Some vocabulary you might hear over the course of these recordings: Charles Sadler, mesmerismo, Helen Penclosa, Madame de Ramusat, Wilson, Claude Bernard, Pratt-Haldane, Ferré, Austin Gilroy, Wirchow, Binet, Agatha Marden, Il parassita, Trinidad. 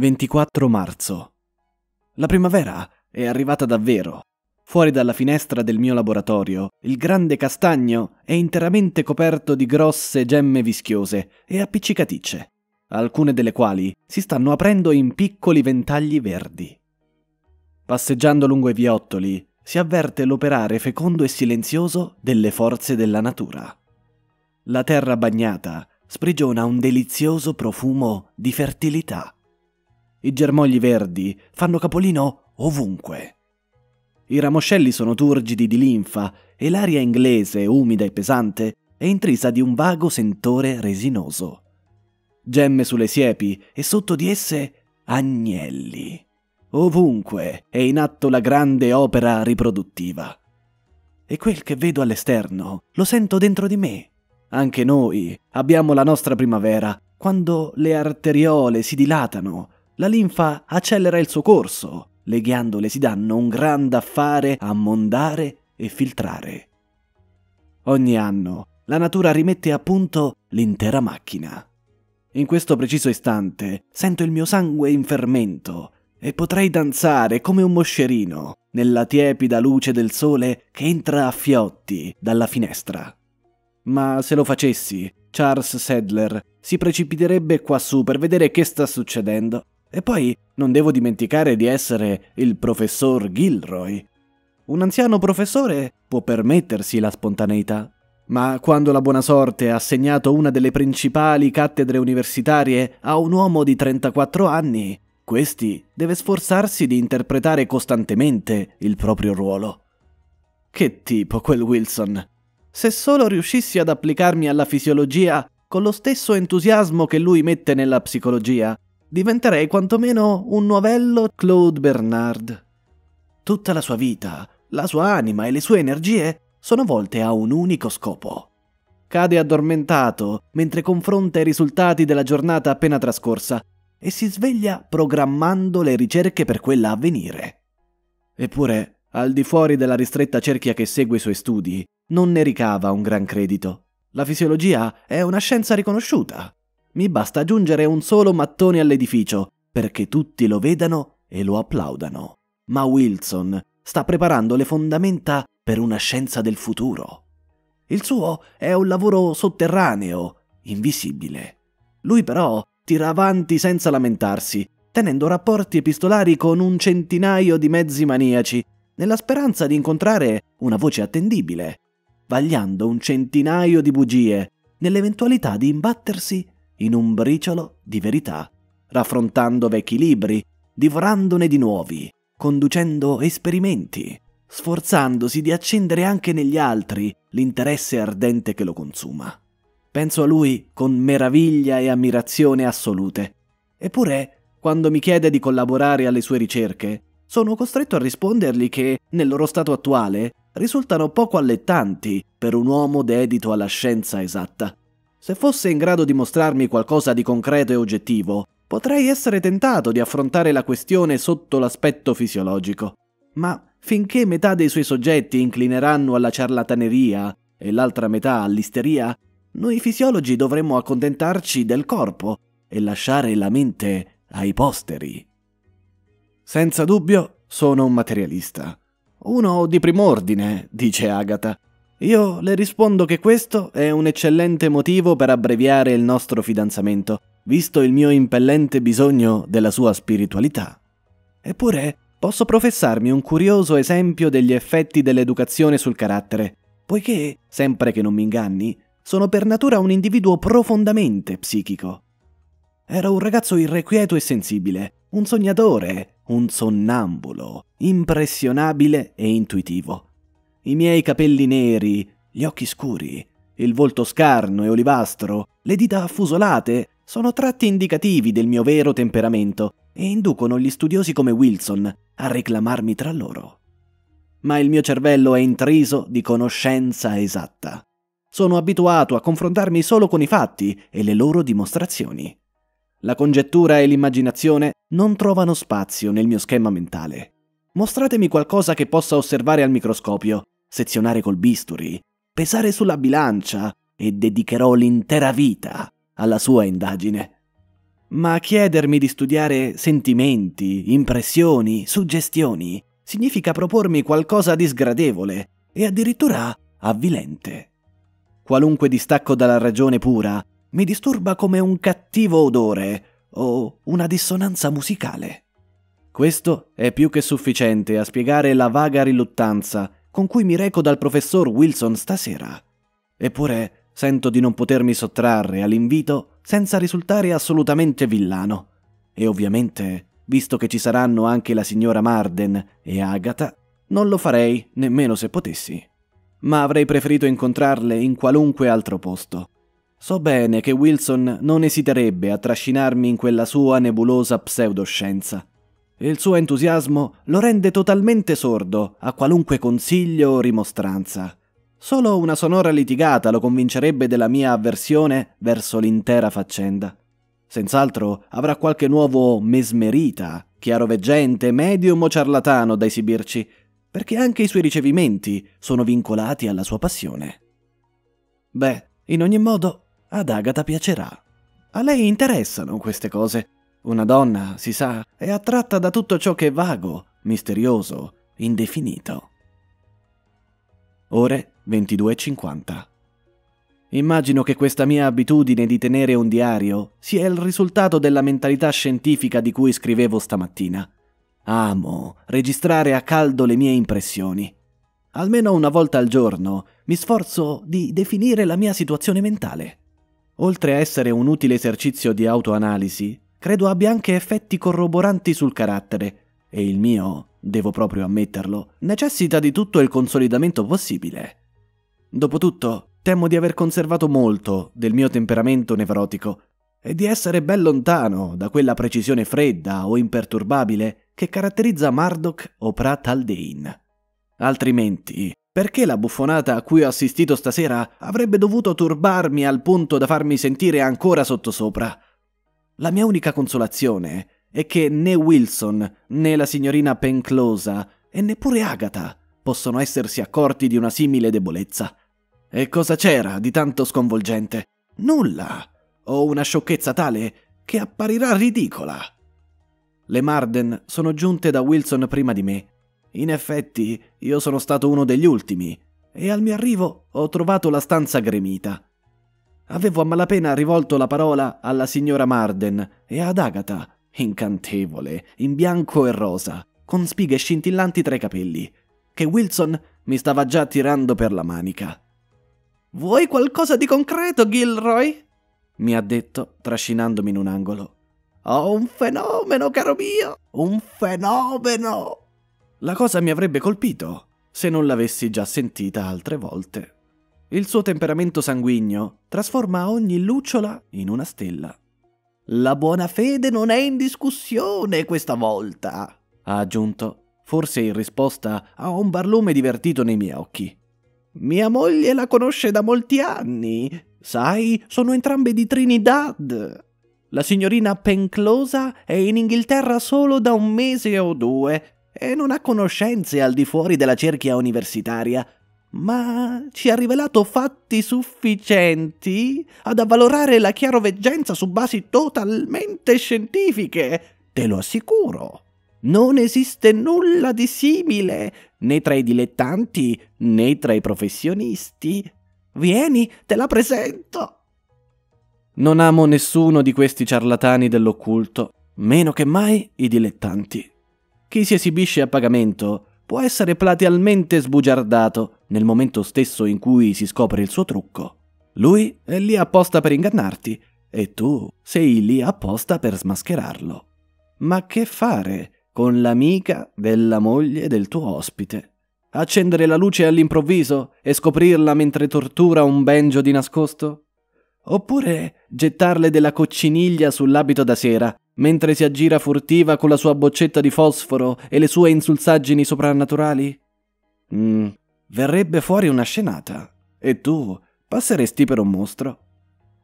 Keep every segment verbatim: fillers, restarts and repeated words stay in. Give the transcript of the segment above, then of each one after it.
ventiquattro marzo. La primavera è arrivata davvero. Fuori dalla finestra del mio laboratorio, il grande castagno è interamente coperto di grosse gemme vischiose e appiccicaticce, alcune delle quali si stanno aprendo in piccoli ventagli verdi. Passeggiando lungo i viottoli, si avverte l'operare fecondo e silenzioso delle forze della natura. La terra bagnata sprigiona un delizioso profumo di fertilità. I germogli verdi fanno capolino ovunque. I ramoscelli sono turgidi di linfa e l'aria inglese, umida e pesante, è intrisa di un vago sentore resinoso. Gemme sulle siepi e sotto di esse agnelli. Ovunque è in atto la grande opera riproduttiva. E quel che vedo all'esterno lo sento dentro di me. Anche noi abbiamo la nostra primavera, quando le arteriole si dilatano, la linfa accelera il suo corso, le ghiandole si danno un gran da fare a mondare e filtrare. Ogni anno la natura rimette a punto l'intera macchina. In questo preciso istante sento il mio sangue in fermento e potrei danzare come un moscerino nella tiepida luce del sole che entra a fiotti dalla finestra. Ma se lo facessi, Charles Sadler si precipiterebbe quassù per vedere che sta succedendo. E poi non devo dimenticare di essere il professor Gilroy. Un anziano professore può permettersi la spontaneità, ma quando la buona sorte ha assegnato una delle principali cattedre universitarie a un uomo di trentaquattro anni, questi deve sforzarsi di interpretare costantemente il proprio ruolo. Che tipo quel Wilson! Se solo riuscissi ad applicarmi alla fisiologia con lo stesso entusiasmo che lui mette nella psicologia, diventerei quantomeno un novello Claude Bernard. Tutta la sua vita, la sua anima e le sue energie sono volte a un unico scopo. Cade addormentato mentre confronta i risultati della giornata appena trascorsa e si sveglia programmando le ricerche per quella a venire. Eppure, al di fuori della ristretta cerchia che segue i suoi studi, non ne ricava un gran credito. La fisiologia è una scienza riconosciuta. Mi basta aggiungere un solo mattone all'edificio perché tutti lo vedano e lo applaudano. Ma Wilson sta preparando le fondamenta per una scienza del futuro. Il suo è un lavoro sotterraneo, invisibile. Lui però tira avanti senza lamentarsi, tenendo rapporti epistolari con un centinaio di mezzi maniaci, nella speranza di incontrare una voce attendibile, vagliando un centinaio di bugie, nell'eventualità di imbattersi in un briciolo di verità, raffrontando vecchi libri, divorandone di nuovi, conducendo esperimenti, sforzandosi di accendere anche negli altri l'interesse ardente che lo consuma. Penso a lui con meraviglia e ammirazione assolute. Eppure, quando mi chiede di collaborare alle sue ricerche, sono costretto a rispondergli che, nel loro stato attuale, risultano poco allettanti per un uomo dedito alla scienza esatta. Se fosse in grado di mostrarmi qualcosa di concreto e oggettivo, potrei essere tentato di affrontare la questione sotto l'aspetto fisiologico. Ma finché metà dei suoi soggetti inclineranno alla ciarlataneria e l'altra metà all'isteria, noi fisiologi dovremmo accontentarci del corpo e lasciare la mente ai posteri. Senza dubbio sono un materialista. Uno di prim'ordine, dice Agatha. Io le rispondo che questo è un eccellente motivo per abbreviare il nostro fidanzamento, visto il mio impellente bisogno della sua spiritualità. Eppure posso professarmi un curioso esempio degli effetti dell'educazione sul carattere, poiché, sempre che non mi inganni, sono per natura un individuo profondamente psichico. Ero un ragazzo irrequieto e sensibile, un sognatore, un sonnambulo, impressionabile e intuitivo. I miei capelli neri, gli occhi scuri, il volto scarno e olivastro, le dita affusolate sono tratti indicativi del mio vero temperamento e inducono gli studiosi come Wilson a reclamarmi tra loro. Ma il mio cervello è intriso di conoscenza esatta. Sono abituato a confrontarmi solo con i fatti e le loro dimostrazioni. La congettura e l'immaginazione non trovano spazio nel mio schema mentale. Mostratemi qualcosa che possa osservare al microscopio, sezionare col bisturi, pesare sulla bilancia e dedicherò l'intera vita alla sua indagine. Ma chiedermi di studiare sentimenti, impressioni, suggestioni significa propormi qualcosa di sgradevole e addirittura avvilente. Qualunque distacco dalla ragione pura mi disturba come un cattivo odore o una dissonanza musicale. Questo è più che sufficiente a spiegare la vaga riluttanza con cui mi reco dal professor Wilson stasera. Eppure sento di non potermi sottrarre all'invito senza risultare assolutamente villano. E ovviamente, visto che ci saranno anche la signora Marden e Agatha, non lo farei nemmeno se potessi. Ma avrei preferito incontrarle in qualunque altro posto. So bene che Wilson non esiterebbe a trascinarmi in quella sua nebulosa pseudoscienza. E il suo entusiasmo lo rende totalmente sordo a qualunque consiglio o rimostranza. Solo una sonora litigata lo convincerebbe della mia avversione verso l'intera faccenda. Senz'altro avrà qualche nuovo mesmerita, chiaroveggente, medium o ciarlatano da esibirci, perché anche i suoi ricevimenti sono vincolati alla sua passione. Beh, in ogni modo, ad Agatha piacerà. A lei interessano queste cose. Una donna, si sa, è attratta da tutto ciò che è vago, misterioso, indefinito. Ore ventidue e cinquanta. Immagino che questa mia abitudine di tenere un diario sia il risultato della mentalità scientifica di cui scrivevo stamattina. Amo registrare a caldo le mie impressioni. Almeno una volta al giorno mi sforzo di definire la mia situazione mentale. Oltre a essere un utile esercizio di autoanalisi, credo abbia anche effetti corroboranti sul carattere, e il mio, devo proprio ammetterlo, necessita di tutto il consolidamento possibile. Dopotutto, temo di aver conservato molto del mio temperamento nevrotico e di essere ben lontano da quella precisione fredda o imperturbabile che caratterizza Murdoch o Pratt-Haldane. Altrimenti, perché la buffonata a cui ho assistito stasera avrebbe dovuto turbarmi al punto da farmi sentire ancora sottosopra? La mia unica consolazione è che né Wilson, né la signorina Penclosa e neppure Agatha possono essersi accorti di una simile debolezza. E cosa c'era di tanto sconvolgente? Nulla! O una sciocchezza tale che apparirà ridicola. Le Marden sono giunte da Wilson prima di me. In effetti, io sono stato uno degli ultimi e al mio arrivo ho trovato la stanza gremita. Avevo a malapena rivolto la parola alla signora Marden e ad Agatha, incantevole, in bianco e rosa, con spighe scintillanti tra i capelli, che Wilson mi stava già tirando per la manica. «Vuoi qualcosa di concreto, Gilroy?» mi ha detto, trascinandomi in un angolo. «Ho un fenomeno, caro mio! Un fenomeno!» La cosa mi avrebbe colpito, se non l'avessi già sentita altre volte. Il suo temperamento sanguigno trasforma ogni lucciola in una stella. «La buona fede non è in discussione questa volta», ha aggiunto, forse in risposta a un barlume divertito nei miei occhi. «Mia moglie la conosce da molti anni. Sai, sono entrambe di Trinidad. La signorina Penclosa è in Inghilterra solo da un mese o due e non ha conoscenze al di fuori della cerchia universitaria». Ma ci ha rivelato fatti sufficienti ad avvalorare la chiaroveggenza su basi totalmente scientifiche, te lo assicuro. Non esiste nulla di simile, né tra i dilettanti né tra i professionisti. Vieni, te la presento. Non amo nessuno di questi ciarlatani dell'occulto, meno che mai i dilettanti. Chi si esibisce a pagamento può essere platealmente sbugiardato nel momento stesso in cui si scopre il suo trucco. Lui è lì apposta per ingannarti e tu sei lì apposta per smascherarlo. Ma che fare con l'amica della moglie del tuo ospite? Accendere la luce all'improvviso e scoprirla mentre tortura un bengio di nascosto? Oppure gettarle della cocciniglia sull'abito da sera mentre si aggira furtiva con la sua boccetta di fosforo e le sue insulsaggini soprannaturali? Mm, verrebbe fuori una scenata e tu passeresti per un mostro.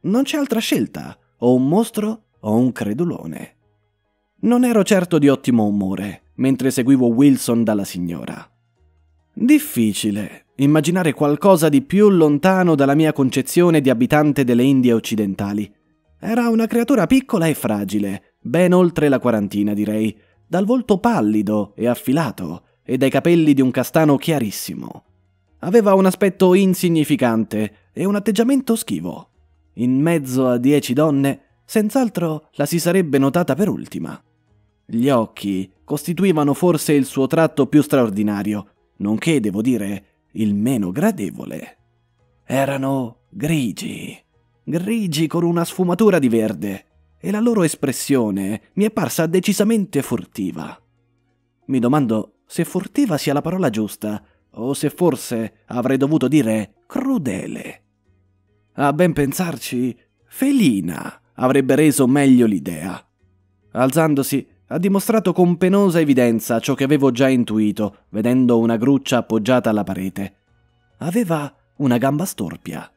Non c'è altra scelta, o un mostro o un credulone. Non ero certo di ottimo umore mentre seguivo Wilson dalla signora. Difficile immaginare qualcosa di più lontano dalla mia concezione di abitante delle Indie occidentali. Era una creatura piccola e fragile, ben oltre la quarantina direi, dal volto pallido e affilato e dai capelli di un castano chiarissimo. Aveva un aspetto insignificante e un atteggiamento schivo. In mezzo a dieci donne, senz'altro la si sarebbe notata per ultima. Gli occhi costituivano forse il suo tratto più straordinario, nonché, devo dire, il meno gradevole. Erano grigi, grigi con una sfumatura di verde, e la loro espressione mi è parsa decisamente furtiva. Mi domando se furtiva sia la parola giusta, o se forse avrei dovuto dire crudele. A ben pensarci, felina avrebbe reso meglio l'idea. Alzandosi, ha dimostrato con penosa evidenza ciò che avevo già intuito, vedendo una gruccia appoggiata alla parete. Aveva una gamba storpia.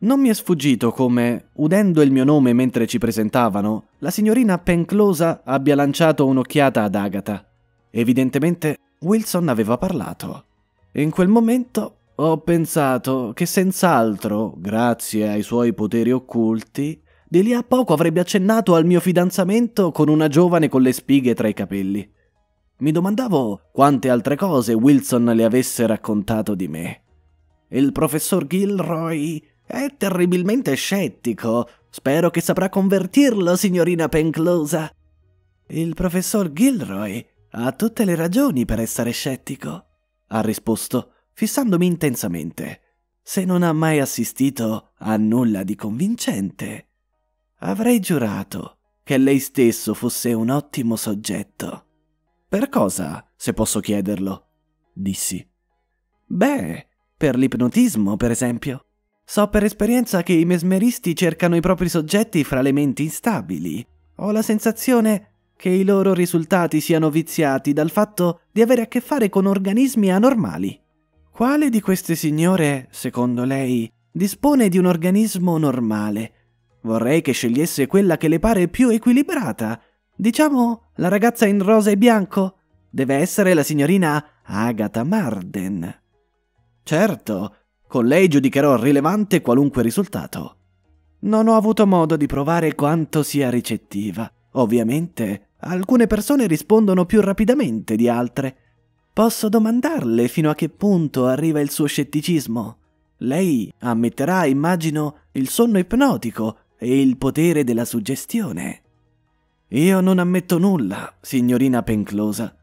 Non mi è sfuggito come, udendo il mio nome mentre ci presentavano, la signorina Penclosa abbia lanciato un'occhiata ad Agatha. Evidentemente Wilson aveva parlato. In quel momento ho pensato che senz'altro, grazie ai suoi poteri occulti, di lì a poco avrebbe accennato al mio fidanzamento con una giovane con le spighe tra i capelli. Mi domandavo quante altre cose Wilson le avesse raccontato di me. Il professor Gilroy è terribilmente scettico. Spero che saprà convertirlo, signorina Penclosa. Il professor Gilroy ha tutte le ragioni per essere scettico, ha risposto, fissandomi intensamente, se non ha mai assistito a nulla di convincente. Avrei giurato che lei stesso fosse un ottimo soggetto. Per cosa, se posso chiederlo? Dissi. Beh, per l'ipnotismo, per esempio. So per esperienza che i mesmeristi cercano i propri soggetti fra le menti instabili. Ho la sensazione che i loro risultati siano viziati dal fatto di avere a che fare con organismi anormali. Quale di queste signore, secondo lei, dispone di un organismo normale? Vorrei che scegliesse quella che le pare più equilibrata. Diciamo, la ragazza in rosa e bianco. Deve essere la signorina Agatha Marden. Certo, con lei giudicherò rilevante qualunque risultato. Non ho avuto modo di provare quanto sia ricettiva. Ovviamente, alcune persone rispondono più rapidamente di altre. Posso domandarle fino a che punto arriva il suo scetticismo? Lei ammetterà, immagino, il sonno ipnotico e il potere della suggestione. Io non ammetto nulla, signorina Penclosa.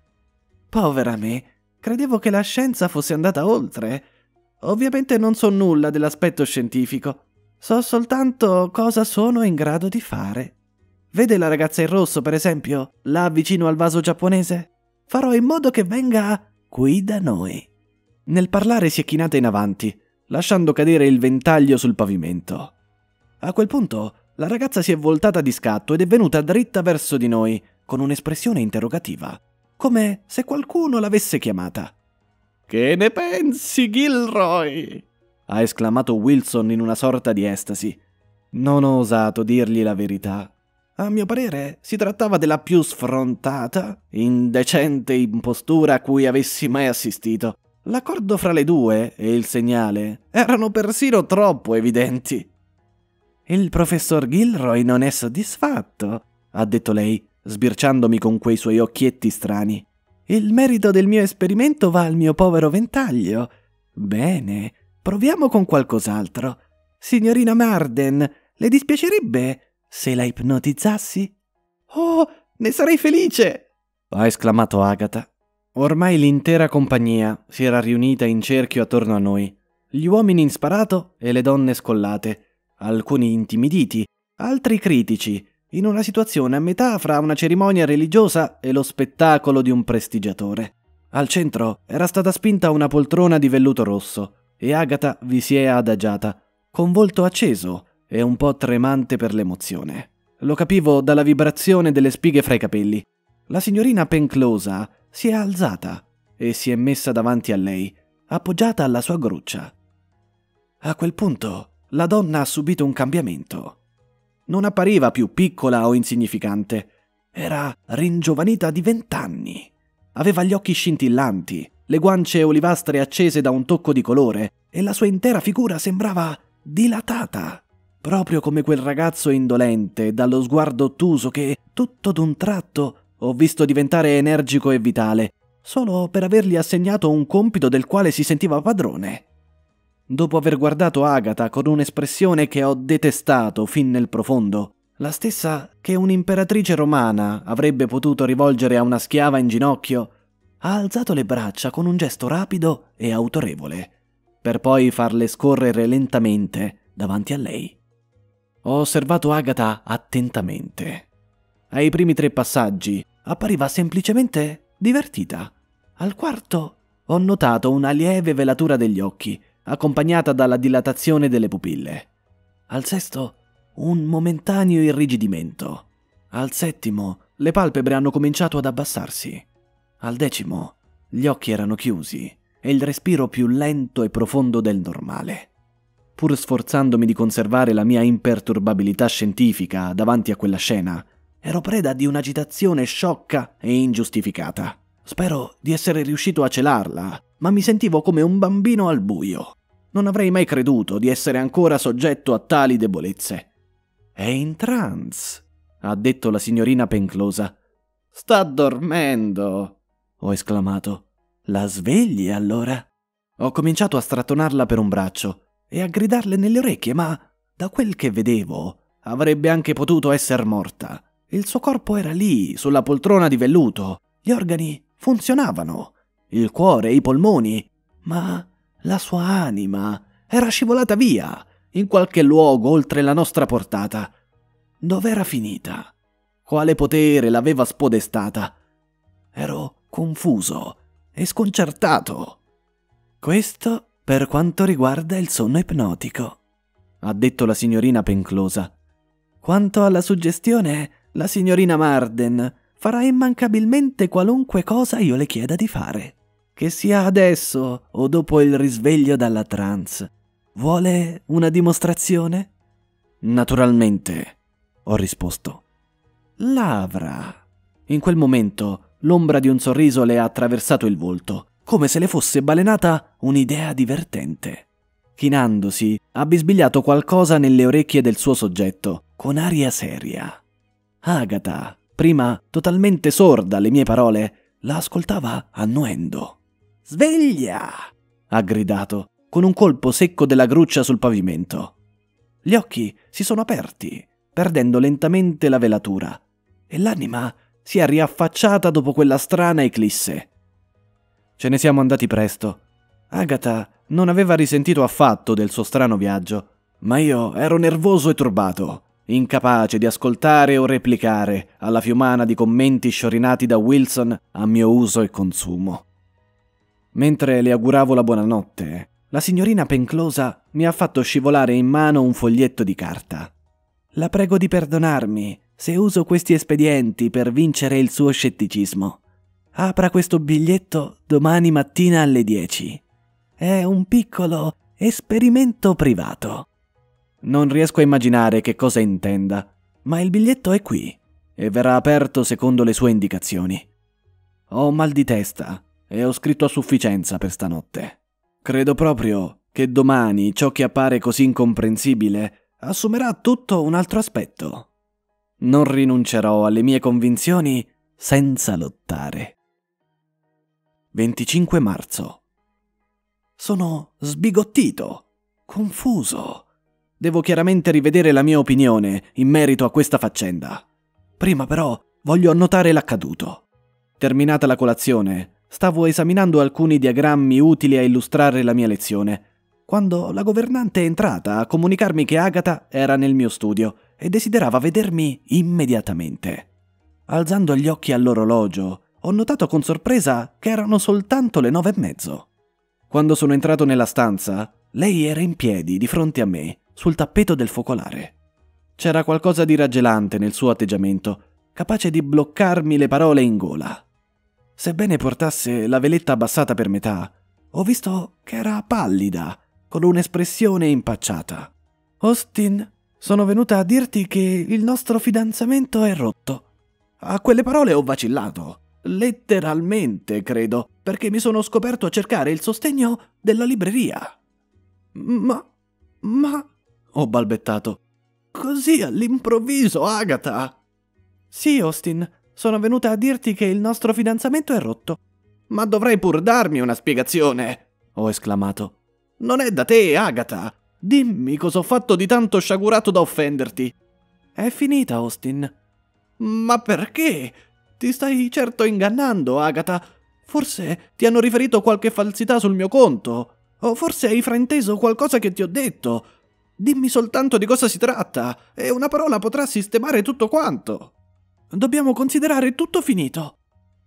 Povera me, credevo che la scienza fosse andata oltre. Ovviamente non so nulla dell'aspetto scientifico, so soltanto cosa sono in grado di fare. Vede la ragazza in rosso, per esempio, là vicino al vaso giapponese? Farò in modo che venga qui da noi. Nel parlare si è chinata in avanti, lasciando cadere il ventaglio sul pavimento. A quel punto la ragazza si è voltata di scatto ed è venuta dritta verso di noi, con un'espressione interrogativa, come se qualcuno l'avesse chiamata. «Che ne pensi, Gilroy?» ha esclamato Wilson in una sorta di estasi. Non ho osato dirgli la verità. A mio parere si trattava della più sfrontata, indecente impostura a cui avessi mai assistito. L'accordo fra le due e il segnale erano persino troppo evidenti. «Il professor Gilroy non è soddisfatto», ha detto lei, sbirciandomi con quei suoi occhietti strani. «Il merito del mio esperimento va al mio povero ventaglio. Bene, proviamo con qualcos'altro. Signorina Marden, le dispiacerebbe se la ipnotizzassi?» «Oh, ne sarei felice!» ha esclamato Agatha. Ormai l'intera compagnia si era riunita in cerchio attorno a noi, gli uomini in sparato e le donne scollate, alcuni intimiditi, altri critici, in una situazione a metà fra una cerimonia religiosa e lo spettacolo di un prestigiatore. Al centro era stata spinta una poltrona di velluto rosso e Agatha vi si è adagiata, con volto acceso e un po' tremante per l'emozione. Lo capivo dalla vibrazione delle spighe fra i capelli. La signorina Penclosa si è alzata e si è messa davanti a lei, appoggiata alla sua gruccia. A quel punto la donna ha subito un cambiamento. Non appariva più piccola o insignificante, era ringiovanita di vent'anni. Aveva gli occhi scintillanti, le guance olivastre accese da un tocco di colore e la sua intera figura sembrava dilatata. proprio come quel ragazzo indolente, dallo sguardo ottuso che, tutto d'un tratto, ho visto diventare energico e vitale, solo per avergli assegnato un compito del quale si sentiva padrone. Dopo aver guardato Agatha con un'espressione che ho detestato fin nel profondo, la stessa che un'imperatrice romana avrebbe potuto rivolgere a una schiava in ginocchio, ha alzato le braccia con un gesto rapido e autorevole, per poi farle scorrere lentamente davanti a lei. Ho osservato Agatha attentamente. Ai primi tre passaggi appariva semplicemente divertita. Al quarto ho notato una lieve velatura degli occhi, accompagnata dalla dilatazione delle pupille. Al sesto, un momentaneo irrigidimento. Al settimo, le palpebre hanno cominciato ad abbassarsi. Al decimo, gli occhi erano chiusi e il respiro più lento e profondo del normale. Pur sforzandomi di conservare la mia imperturbabilità scientifica davanti a quella scena, ero preda di un'agitazione sciocca e ingiustificata. Spero di essere riuscito a celarla, ma mi sentivo come un bambino al buio. Non avrei mai creduto di essere ancora soggetto a tali debolezze. «È in trance», ha detto la signorina Penclosa. «Sta dormendo», ho esclamato. «La svegli, allora?» Ho cominciato a strattonarla per un braccio e a gridarle nelle orecchie, ma, da quel che vedevo, avrebbe anche potuto essere morta. Il suo corpo era lì, sulla poltrona di velluto. Gli organi funzionavano, il cuore, i polmoni, ma la sua anima era scivolata via, in qualche luogo oltre la nostra portata. Dov'era finita? Quale potere l'aveva spodestata? Ero confuso e sconcertato. «Questo per quanto riguarda il sonno ipnotico», ha detto la signorina Penclosa. «Quanto alla suggestione, la signorina Marden farà immancabilmente qualunque cosa io le chieda di fare, che sia adesso o dopo il risveglio dalla trance. Vuole una dimostrazione?» «Naturalmente», ho risposto. «L'avrà». In quel momento l'ombra di un sorriso le ha attraversato il volto, come se le fosse balenata un'idea divertente. Chinandosi, ha bisbigliato qualcosa nelle orecchie del suo soggetto, con aria seria. Agatha, prima totalmente sorda alle mie parole, la ascoltava annuendo. «Sveglia!», ha gridato, con un colpo secco della gruccia sul pavimento. Gli occhi si sono aperti, perdendo lentamente la velatura, e l'anima si è riaffacciata dopo quella strana eclisse. Ce ne siamo andati presto. Agatha non aveva risentito affatto del suo strano viaggio, ma io ero nervoso e turbato, incapace di ascoltare o replicare alla fiumana di commenti sciorinati da Wilson a mio uso e consumo. Mentre le auguravo la buonanotte, la signorina Penclosa mi ha fatto scivolare in mano un foglietto di carta. «La prego di perdonarmi se uso questi espedienti per vincere il suo scetticismo. Apra questo biglietto domani mattina alle dieci. È un piccolo esperimento privato». Non riesco a immaginare che cosa intenda, ma il biglietto è qui e verrà aperto secondo le sue indicazioni. Ho mal di testa e ho scritto a sufficienza per stanotte. Credo proprio che domani ciò che appare così incomprensibile assumerà tutto un altro aspetto. Non rinuncerò alle mie convinzioni senza lottare. venticinque marzo. Sono sbigottito, confuso. Devo chiaramente rivedere la mia opinione in merito a questa faccenda. Prima però voglio annotare l'accaduto. Terminata la colazione, stavo esaminando alcuni diagrammi utili a illustrare la mia lezione, quando la governante è entrata a comunicarmi che Agatha era nel mio studio e desiderava vedermi immediatamente. Alzando gli occhi all'orologio, ho notato con sorpresa che erano soltanto le nove e mezzo. Quando sono entrato nella stanza, lei era in piedi di fronte a me, sul tappeto del focolare. C'era qualcosa di raggelante nel suo atteggiamento, capace di bloccarmi le parole in gola. Sebbene portasse la veletta abbassata per metà, ho visto che era pallida, con un'espressione impacciata. «Austin, sono venuta a dirti che il nostro fidanzamento è rotto». A quelle parole ho vacillato, letteralmente credo, perché mi sono scoperto a cercare il sostegno della libreria. «Ma... ma...» ho balbettato. Così all'improvviso, Agatha! Sì, Austin, sono venuta a dirti che il nostro fidanzamento è rotto. Ma dovrai pur darmi una spiegazione, ho esclamato. Non è da te, Agatha! Dimmi cosa ho fatto di tanto sciagurato da offenderti. È finita, Austin. Ma perché? Ti stai certo ingannando, Agatha. Forse ti hanno riferito qualche falsità sul mio conto. O forse hai frainteso qualcosa che ti ho detto. Dimmi soltanto di cosa si tratta, e una parola potrà sistemare tutto quanto. Dobbiamo considerare tutto finito.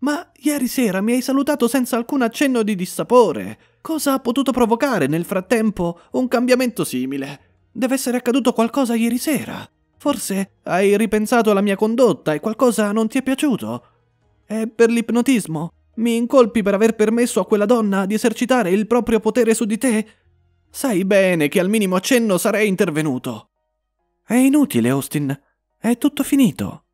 Ma ieri sera mi hai salutato senza alcun accenno di dissapore. Cosa ha potuto provocare nel frattempo un cambiamento simile? Deve essere accaduto qualcosa ieri sera. Forse hai ripensato alla mia condotta e qualcosa non ti è piaciuto? È per l'ipnotismo? Mi incolpi per aver permesso a quella donna di esercitare il proprio potere su di te? Sai bene che al minimo accenno sarei intervenuto. È inutile, Austin. È tutto finito.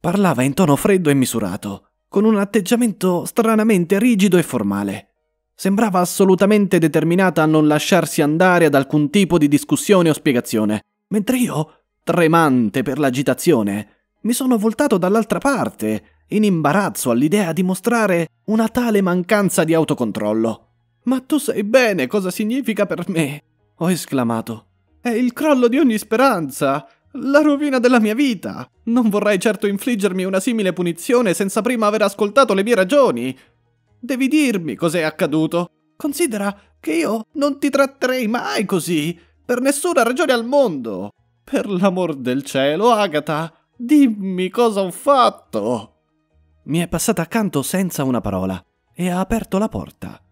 Parlava in tono freddo e misurato, con un atteggiamento stranamente rigido e formale. Sembrava assolutamente determinata a non lasciarsi andare ad alcun tipo di discussione o spiegazione, mentre io, tremante per l'agitazione, mi sono voltato dall'altra parte, in imbarazzo all'idea di mostrare una tale mancanza di autocontrollo. «Ma tu sai bene cosa significa per me!» ho esclamato. «È il crollo di ogni speranza! La rovina della mia vita! Non vorrai certo infliggermi una simile punizione senza prima aver ascoltato le mie ragioni! Devi dirmi cos'è accaduto! Considera che io non ti tratterei mai così, per nessuna ragione al mondo! Per l'amor del cielo, Agatha, dimmi cosa ho fatto!» Mi è passata accanto senza una parola e ha aperto la porta.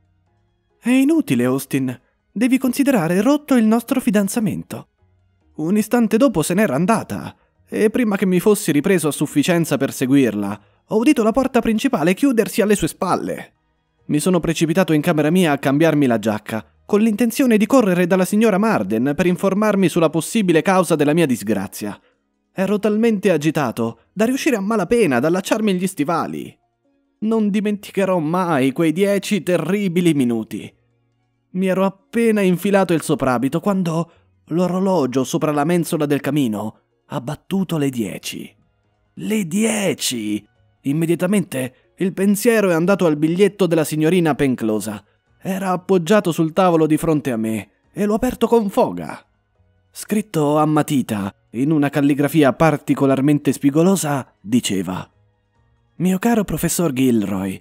«È inutile, Austin. Devi considerare rotto il nostro fidanzamento». Un istante dopo se n'era andata, e prima che mi fossi ripreso a sufficienza per seguirla, ho udito la porta principale chiudersi alle sue spalle. Mi sono precipitato in camera mia a cambiarmi la giacca, con l'intenzione di correre dalla signora Marden per informarmi sulla possibile causa della mia disgrazia. Ero talmente agitato da riuscire a malapena ad allacciarmi gli stivali. Non dimenticherò mai quei dieci terribili minuti. Mi ero appena infilato il soprabito quando l'orologio sopra la mensola del camino ha battuto le dieci. Le dieci! Immediatamente il pensiero è andato al biglietto della signorina Penclosa. Era appoggiato sul tavolo di fronte a me e l'ho aperto con foga. Scritto a matita, in una calligrafia particolarmente spigolosa, diceva: «Mio caro professor Gilroy,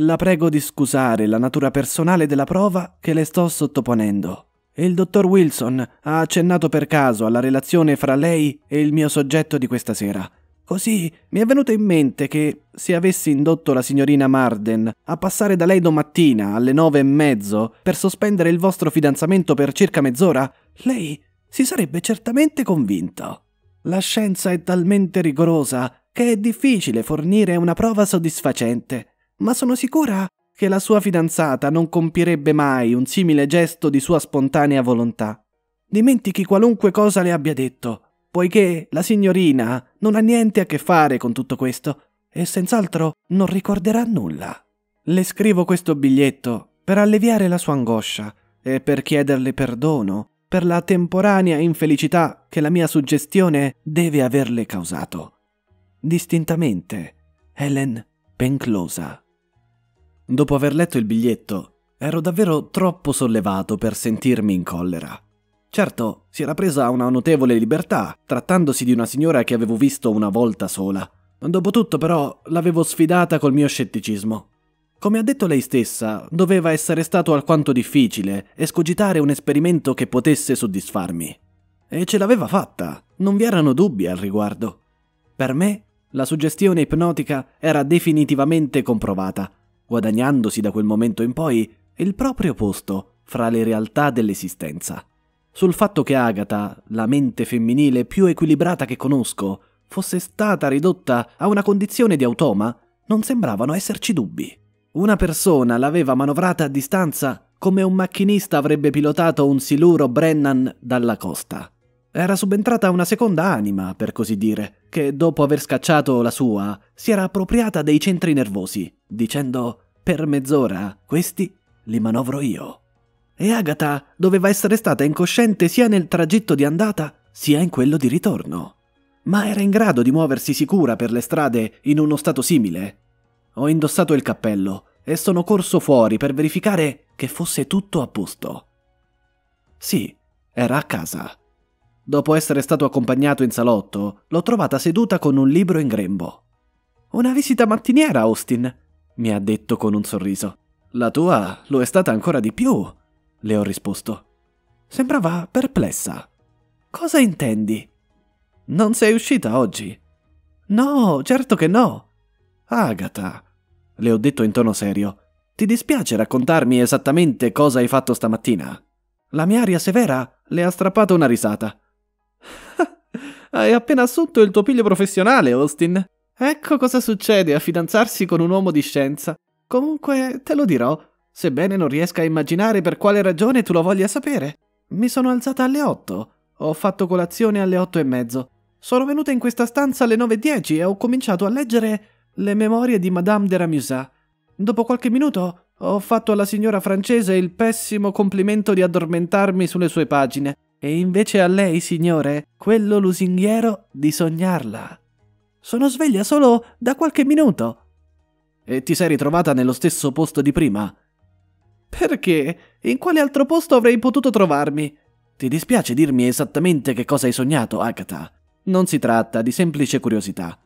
la prego di scusare la natura personale della prova che le sto sottoponendo. Il dottor Wilson ha accennato per caso alla relazione fra lei e il mio soggetto di questa sera. Così mi è venuto in mente che, se avessi indotto la signorina Marden a passare da lei domattina alle nove e mezzo per sospendere il vostro fidanzamento per circa mezz'ora, lei si sarebbe certamente convinto. La scienza è talmente rigorosa che è difficile fornire una prova soddisfacente, ma sono sicura che la sua fidanzata non compirebbe mai un simile gesto di sua spontanea volontà. Dimentichi qualunque cosa le abbia detto, poiché la signorina non ha niente a che fare con tutto questo e senz'altro non ricorderà nulla. Le scrivo questo biglietto per alleviare la sua angoscia e per chiederle perdono per la temporanea infelicità che la mia suggestione deve averle causato. Distintamente, Helen Penclosa». Dopo aver letto il biglietto, ero davvero troppo sollevato per sentirmi in collera. Certo, si era presa una notevole libertà, trattandosi di una signora che avevo visto una volta sola. Dopotutto, però, l'avevo sfidata col mio scetticismo. Come ha detto lei stessa, doveva essere stato alquanto difficile escogitare un esperimento che potesse soddisfarmi. E ce l'aveva fatta, non vi erano dubbi al riguardo. Per me, la suggestione ipnotica era definitivamente comprovata, guadagnandosi da quel momento in poi il proprio posto fra le realtà dell'esistenza. Sul fatto che Agatha, la mente femminile più equilibrata che conosco, fosse stata ridotta a una condizione di automa, non sembravano esserci dubbi. Una persona l'aveva manovrata a distanza come un macchinista avrebbe pilotato un siluro Brennan dalla costa. Era subentrata una seconda anima, per così dire, che dopo aver scacciato la sua, si era appropriata dei centri nervosi, dicendo: «Per mezz'ora questi li manovro io». E Agatha doveva essere stata incosciente sia nel tragitto di andata sia in quello di ritorno. Ma era in grado di muoversi sicura per le strade in uno stato simile? Ho indossato il cappello e sono corso fuori per verificare che fosse tutto a posto. Sì, era a casa. Dopo essere stato accompagnato in salotto, l'ho trovata seduta con un libro in grembo. «Una visita mattiniera, Austin», mi ha detto con un sorriso. «La tua lo è stata ancora di più», le ho risposto. Sembrava perplessa. «Cosa intendi?» «Non sei uscita oggi?» «No, certo che no!» «Agatha», le ho detto in tono serio, «ti dispiace raccontarmi esattamente cosa hai fatto stamattina?» La mia aria severa le ha strappato una risata. «Hai appena assunto il tuo piglio professionale, Austin. Ecco cosa succede a fidanzarsi con un uomo di scienza. Comunque te lo dirò, sebbene non riesca a immaginare per quale ragione tu lo voglia sapere. Mi sono alzata alle otto, ho fatto colazione alle otto e mezzo, sono venuta in questa stanza alle nove e dieci e ho cominciato a leggere le memorie di Madame de Ramusat. Dopo qualche minuto ho fatto alla signora francese il pessimo complimento di addormentarmi sulle sue pagine e invece a lei, signore, quello lusinghiero di sognarla. Sono sveglia solo da qualche minuto». «E ti sei ritrovata nello stesso posto di prima?» «Perché? In quale altro posto avrei potuto trovarmi?» «Ti dispiace dirmi esattamente che cosa hai sognato, Agatha? Non si tratta di semplice curiosità».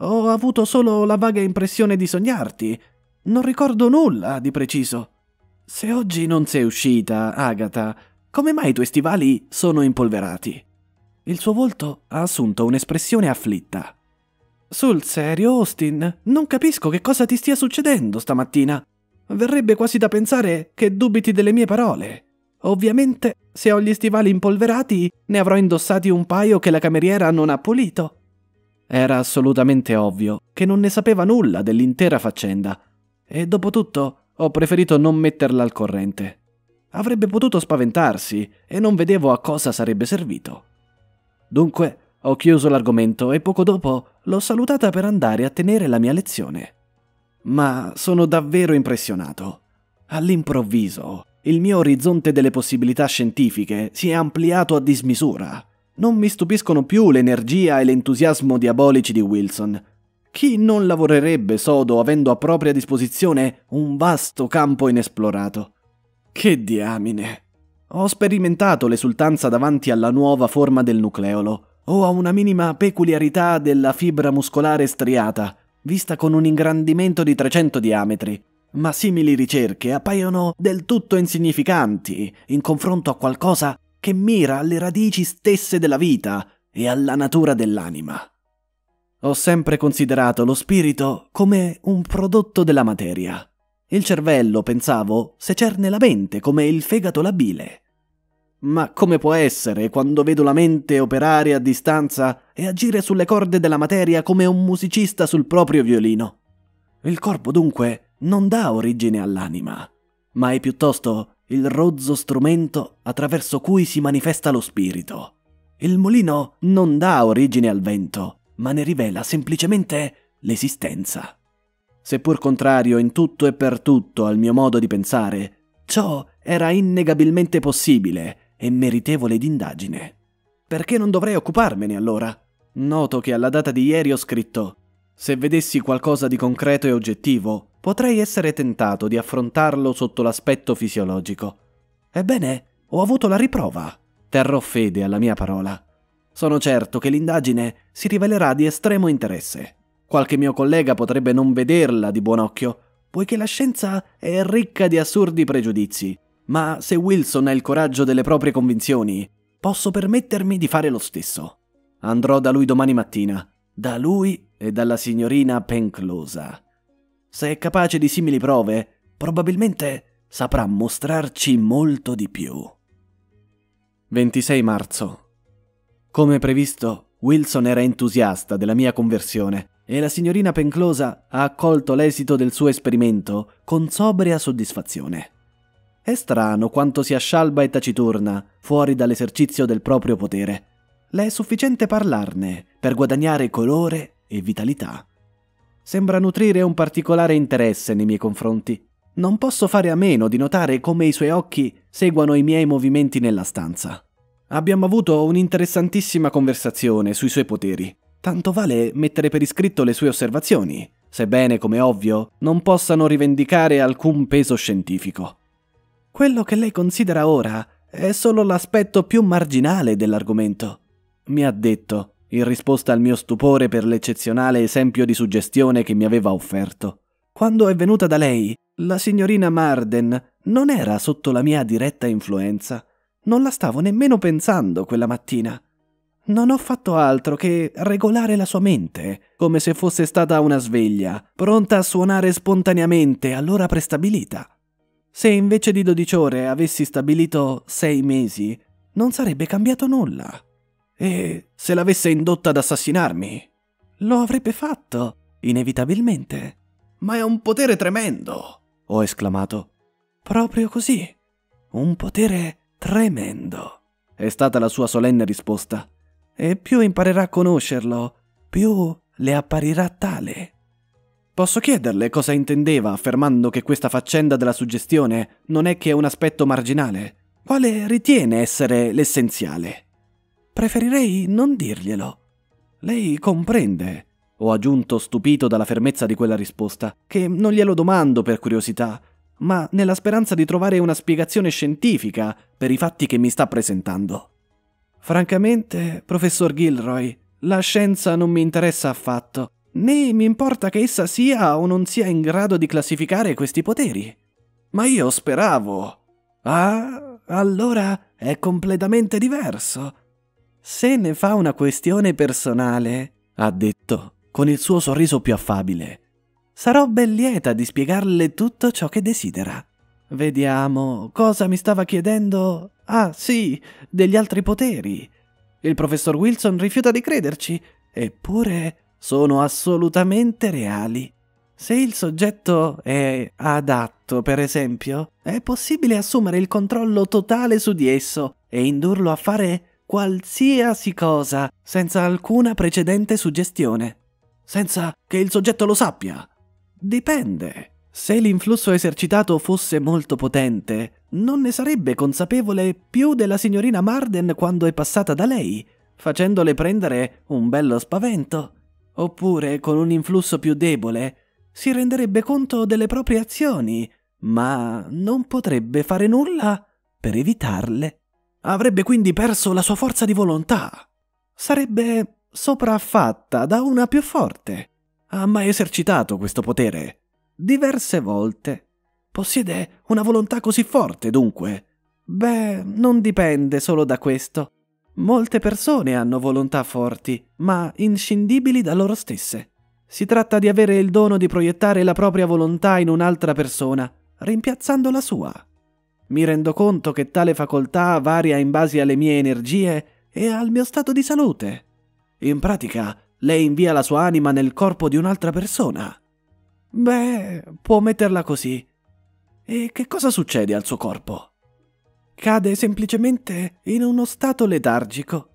«Ho avuto solo la vaga impressione di sognarti. Non ricordo nulla di preciso». «Se oggi non sei uscita, Agatha, come mai i tuoi stivali sono impolverati?» Il suo volto ha assunto un'espressione afflitta. «Sul serio, Austin, non capisco che cosa ti stia succedendo stamattina. Verrebbe quasi da pensare che dubiti delle mie parole. Ovviamente, se ho gli stivali impolverati, ne avrò indossati un paio che la cameriera non ha pulito». Era assolutamente ovvio che non ne sapeva nulla dell'intera faccenda e, dopo tutto, ho preferito non metterla al corrente. Avrebbe potuto spaventarsi e non vedevo a cosa sarebbe servito. Dunque, ho chiuso l'argomento e poco dopo l'ho salutata per andare a tenere la mia lezione. Ma sono davvero impressionato. All'improvviso, il mio orizzonte delle possibilità scientifiche si è ampliato a dismisura. Non mi stupiscono più l'energia e l'entusiasmo diabolici di Wilson. Chi non lavorerebbe sodo avendo a propria disposizione un vasto campo inesplorato? Che diamine! Ho sperimentato l'esultanza davanti alla nuova forma del nucleolo, o a una minima peculiarità della fibra muscolare striata, vista con un ingrandimento di trecento diametri, ma simili ricerche appaiono del tutto insignificanti in confronto a qualcosa che mira alle radici stesse della vita e alla natura dell'anima. Ho sempre considerato lo spirito come un prodotto della materia. Il cervello, pensavo, secerne la mente come il fegato la bile. Ma come può essere quando vedo la mente operare a distanza e agire sulle corde della materia come un musicista sul proprio violino? Il corpo dunque non dà origine all'anima, ma è piuttosto il rozzo strumento attraverso cui si manifesta lo spirito. Il mulino non dà origine al vento, ma ne rivela semplicemente l'esistenza. Seppur contrario in tutto e per tutto al mio modo di pensare, ciò era innegabilmente possibile e meritevole d'indagine. Perché non dovrei occuparmene allora? Noto che alla data di ieri ho scritto: se vedessi qualcosa di concreto e oggettivo, potrei essere tentato di affrontarlo sotto l'aspetto fisiologico. Ebbene, ho avuto la riprova. Terrò fede alla mia parola. Sono certo che l'indagine si rivelerà di estremo interesse. Qualche mio collega potrebbe non vederla di buon occhio, poiché la scienza è ricca di assurdi pregiudizi. Ma se Wilson ha il coraggio delle proprie convinzioni, posso permettermi di fare lo stesso. Andrò da lui domani mattina, da lui e dalla signorina Penclosa. Se è capace di simili prove, probabilmente saprà mostrarci molto di più. ventisei marzo. Come previsto, Wilson era entusiasta della mia conversione e la signorina Penclosa ha accolto l'esito del suo esperimento con sobria soddisfazione. È strano quanto sia scialba e taciturna fuori dall'esercizio del proprio potere. Le è sufficiente parlarne per guadagnare colore e vitalità. Sembra nutrire un particolare interesse nei miei confronti. Non posso fare a meno di notare come i suoi occhi seguano i miei movimenti nella stanza. Abbiamo avuto un'interessantissima conversazione sui suoi poteri. Tanto vale mettere per iscritto le sue osservazioni, sebbene, come ovvio, non possano rivendicare alcun peso scientifico. Quello che lei considera ora è solo l'aspetto più marginale dell'argomento, mi ha detto, in risposta al mio stupore per l'eccezionale esempio di suggestione che mi aveva offerto. Quando è venuta da lei, la signorina Marden non era sotto la mia diretta influenza. Non la stavo nemmeno pensando quella mattina. Non ho fatto altro che regolare la sua mente, come se fosse stata una sveglia, pronta a suonare spontaneamente all'ora prestabilita. Se invece di dodici ore avessi stabilito sei mesi, non sarebbe cambiato nulla. E se l'avesse indotta ad assassinarmi? Lo avrebbe fatto, inevitabilmente. Ma è un potere tremendo, ho esclamato. Proprio così. Un potere tremendo, è stata la sua solenne risposta. E più imparerà a conoscerlo, più le apparirà tale. Posso chiederle cosa intendeva affermando che questa faccenda della suggestione non è che un aspetto marginale? Quale ritiene essere l'essenziale? Preferirei non dirglielo. Lei comprende, ho aggiunto stupito dalla fermezza di quella risposta, che non glielo domando per curiosità, ma nella speranza di trovare una spiegazione scientifica per i fatti che mi sta presentando. Francamente, professor Gilroy, la scienza non mi interessa affatto, né mi importa che essa sia o non sia in grado di classificare questi poteri. Ma io speravo... Ah, allora è completamente diverso. Se ne fa una questione personale, ha detto, con il suo sorriso più affabile, sarò ben lieta di spiegarle tutto ciò che desidera. Vediamo, cosa mi stava chiedendo? Ah, sì, degli altri poteri. Il professor Wilson rifiuta di crederci, eppure sono assolutamente reali. Se il soggetto è adatto, per esempio, è possibile assumere il controllo totale su di esso e indurlo a fare qualsiasi cosa senza alcuna precedente suggestione. Senza che il soggetto lo sappia. Dipende. Se l'influsso esercitato fosse molto potente, non ne sarebbe consapevole più della signorina Marden quando è passata da lei, facendole prendere un bello spavento. Oppure, con un influsso più debole, si renderebbe conto delle proprie azioni, ma non potrebbe fare nulla per evitarle. Avrebbe quindi perso la sua forza di volontà. Sarebbe sopraffatta da una più forte. Ha mai esercitato questo potere? Diverse volte. Possiede una volontà così forte, dunque? Beh, non dipende solo da questo. Molte persone hanno volontà forti, ma inscindibili da loro stesse. Si tratta di avere il dono di proiettare la propria volontà in un'altra persona, rimpiazzando la sua. Mi rendo conto che tale facoltà varia in base alle mie energie e al mio stato di salute. In pratica, lei invia la sua anima nel corpo di un'altra persona. Beh, può metterla così. E che cosa succede al suo corpo? Cade semplicemente in uno stato letargico.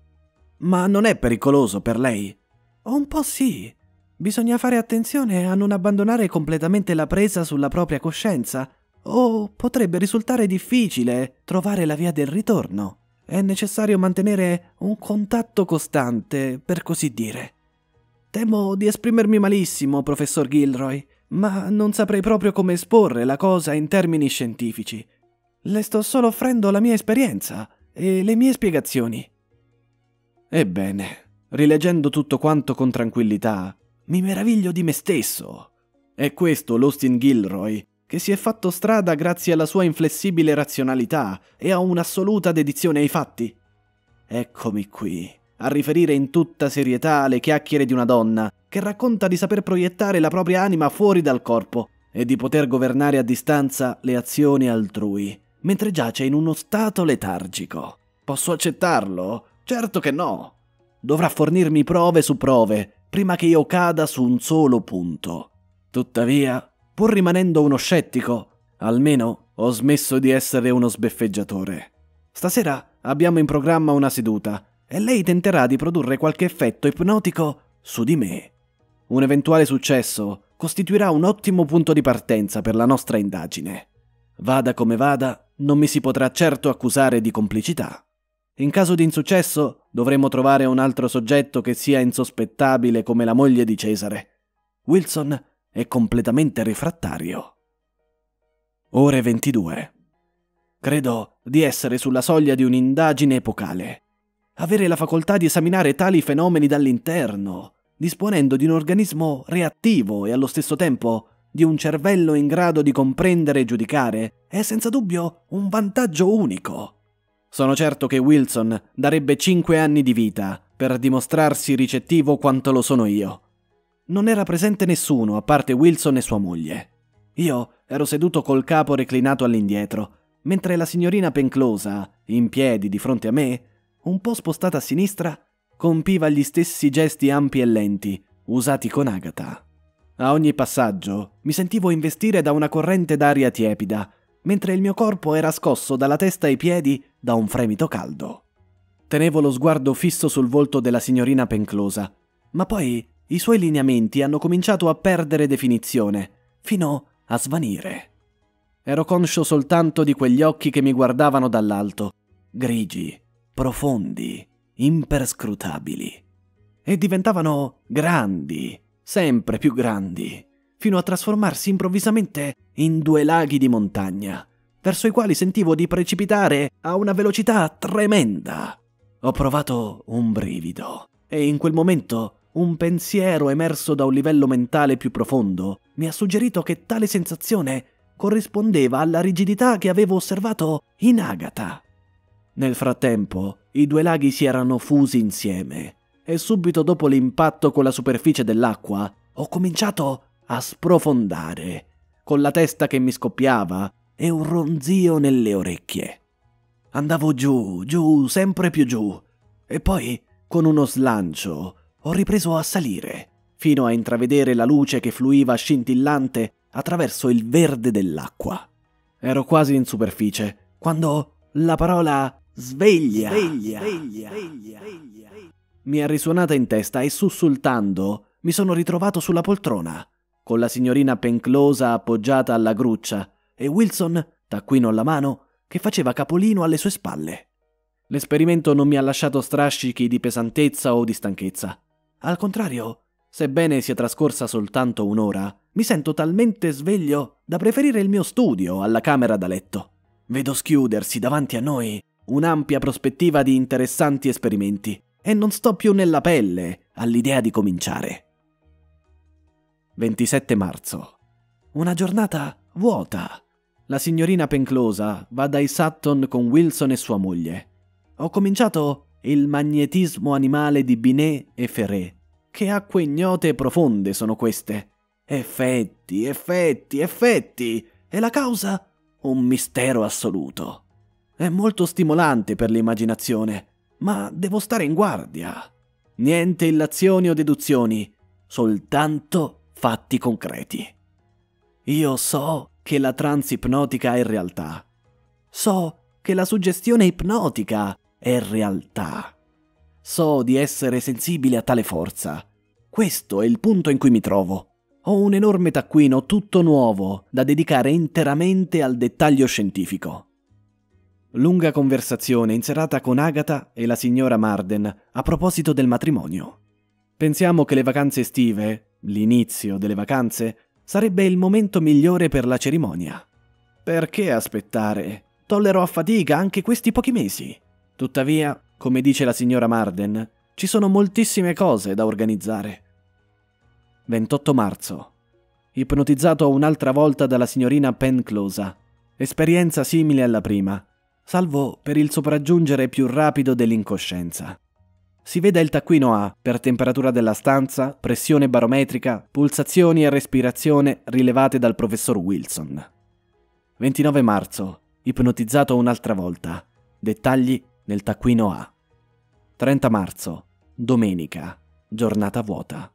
Ma non è pericoloso per lei? Un po' sì. Bisogna fare attenzione a non abbandonare completamente la presa sulla propria coscienza, o potrebbe risultare difficile trovare la via del ritorno. È necessario mantenere un contatto costante, per così dire. Temo di esprimermi malissimo, professor Gilroy, ma non saprei proprio come esporre la cosa in termini scientifici. Le sto solo offrendo la mia esperienza e le mie spiegazioni. Ebbene, rileggendo tutto quanto con tranquillità, mi meraviglio di me stesso. È questo l'Austin Gilroy che si è fatto strada grazie alla sua inflessibile razionalità e a un'assoluta dedizione ai fatti. Eccomi qui a riferire in tutta serietà le chiacchiere di una donna che racconta di saper proiettare la propria anima fuori dal corpo e di poter governare a distanza le azioni altrui, mentre giace in uno stato letargico. Posso accettarlo? Certo che no! Dovrà fornirmi prove su prove, prima che io cada su un solo punto. Tuttavia, pur rimanendo uno scettico, almeno ho smesso di essere uno sbeffeggiatore. Stasera abbiamo in programma una seduta, e lei tenterà di produrre qualche effetto ipnotico su di me. Un eventuale successo costituirà un ottimo punto di partenza per la nostra indagine. Vada come vada, non mi si potrà certo accusare di complicità. In caso di insuccesso dovremo trovare un altro soggetto che sia insospettabile come la moglie di Cesare. Wilson è completamente refrattario. Ore ventidue. Credo di essere sulla soglia di un'indagine epocale. Avere la facoltà di esaminare tali fenomeni dall'interno, disponendo di un organismo reattivo e allo stesso tempo di un cervello in grado di comprendere e giudicare, è senza dubbio un vantaggio unico. Sono certo che Wilson darebbe cinque anni di vita per dimostrarsi ricettivo quanto lo sono io. Non era presente nessuno a parte Wilson e sua moglie. Io ero seduto col capo reclinato all'indietro, mentre la signorina Penclosa, in piedi di fronte a me, un po' spostata a sinistra, compiva gli stessi gesti ampi e lenti usati con Agatha. A ogni passaggio mi sentivo investire da una corrente d'aria tiepida, mentre il mio corpo era scosso dalla testa ai piedi da un fremito caldo. Tenevo lo sguardo fisso sul volto della signorina Penclosa, ma poi i suoi lineamenti hanno cominciato a perdere definizione, fino a svanire. Ero conscio soltanto di quegli occhi che mi guardavano dall'alto, grigi, profondi, imperscrutabili, e diventavano grandi, sempre più grandi, fino a trasformarsi improvvisamente in due laghi di montagna, verso i quali sentivo di precipitare a una velocità tremenda. Ho provato un brivido, e in quel momento un pensiero emerso da un livello mentale più profondo mi ha suggerito che tale sensazione corrispondeva alla rigidità che avevo osservato in Agatha. Nel frattempo, i due laghi si erano fusi insieme, e subito dopo l'impatto con la superficie dell'acqua ho cominciato a sprofondare, con la testa che mi scoppiava e un ronzio nelle orecchie. Andavo giù, giù, sempre più giù, e poi, con uno slancio, ho ripreso a salire, fino a intravedere la luce che fluiva scintillante attraverso il verde dell'acqua. Ero quasi in superficie, quando la parola sveglia, sveglia, sveglia, sveglia, sveglia mi è risuonata in testa e, sussultando, mi sono ritrovato sulla poltrona, con la signorina Penclosa appoggiata alla gruccia e Wilson, taccuino alla mano, che faceva capolino alle sue spalle. L'esperimento non mi ha lasciato strascichi di pesantezza o di stanchezza. Al contrario, sebbene sia trascorsa soltanto un'ora, mi sento talmente sveglio da preferire il mio studio alla camera da letto. Vedo schiudersi davanti a noi un'ampia prospettiva di interessanti esperimenti e non sto più nella pelle all'idea di cominciare. ventisette marzo. Una giornata vuota. La signorina Penclosa va dai Sutton con Wilson e sua moglie. Ho cominciato il magnetismo animale di Binet e Ferré. Che acque ignote e profonde sono queste. Effetti, effetti, effetti. E la causa? Un mistero assoluto. È molto stimolante per l'immaginazione, ma devo stare in guardia. Niente illazioni o deduzioni, soltanto fatti concreti. Io so che la trance ipnotica è realtà. So che la suggestione ipnotica è realtà. So di essere sensibile a tale forza. Questo è il punto in cui mi trovo. Ho un enorme taccuino tutto nuovo da dedicare interamente al dettaglio scientifico. Lunga conversazione in serata con Agatha e la signora Marden a proposito del matrimonio. Pensiamo che le vacanze estive, l'inizio delle vacanze, sarebbe il momento migliore per la cerimonia. Perché aspettare? Tollerò a fatica anche questi pochi mesi. Tuttavia, come dice la signora Marden, ci sono moltissime cose da organizzare. ventotto marzo. Ipnotizzato un'altra volta dalla signorina Penclosa. Esperienza simile alla prima, salvo per il sopraggiungere più rapido dell'incoscienza. Si veda il taccuino A per temperatura della stanza, pressione barometrica, pulsazioni e respirazione rilevate dal professor Wilson. ventinove marzo, ipnotizzato un'altra volta. Dettagli nel taccuino A. trenta marzo, domenica, giornata vuota.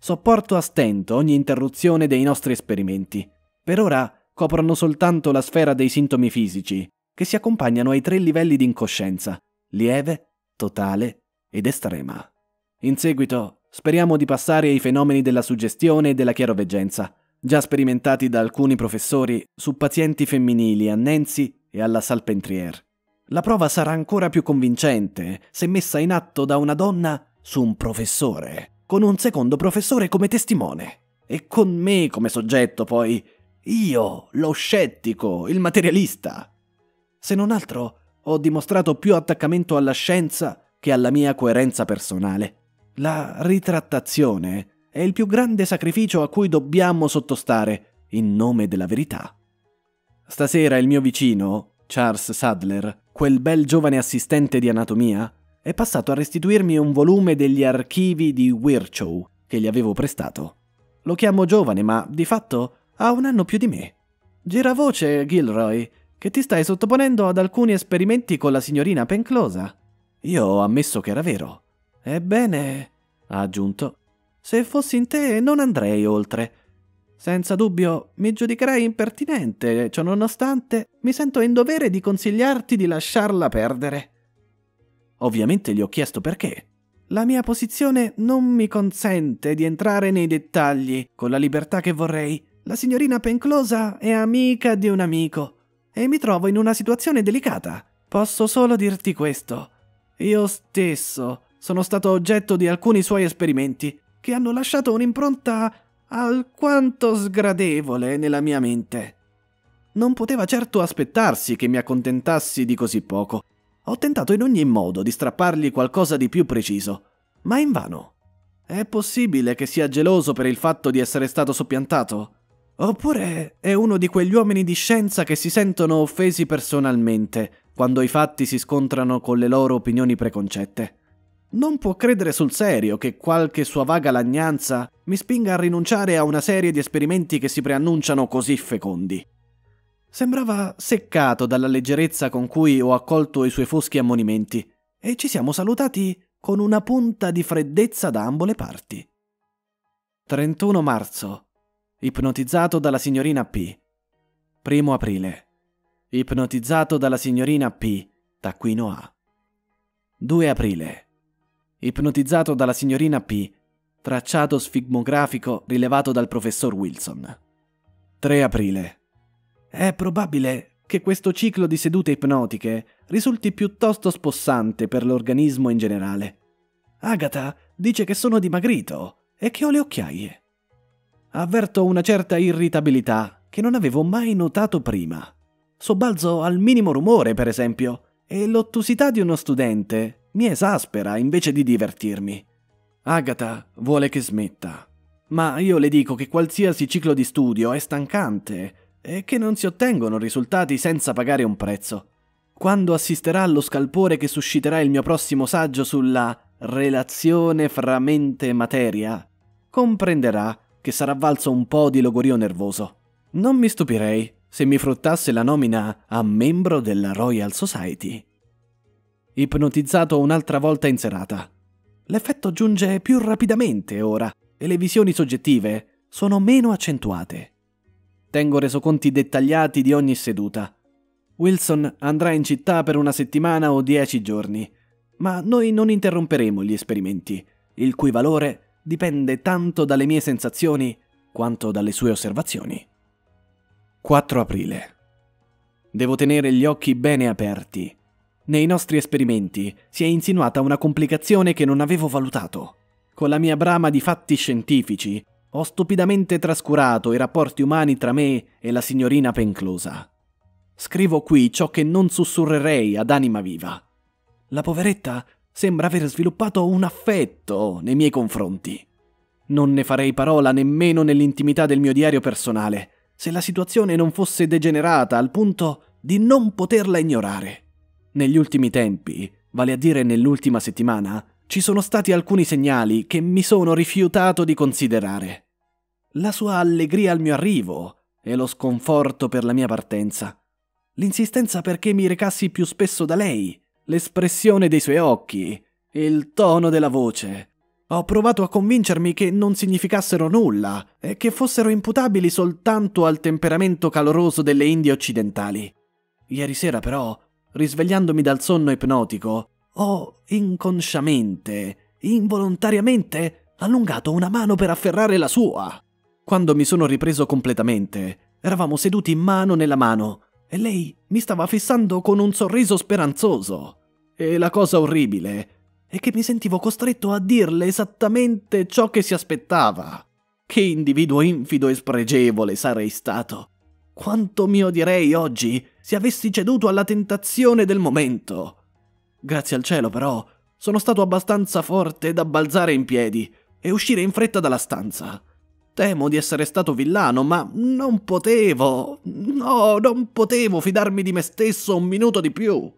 Sopporto a stento ogni interruzione dei nostri esperimenti. Per ora coprono soltanto la sfera dei sintomi fisici, che si accompagnano ai tre livelli di incoscienza, lieve, totale ed estrema. In seguito speriamo di passare ai fenomeni della suggestione e della chiaroveggenza, già sperimentati da alcuni professori su pazienti femminili a Nancy e alla Salpentrière. La prova sarà ancora più convincente se messa in atto da una donna su un professore, con un secondo professore come testimone. E con me come soggetto, poi, io, lo scettico, il materialista. Se non altro, ho dimostrato più attaccamento alla scienza che alla mia coerenza personale. La ritrattazione è il più grande sacrificio a cui dobbiamo sottostare in nome della verità. Stasera il mio vicino, Charles Sadler, quel bel giovane assistente di anatomia, è passato a restituirmi un volume degli archivi di Wirchow che gli avevo prestato. Lo chiamo giovane, ma di fatto ha un anno più di me. Giravoce, Gilroy, che ti stai sottoponendo ad alcuni esperimenti con la signorina Penclosa. Io ho ammesso che era vero. Ebbene, ha aggiunto, se fossi in te non andrei oltre. Senza dubbio mi giudicherai impertinente, ciò nonostante mi sento in dovere di consigliarti di lasciarla perdere. Ovviamente gli ho chiesto perché. La mia posizione non mi consente di entrare nei dettagli con la libertà che vorrei. La signorina Penclosa è amica di un amico e mi trovo in una situazione delicata. Posso solo dirti questo. Io stesso sono stato oggetto di alcuni suoi esperimenti che hanno lasciato un'impronta alquanto sgradevole nella mia mente. Non poteva certo aspettarsi che mi accontentassi di così poco. Ho tentato in ogni modo di strappargli qualcosa di più preciso, ma invano. È possibile che sia geloso per il fatto di essere stato soppiantato? Oppure è uno di quegli uomini di scienza che si sentono offesi personalmente quando i fatti si scontrano con le loro opinioni preconcette? Non può credere sul serio che qualche sua vaga lagnanza mi spinga a rinunciare a una serie di esperimenti che si preannunciano così fecondi. Sembrava seccato dalla leggerezza con cui ho accolto i suoi foschi ammonimenti e ci siamo salutati con una punta di freddezza da ambo le parti. trentuno marzo. Ipnotizzato dalla signorina P. primo aprile. Ipnotizzato dalla signorina P. Taccuino A. due aprile. Ipnotizzato dalla signorina P. Tracciato sfigmografico rilevato dal professor Wilson. tre aprile. È probabile che questo ciclo di sedute ipnotiche risulti piuttosto spossante per l'organismo in generale. Agatha dice che sono dimagrito e che ho le occhiaie. Avverto una certa irritabilità che non avevo mai notato prima. Sobbalzo al minimo rumore, per esempio, e l'ottusità di uno studente mi esaspera invece di divertirmi. Agatha vuole che smetta, ma io le dico che qualsiasi ciclo di studio è stancante e che non si ottengono risultati senza pagare un prezzo. Quando assisterà allo scalpore che susciterà il mio prossimo saggio sulla relazione fra mente e materia, comprenderà che sarà valso un po' di logorio nervoso. Non mi stupirei se mi fruttasse la nomina a membro della Royal Society. Ipnotizzato un'altra volta in serata. L'effetto giunge più rapidamente ora e le visioni soggettive sono meno accentuate. Tengo resoconti dettagliati di ogni seduta. Wilson andrà in città per una settimana o dieci giorni, ma noi non interromperemo gli esperimenti, il cui valore dipende tanto dalle mie sensazioni quanto dalle sue osservazioni. quattro aprile. Devo tenere gli occhi bene aperti. Nei nostri esperimenti si è insinuata una complicazione che non avevo valutato. Con la mia brama di fatti scientifici ho stupidamente trascurato i rapporti umani tra me e la signorina Penclosa. Scrivo qui ciò che non sussurrerei ad anima viva. La poveretta sembra aver sviluppato un affetto nei miei confronti. Non ne farei parola nemmeno nell'intimità del mio diario personale, se la situazione non fosse degenerata al punto di non poterla ignorare. Negli ultimi tempi, vale a dire nell'ultima settimana, ci sono stati alcuni segnali che mi sono rifiutato di considerare. La sua allegria al mio arrivo e lo sconforto per la mia partenza. L'insistenza perché mi recassi più spesso da lei, l'espressione dei suoi occhi, il tono della voce. Ho provato a convincermi che non significassero nulla e che fossero imputabili soltanto al temperamento caloroso delle Indie occidentali. Ieri sera però, risvegliandomi dal sonno ipnotico, ho inconsciamente, involontariamente, allungato una mano per afferrare la sua. Quando mi sono ripreso completamente, eravamo seduti mano nella mano e lei mi stava fissando con un sorriso speranzoso. E la cosa orribile è che mi sentivo costretto a dirle esattamente ciò che si aspettava. Che individuo infido e spregevole sarei stato. Quanto mi odierei oggi se avessi ceduto alla tentazione del momento. Grazie al cielo, però, sono stato abbastanza forte da balzare in piedi e uscire in fretta dalla stanza. Temo di essere stato villano, ma non potevo, no, non potevo fidarmi di me stesso un minuto di più.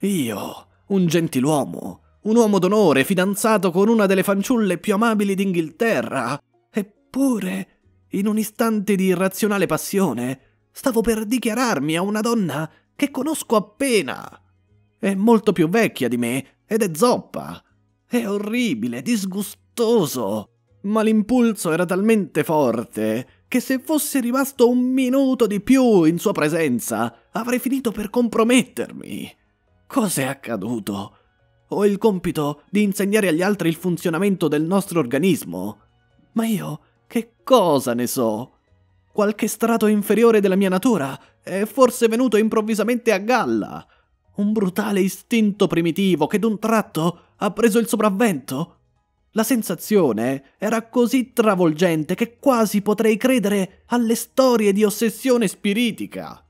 Io, un gentiluomo, un uomo d'onore, fidanzato con una delle fanciulle più amabili d'Inghilterra, eppure, in un istante di irrazionale passione, stavo per dichiararmi a una donna che conosco appena. È molto più vecchia di me ed è zoppa. È orribile, disgustoso. Ma l'impulso era talmente forte che se fossi rimasto un minuto di più in sua presenza avrei finito per compromettermi. Cos'è accaduto? Ho il compito di insegnare agli altri il funzionamento del nostro organismo. Ma io che cosa ne so? Qualche strato inferiore della mia natura è forse venuto improvvisamente a galla. Un brutale istinto primitivo che d'un tratto ha preso il sopravvento. La sensazione era così travolgente che quasi potrei credere alle storie di ossessione spiritica.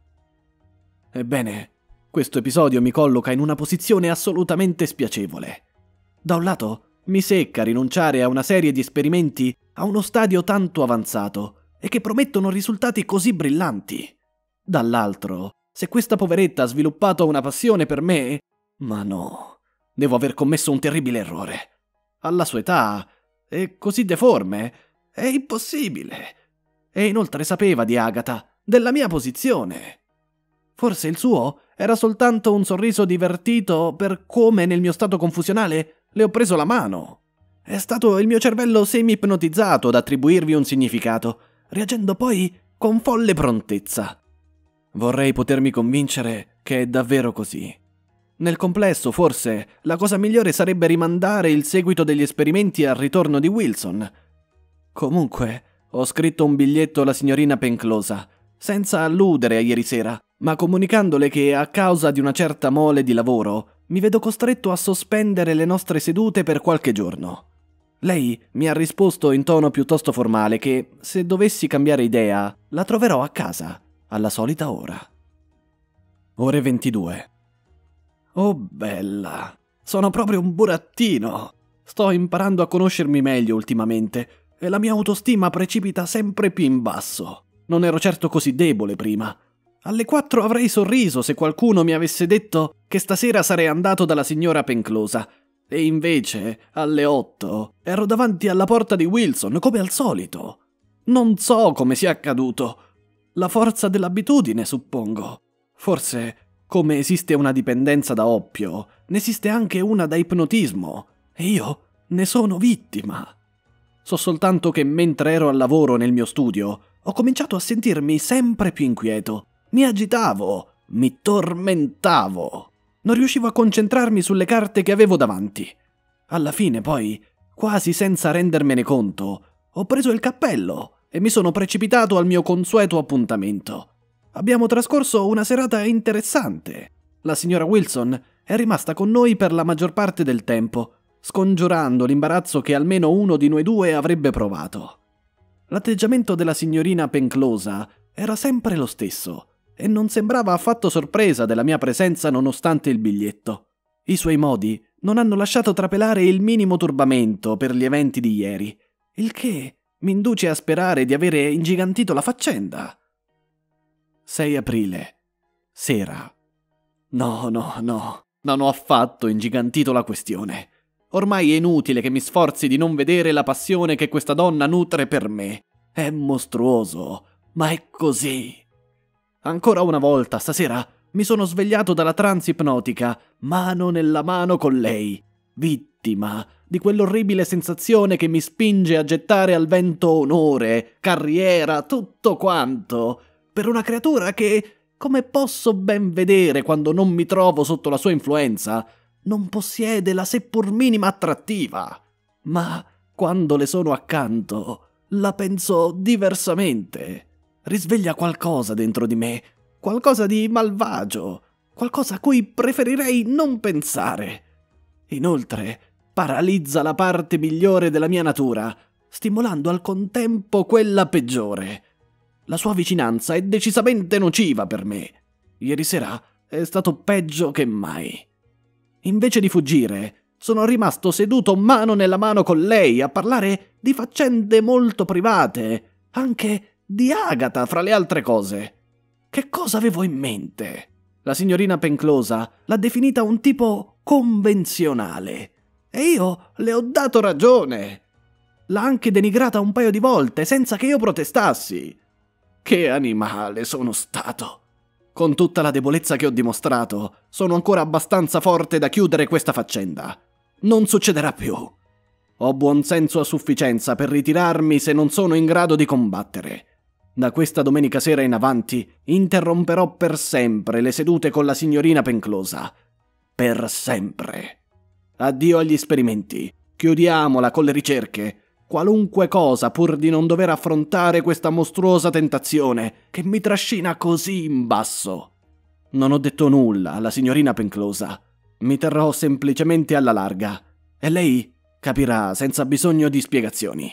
Ebbene, questo episodio mi colloca in una posizione assolutamente spiacevole. Da un lato, mi secca rinunciare a una serie di esperimenti a uno stadio tanto avanzato e che promettono risultati così brillanti. Dall'altro, se questa poveretta ha sviluppato una passione per me... Ma no, devo aver commesso un terribile errore. Alla sua età, è così deforme, è impossibile. E inoltre sapeva di Agatha, della mia posizione. Forse il suo era soltanto un sorriso divertito per come nel mio stato confusionale le ho preso la mano. È stato il mio cervello semi-ipnotizzato ad attribuirvi un significato, reagendo poi con folle prontezza. Vorrei potermi convincere che è davvero così. Nel complesso, forse, la cosa migliore sarebbe rimandare il seguito degli esperimenti al ritorno di Wilson. Comunque, ho scritto un biglietto alla signorina Penclosa, senza alludere a ieri sera, ma comunicandole che, a causa di una certa mole di lavoro, mi vedo costretto a sospendere le nostre sedute per qualche giorno. Lei mi ha risposto in tono piuttosto formale che, se dovessi cambiare idea, la troverò a casa, alla solita ora. Ore ventidue. Oh bella, sono proprio un burattino. Sto imparando a conoscermi meglio ultimamente e la mia autostima precipita sempre più in basso. Non ero certo così debole prima. Alle quattro avrei sorriso se qualcuno mi avesse detto che stasera sarei andato dalla signora Penclosa. E invece, alle otto, ero davanti alla porta di Wilson come al solito. Non so come sia accaduto. La forza dell'abitudine, suppongo. Forse... Come esiste una dipendenza da oppio, ne esiste anche una da ipnotismo, e io ne sono vittima. So soltanto che mentre ero al lavoro nel mio studio, ho cominciato a sentirmi sempre più inquieto. Mi agitavo, mi tormentavo. Non riuscivo a concentrarmi sulle carte che avevo davanti. Alla fine, poi, quasi senza rendermene conto, ho preso il cappello e mi sono precipitato al mio consueto appuntamento. Abbiamo trascorso una serata interessante. La signora Wilson è rimasta con noi per la maggior parte del tempo, scongiurando l'imbarazzo che almeno uno di noi due avrebbe provato. L'atteggiamento della signorina Penclosa era sempre lo stesso e non sembrava affatto sorpresa della mia presenza nonostante il biglietto. I suoi modi non hanno lasciato trapelare il minimo turbamento per gli eventi di ieri, il che mi induce a sperare di avere ingigantito la faccenda. sei aprile. Sera. No, no, no. Non ho affatto ingigantito la questione. Ormai è inutile che mi sforzi di non vedere la passione che questa donna nutre per me. È mostruoso, ma è così. Ancora una volta, stasera, mi sono svegliato dalla trance ipnotica, mano nella mano con lei, vittima di quell'orribile sensazione che mi spinge a gettare al vento onore, carriera, tutto quanto... Per una creatura che, come posso ben vedere quando non mi trovo sotto la sua influenza, non possiede la seppur minima attrattiva. Ma quando le sono accanto, la penso diversamente. Risveglia qualcosa dentro di me, qualcosa di malvagio, qualcosa a cui preferirei non pensare. Inoltre, paralizza la parte migliore della mia natura, stimolando al contempo quella peggiore. La sua vicinanza è decisamente nociva per me. Ieri sera è stato peggio che mai. Invece di fuggire, sono rimasto seduto mano nella mano con lei a parlare di faccende molto private, anche di Agatha fra le altre cose. Che cosa avevo in mente? La signorina Penclosa l'ha definita un tipo convenzionale e io le ho dato ragione. L'ha anche denigrata un paio di volte senza che io protestassi. Che animale sono stato! Con tutta la debolezza che ho dimostrato, sono ancora abbastanza forte da chiudere questa faccenda. Non succederà più. Ho buon senso a sufficienza per ritirarmi se non sono in grado di combattere. Da questa domenica sera in avanti interromperò per sempre le sedute con la signorina Penclosa. Per sempre. Addio agli esperimenti. Chiudiamola con le ricerche. Qualunque cosa pur di non dover affrontare questa mostruosa tentazione che mi trascina così in basso. Non ho detto nulla alla signorina Penclosa. Mi terrò semplicemente alla larga e lei capirà senza bisogno di spiegazioni.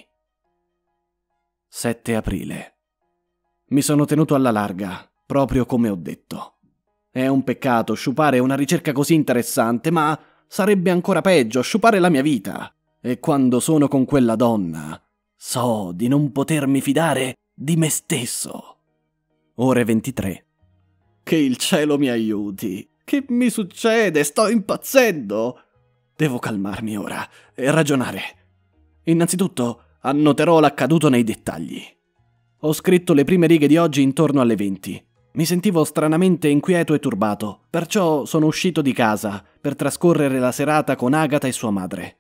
sette aprile. Mi sono tenuto alla larga, proprio come ho detto. È un peccato sciupare una ricerca così interessante, ma sarebbe ancora peggio sciupare la mia vita. E quando sono con quella donna, so di non potermi fidare di me stesso. ore ventitré. Che il cielo mi aiuti! Che mi succede? Sto impazzendo! Devo calmarmi ora e ragionare. Innanzitutto annoterò l'accaduto nei dettagli. Ho scritto le prime righe di oggi intorno alle venti. Mi sentivo stranamente inquieto e turbato, perciò sono uscito di casa per trascorrere la serata con Agatha e sua madre.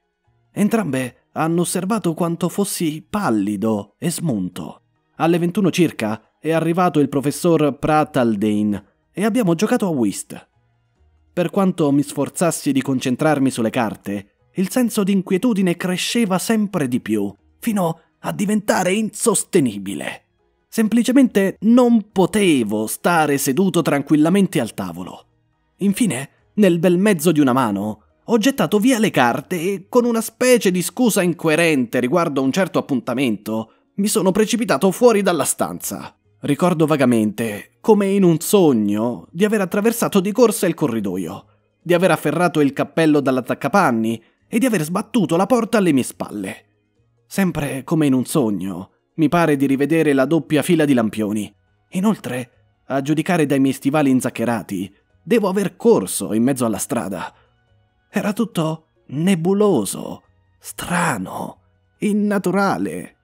Entrambe hanno osservato quanto fossi pallido e smunto. Alle ventuno circa è arrivato il professor Pratt-Haldane e abbiamo giocato a whist. Per quanto mi sforzassi di concentrarmi sulle carte, il senso di inquietudine cresceva sempre di più, fino a diventare insostenibile. Semplicemente non potevo stare seduto tranquillamente al tavolo. Infine, nel bel mezzo di una mano, ho gettato via le carte e, con una specie di scusa incoerente riguardo a un certo appuntamento, mi sono precipitato fuori dalla stanza. Ricordo vagamente, come in un sogno, di aver attraversato di corsa il corridoio, di aver afferrato il cappello dall'attaccapanni e di aver sbattuto la porta alle mie spalle. Sempre come in un sogno, mi pare di rivedere la doppia fila di lampioni. Inoltre, a giudicare dai miei stivali inzaccherati, devo aver corso in mezzo alla strada. Era tutto nebuloso, strano, innaturale.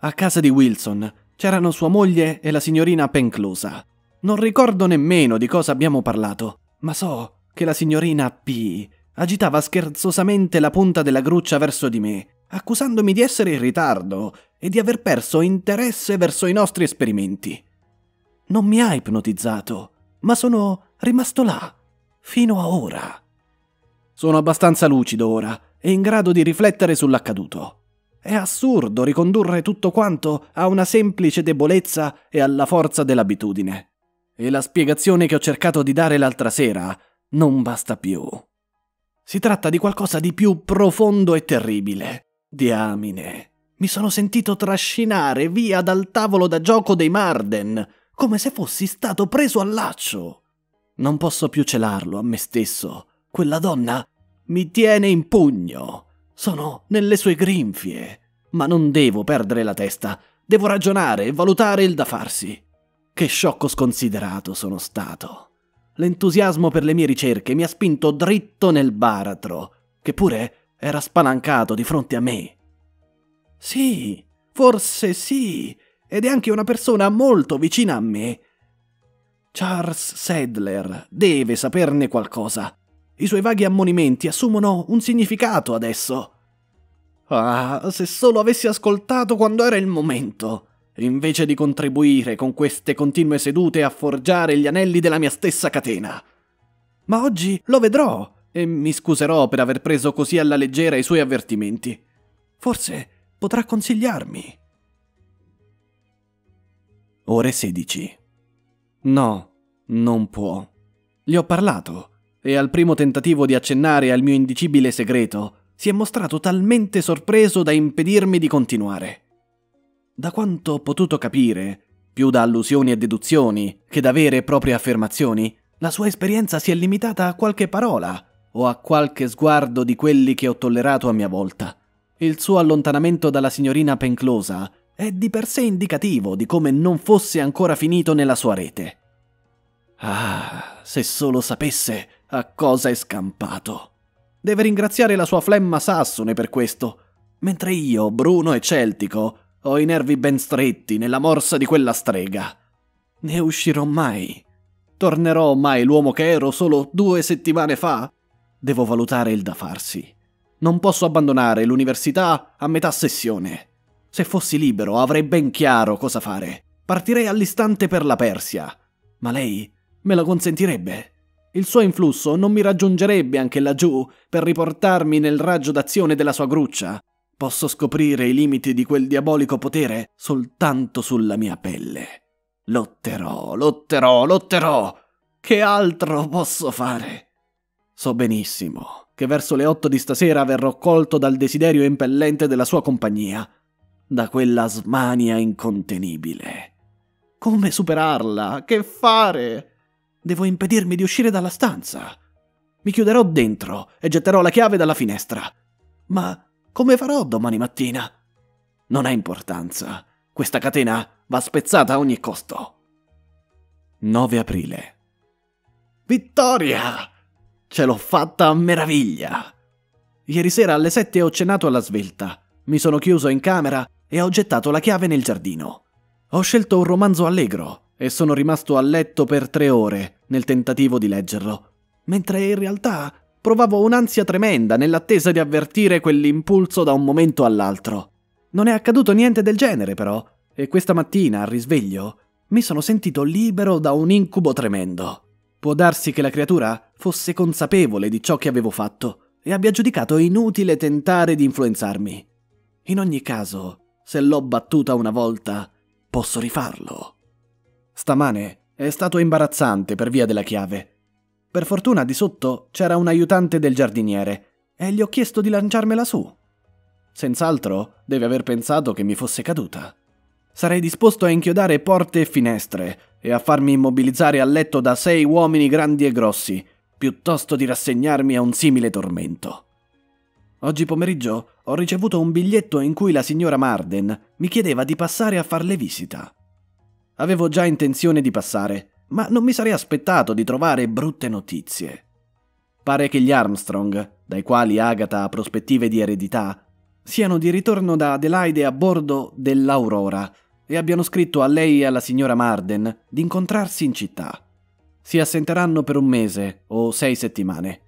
A casa di Wilson c'erano sua moglie e la signorina Penclosa. Non ricordo nemmeno di cosa abbiamo parlato, ma so che la signorina P agitava scherzosamente la punta della gruccia verso di me, accusandomi di essere in ritardo e di aver perso interesse verso i nostri esperimenti. Non mi ha ipnotizzato, ma sono rimasto là, fino a ora. Sono abbastanza lucido ora e in grado di riflettere sull'accaduto. È assurdo ricondurre tutto quanto a una semplice debolezza e alla forza dell'abitudine. E la spiegazione che ho cercato di dare l'altra sera non basta più. Si tratta di qualcosa di più profondo e terribile. Diamine, mi sono sentito trascinare via dal tavolo da gioco dei Marden, come se fossi stato preso al laccio. Non posso più celarlo a me stesso. Quella donna mi tiene in pugno, sono nelle sue grinfie, ma non devo perdere la testa, devo ragionare e valutare il da farsi. Che sciocco sconsiderato sono stato. L'entusiasmo per le mie ricerche mi ha spinto dritto nel baratro, che pure era spalancato di fronte a me. Sì, forse sì, ed è anche una persona molto vicina a me. Charles Sadler deve saperne qualcosa. I suoi vaghi ammonimenti assumono un significato adesso. Ah, se solo avessi ascoltato quando era il momento, invece di contribuire con queste continue sedute a forgiare gli anelli della mia stessa catena. Ma oggi lo vedrò e mi scuserò per aver preso così alla leggera i suoi avvertimenti. Forse potrà consigliarmi. ore sedici. No, Non può. Gli ho parlato, e al primo tentativo di accennare al mio indicibile segreto, si è mostrato talmente sorpreso da impedirmi di continuare. Da quanto ho potuto capire, più da allusioni e deduzioni che da vere e proprie affermazioni, la sua esperienza si è limitata a qualche parola o a qualche sguardo di quelli che ho tollerato a mia volta. Il suo allontanamento dalla signorina Penclosa è di per sé indicativo di come non fosse ancora finito nella sua rete. Ah, se solo sapesse a cosa è scampato. Deve ringraziare la sua flemma sassone per questo, mentre io, bruno e celtico, ho i nervi ben stretti nella morsa di quella strega. Ne uscirò mai? Tornerò mai l'uomo che ero solo due settimane fa? Devo valutare il da farsi. Non posso abbandonare l'università a metà sessione. Se fossi libero avrei ben chiaro cosa fare. Partirei all'istante per la Persia. Ma lei me lo consentirebbe? Il suo influsso non mi raggiungerebbe anche laggiù per riportarmi nel raggio d'azione della sua gruccia. Posso scoprire i limiti di quel diabolico potere soltanto sulla mia pelle. Lotterò, lotterò, lotterò! Che altro posso fare? So benissimo che verso le otto di stasera verrò colto dal desiderio impellente della sua compagnia, da quella smania incontenibile. Come superarla? Che fare? Devo impedirmi di uscire dalla stanza. Mi chiuderò dentro e getterò la chiave dalla finestra. Ma come farò domani mattina? Non ha importanza. Questa catena va spezzata a ogni costo. nove aprile. Vittoria! Ce l'ho fatta a meraviglia! Ieri sera alle sette ho cenato alla svelta. Mi sono chiuso in camera e ho gettato la chiave nel giardino. Ho scelto un romanzo allegro e sono rimasto a letto per tre ore nel tentativo di leggerlo, mentre in realtà provavo un'ansia tremenda nell'attesa di avvertire quell'impulso da un momento all'altro. Non è accaduto niente del genere però, e questa mattina al risveglio mi sono sentito libero da un incubo tremendo. Può darsi che la creatura fosse consapevole di ciò che avevo fatto e abbia giudicato inutile tentare di influenzarmi. In ogni caso, se l'ho battuta una volta, posso rifarlo. Stamane è stato imbarazzante per via della chiave. Per fortuna di sotto c'era un aiutante del giardiniere e gli ho chiesto di lanciarmela su. Senz'altro deve aver pensato che mi fosse caduta. Sarei disposto a inchiodare porte e finestre e a farmi immobilizzare a letto da sei uomini grandi e grossi, piuttosto di rassegnarmi a un simile tormento. Oggi pomeriggio ho ricevuto un biglietto in cui la signora Marden mi chiedeva di passare a farle visita. Avevo già intenzione di passare, ma non mi sarei aspettato di trovare brutte notizie. Pare che gli Armstrong, dai quali Agatha ha prospettive di eredità, siano di ritorno da Adelaide a bordo dell'Aurora e abbiano scritto a lei e alla signora Marden di incontrarsi in città. Si assenteranno per un mese o sei settimane,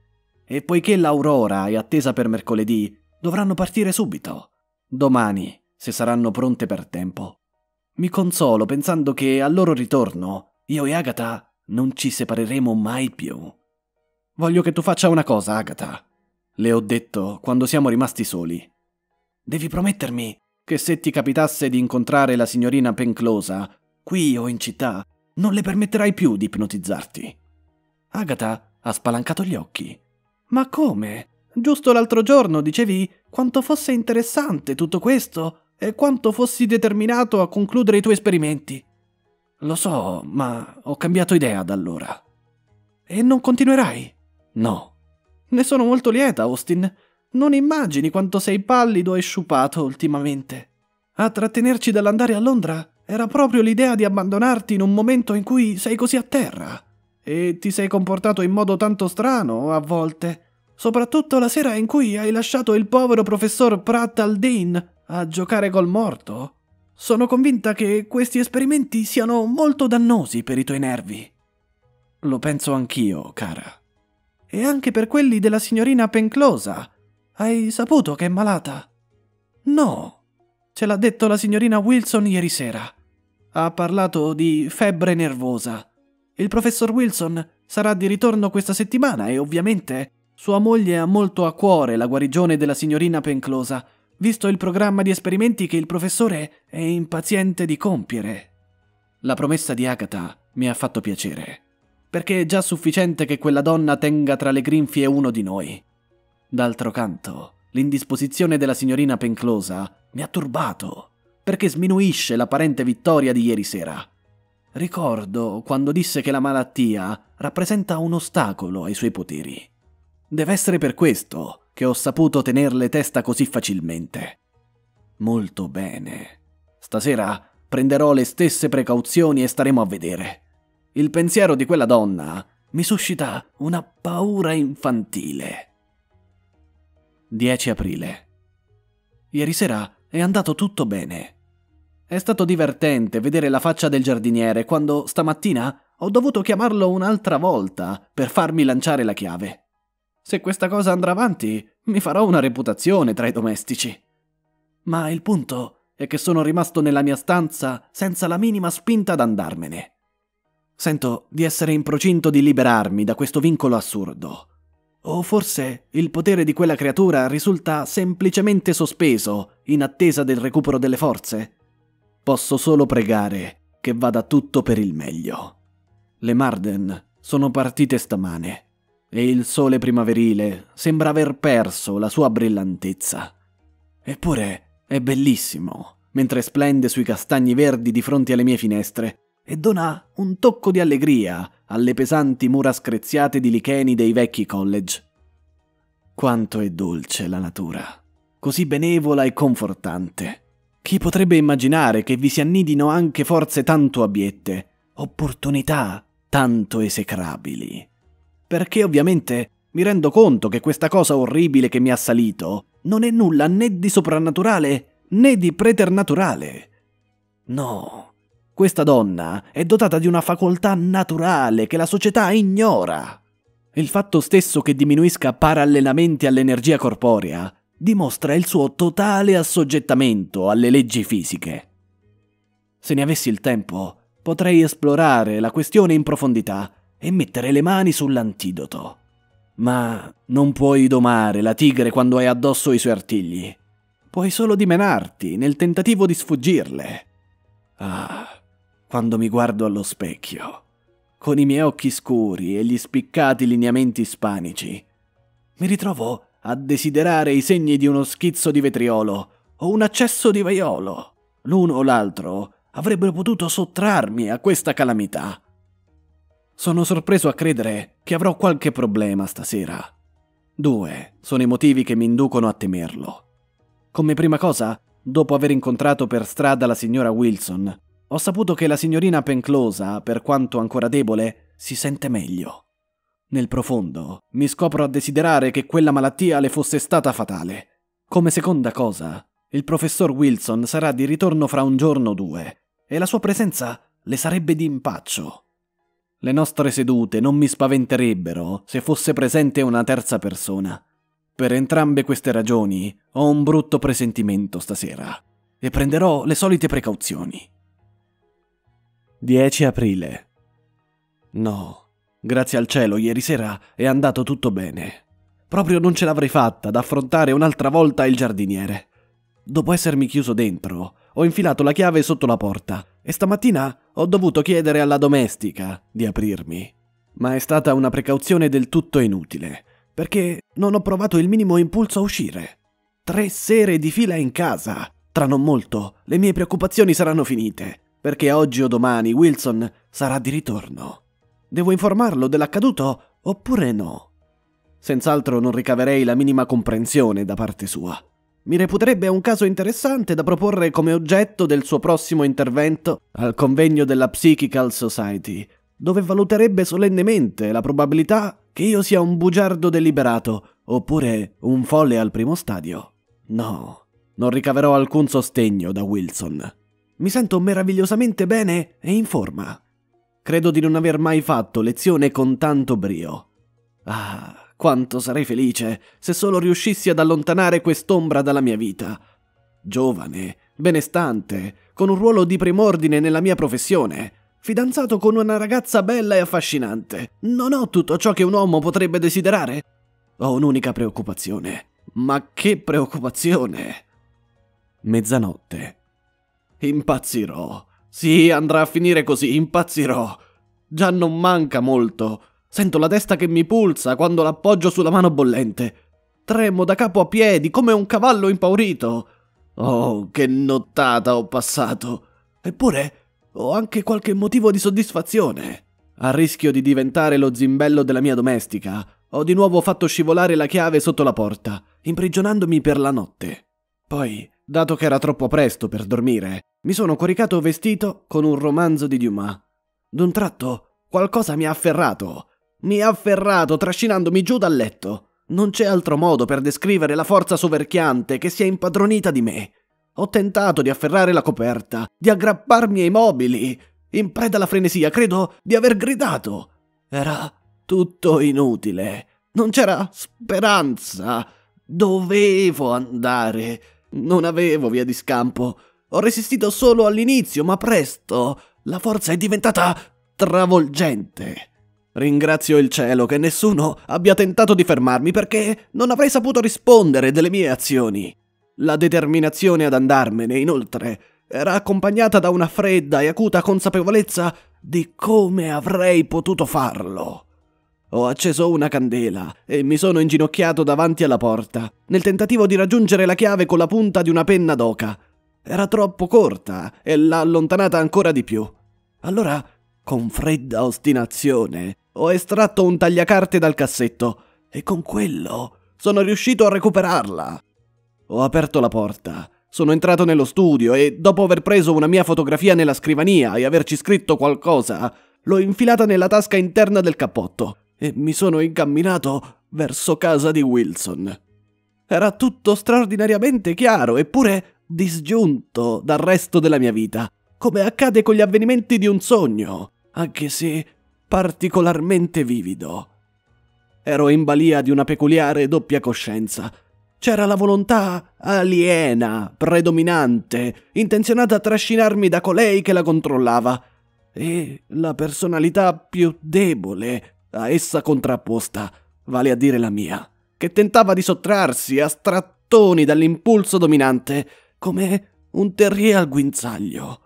e poiché l'Aurora è attesa per mercoledì, dovranno partire subito, domani, se saranno pronte per tempo. Mi consolo pensando che al loro ritorno io e Agatha non ci separeremo mai più. Voglio che tu faccia una cosa, Agatha. Le ho detto quando siamo rimasti soli. Devi promettermi che se ti capitasse di incontrare la signorina Penclosa, qui o in città, non le permetterai più di ipnotizzarti. Agatha ha spalancato gli occhi. Ma come? Giusto l'altro giorno dicevi quanto fosse interessante tutto questo e quanto fossi determinato a concludere i tuoi esperimenti. Lo so, ma ho cambiato idea da allora. E non continuerai? No. Ne sono molto lieta, Austin. Non immagini quanto sei pallido e sciupato ultimamente. A trattenerci dall'andare a Londra era proprio l'idea di abbandonarti in un momento in cui sei così a terra. E ti sei comportato in modo tanto strano a volte, soprattutto la sera in cui hai lasciato il povero professor Pratt-Haldane a giocare col morto. Sono convinta che questi esperimenti siano molto dannosi per i tuoi nervi. Lo penso anch'io, cara. E anche per quelli della signorina Penclosa. Hai saputo che è malata? No, ce l'ha detto la signorina Wilson ieri sera. Ha parlato di febbre nervosa. Il professor Wilson sarà di ritorno questa settimana e ovviamente sua moglie ha molto a cuore la guarigione della signorina Penclosa, visto il programma di esperimenti che il professore è impaziente di compiere. La promessa di Agatha mi ha fatto piacere. perché è già sufficiente che quella donna tenga tra le grinfie uno di noi. D'altro canto, l'indisposizione della signorina Penclosa mi ha turbato, perché sminuisce l'apparente vittoria di ieri sera. Ricordo quando disse che la malattia rappresenta un ostacolo ai suoi poteri. Deve essere per questo che ho saputo tenerle testa così facilmente. Molto bene. Stasera prenderò le stesse precauzioni e staremo a vedere. Il pensiero di quella donna mi suscita una paura infantile. dieci aprile. Ieri sera è andato tutto bene. È stato divertente vedere la faccia del giardiniere quando stamattina ho dovuto chiamarlo un'altra volta per farmi lanciare la chiave. Se questa cosa andrà avanti, mi farò una reputazione tra i domestici. Ma il punto è che sono rimasto nella mia stanza senza la minima spinta ad andarmene. Sento di essere in procinto di liberarmi da questo vincolo assurdo. O forse il potere di quella creatura risulta semplicemente sospeso in attesa del recupero delle forze? Posso solo pregare che vada tutto per il meglio. Le Marden sono partite stamane e il sole primaverile sembra aver perso la sua brillantezza. Eppure è bellissimo, mentre splende sui castagni verdi di fronte alle mie finestre e dona un tocco di allegria alle pesanti mura screziate di licheni dei vecchi college. Quanto è dolce la natura, così benevola e confortante. Chi potrebbe immaginare che vi si annidino anche forze tanto abiette, opportunità tanto esecrabili? Perché ovviamente mi rendo conto che questa cosa orribile che mi ha assalito non è nulla né di soprannaturale né di preternaturale. No. Questa donna è dotata di una facoltà naturale che la società ignora. Il fatto stesso che diminuisca parallelamente all'energia corporea dimostra il suo totale assoggettamento alle leggi fisiche. Se ne avessi il tempo, potrei esplorare la questione in profondità e mettere le mani sull'antidoto. Ma non puoi domare la tigre quando hai addosso i suoi artigli. Puoi solo dimenarti nel tentativo di sfuggirle. Ah, quando mi guardo allo specchio, con i miei occhi scuri e gli spiccati lineamenti ispanici, mi ritrovo a desiderare i segni di uno schizzo di vetriolo o un accesso di vaiolo. L'uno o l'altro avrebbero potuto sottrarmi a questa calamità. Sono sorpreso a credere che avrò qualche problema stasera. Due sono i motivi che mi inducono a temerlo. Come prima cosa, dopo aver incontrato per strada la signora Wilson, ho saputo che la signorina Penclosa, per quanto ancora debole, si sente meglio. Nel profondo, mi scopro a desiderare che quella malattia le fosse stata fatale. Come seconda cosa, il professor Wilson sarà di ritorno fra un giorno o due, e la sua presenza le sarebbe di impaccio. Le nostre sedute non mi spaventerebbero se fosse presente una terza persona. Per entrambe queste ragioni ho un brutto presentimento stasera e prenderò le solite precauzioni. dieci aprile. No, grazie al cielo ieri sera è andato tutto bene. Proprio non ce l'avrei fatta ad affrontare un'altra volta il giardiniere. Dopo essermi chiuso dentro, ho infilato la chiave sotto la porta e stamattina ho dovuto chiedere alla domestica di aprirmi. Ma è stata una precauzione del tutto inutile, perché non ho provato il minimo impulso a uscire. Tre sere di fila in casa. Tra non molto, le mie preoccupazioni saranno finite, perché oggi o domani Wilson sarà di ritorno. Devo informarlo dell'accaduto oppure no? Senz'altro non ricaverei la minima comprensione da parte sua. Mi reputerebbe un caso interessante da proporre come oggetto del suo prossimo intervento al convegno della Psychical Society, dove valuterebbe solennemente la probabilità che io sia un bugiardo deliberato, oppure un folle al primo stadio. No, non ricaverò alcun sostegno da Wilson. Mi sento meravigliosamente bene e in forma. Credo di non aver mai fatto lezione con tanto brio. Ah, quanto sarei felice se solo riuscissi ad allontanare quest'ombra dalla mia vita. Giovane, benestante, con un ruolo di prim'ordine nella mia professione, fidanzato con una ragazza bella e affascinante. Non ho tutto ciò che un uomo potrebbe desiderare. Ho un'unica preoccupazione. Ma che preoccupazione! Mezzanotte. Impazzirò. Sì, andrà a finire così, impazzirò. Già non manca molto. Sento la testa che mi pulsa quando l'appoggio sulla mano bollente. Tremo da capo a piedi come un cavallo impaurito. Oh, che nottata ho passato. Eppure ho anche qualche motivo di soddisfazione. A rischio di diventare lo zimbello della mia domestica, ho di nuovo fatto scivolare la chiave sotto la porta, imprigionandomi per la notte. Poi, dato che era troppo presto per dormire, mi sono coricato vestito con un romanzo di Dumas. D'un tratto, qualcosa mi ha afferrato. Mi ha afferrato trascinandomi giù dal letto. Non c'è altro modo per descrivere la forza soverchiante che si è impadronita di me. Ho tentato di afferrare la coperta, di aggrapparmi ai mobili. In preda alla frenesia, credo di aver gridato. Era tutto inutile. Non c'era speranza. Dovevo andare. Non avevo via di scampo. Ho resistito solo all'inizio, ma presto la forza è diventata travolgente. Ringrazio il cielo che nessuno abbia tentato di fermarmi, perché non avrei saputo rispondere delle mie azioni. La determinazione ad andarmene, inoltre, era accompagnata da una fredda e acuta consapevolezza di come avrei potuto farlo. Ho acceso una candela e mi sono inginocchiato davanti alla porta, nel tentativo di raggiungere la chiave con la punta di una penna d'oca. Era troppo corta e l'ha allontanata ancora di più. Allora, con fredda ostinazione, ho estratto un tagliacarte dal cassetto e con quello sono riuscito a recuperarla. Ho aperto la porta, sono entrato nello studio e, dopo aver preso una mia fotografia nella scrivania e averci scritto qualcosa, l'ho infilata nella tasca interna del cappotto e mi sono incamminato verso casa di Wilson. Era tutto straordinariamente chiaro, eppure disgiunto dal resto della mia vita, come accade con gli avvenimenti di un sogno, anche se particolarmente vivido. Ero in balia di una peculiare doppia coscienza. C'era la volontà aliena, predominante, intenzionata a trascinarmi da colei che la controllava, e la personalità più debole a essa contrapposta, vale a dire la mia, che tentava di sottrarsi a strattoni dall'impulso dominante, come un terrier al guinzaglio.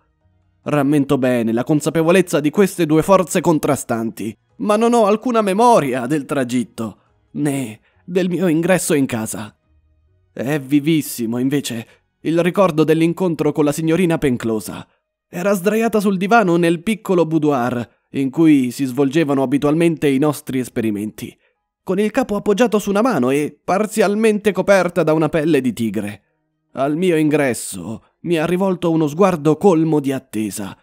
Rammento bene la consapevolezza di queste due forze contrastanti, ma non ho alcuna memoria del tragitto, né del mio ingresso in casa. È vivissimo, invece, il ricordo dell'incontro con la signorina Penclosa. Era sdraiata sul divano nel piccolo boudoir in cui si svolgevano abitualmente i nostri esperimenti, con il capo appoggiato su una mano e parzialmente coperta da una pelle di tigre. Al mio ingresso mi ha rivolto uno sguardo colmo di attesa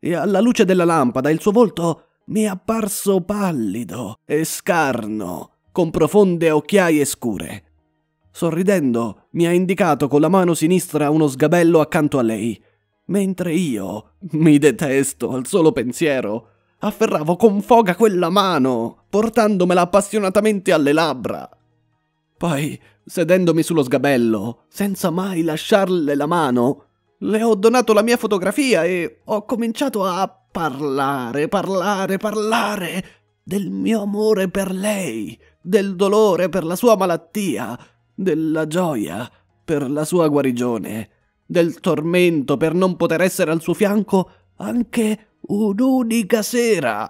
e alla luce della lampada il suo volto mi è apparso pallido e scarno, con profonde occhiaie scure. Sorridendo mi ha indicato con la mano sinistra uno sgabello accanto a lei, mentre io, mi detesto al solo pensiero, afferravo con foga quella mano, portandomela appassionatamente alle labbra. Poi, sedendomi sullo sgabello, senza mai lasciarle la mano, le ho donato la mia fotografia e ho cominciato a parlare, parlare, parlare del mio amore per lei, del dolore per la sua malattia, della gioia per la sua guarigione, del tormento per non poter essere al suo fianco anche un'unica sera.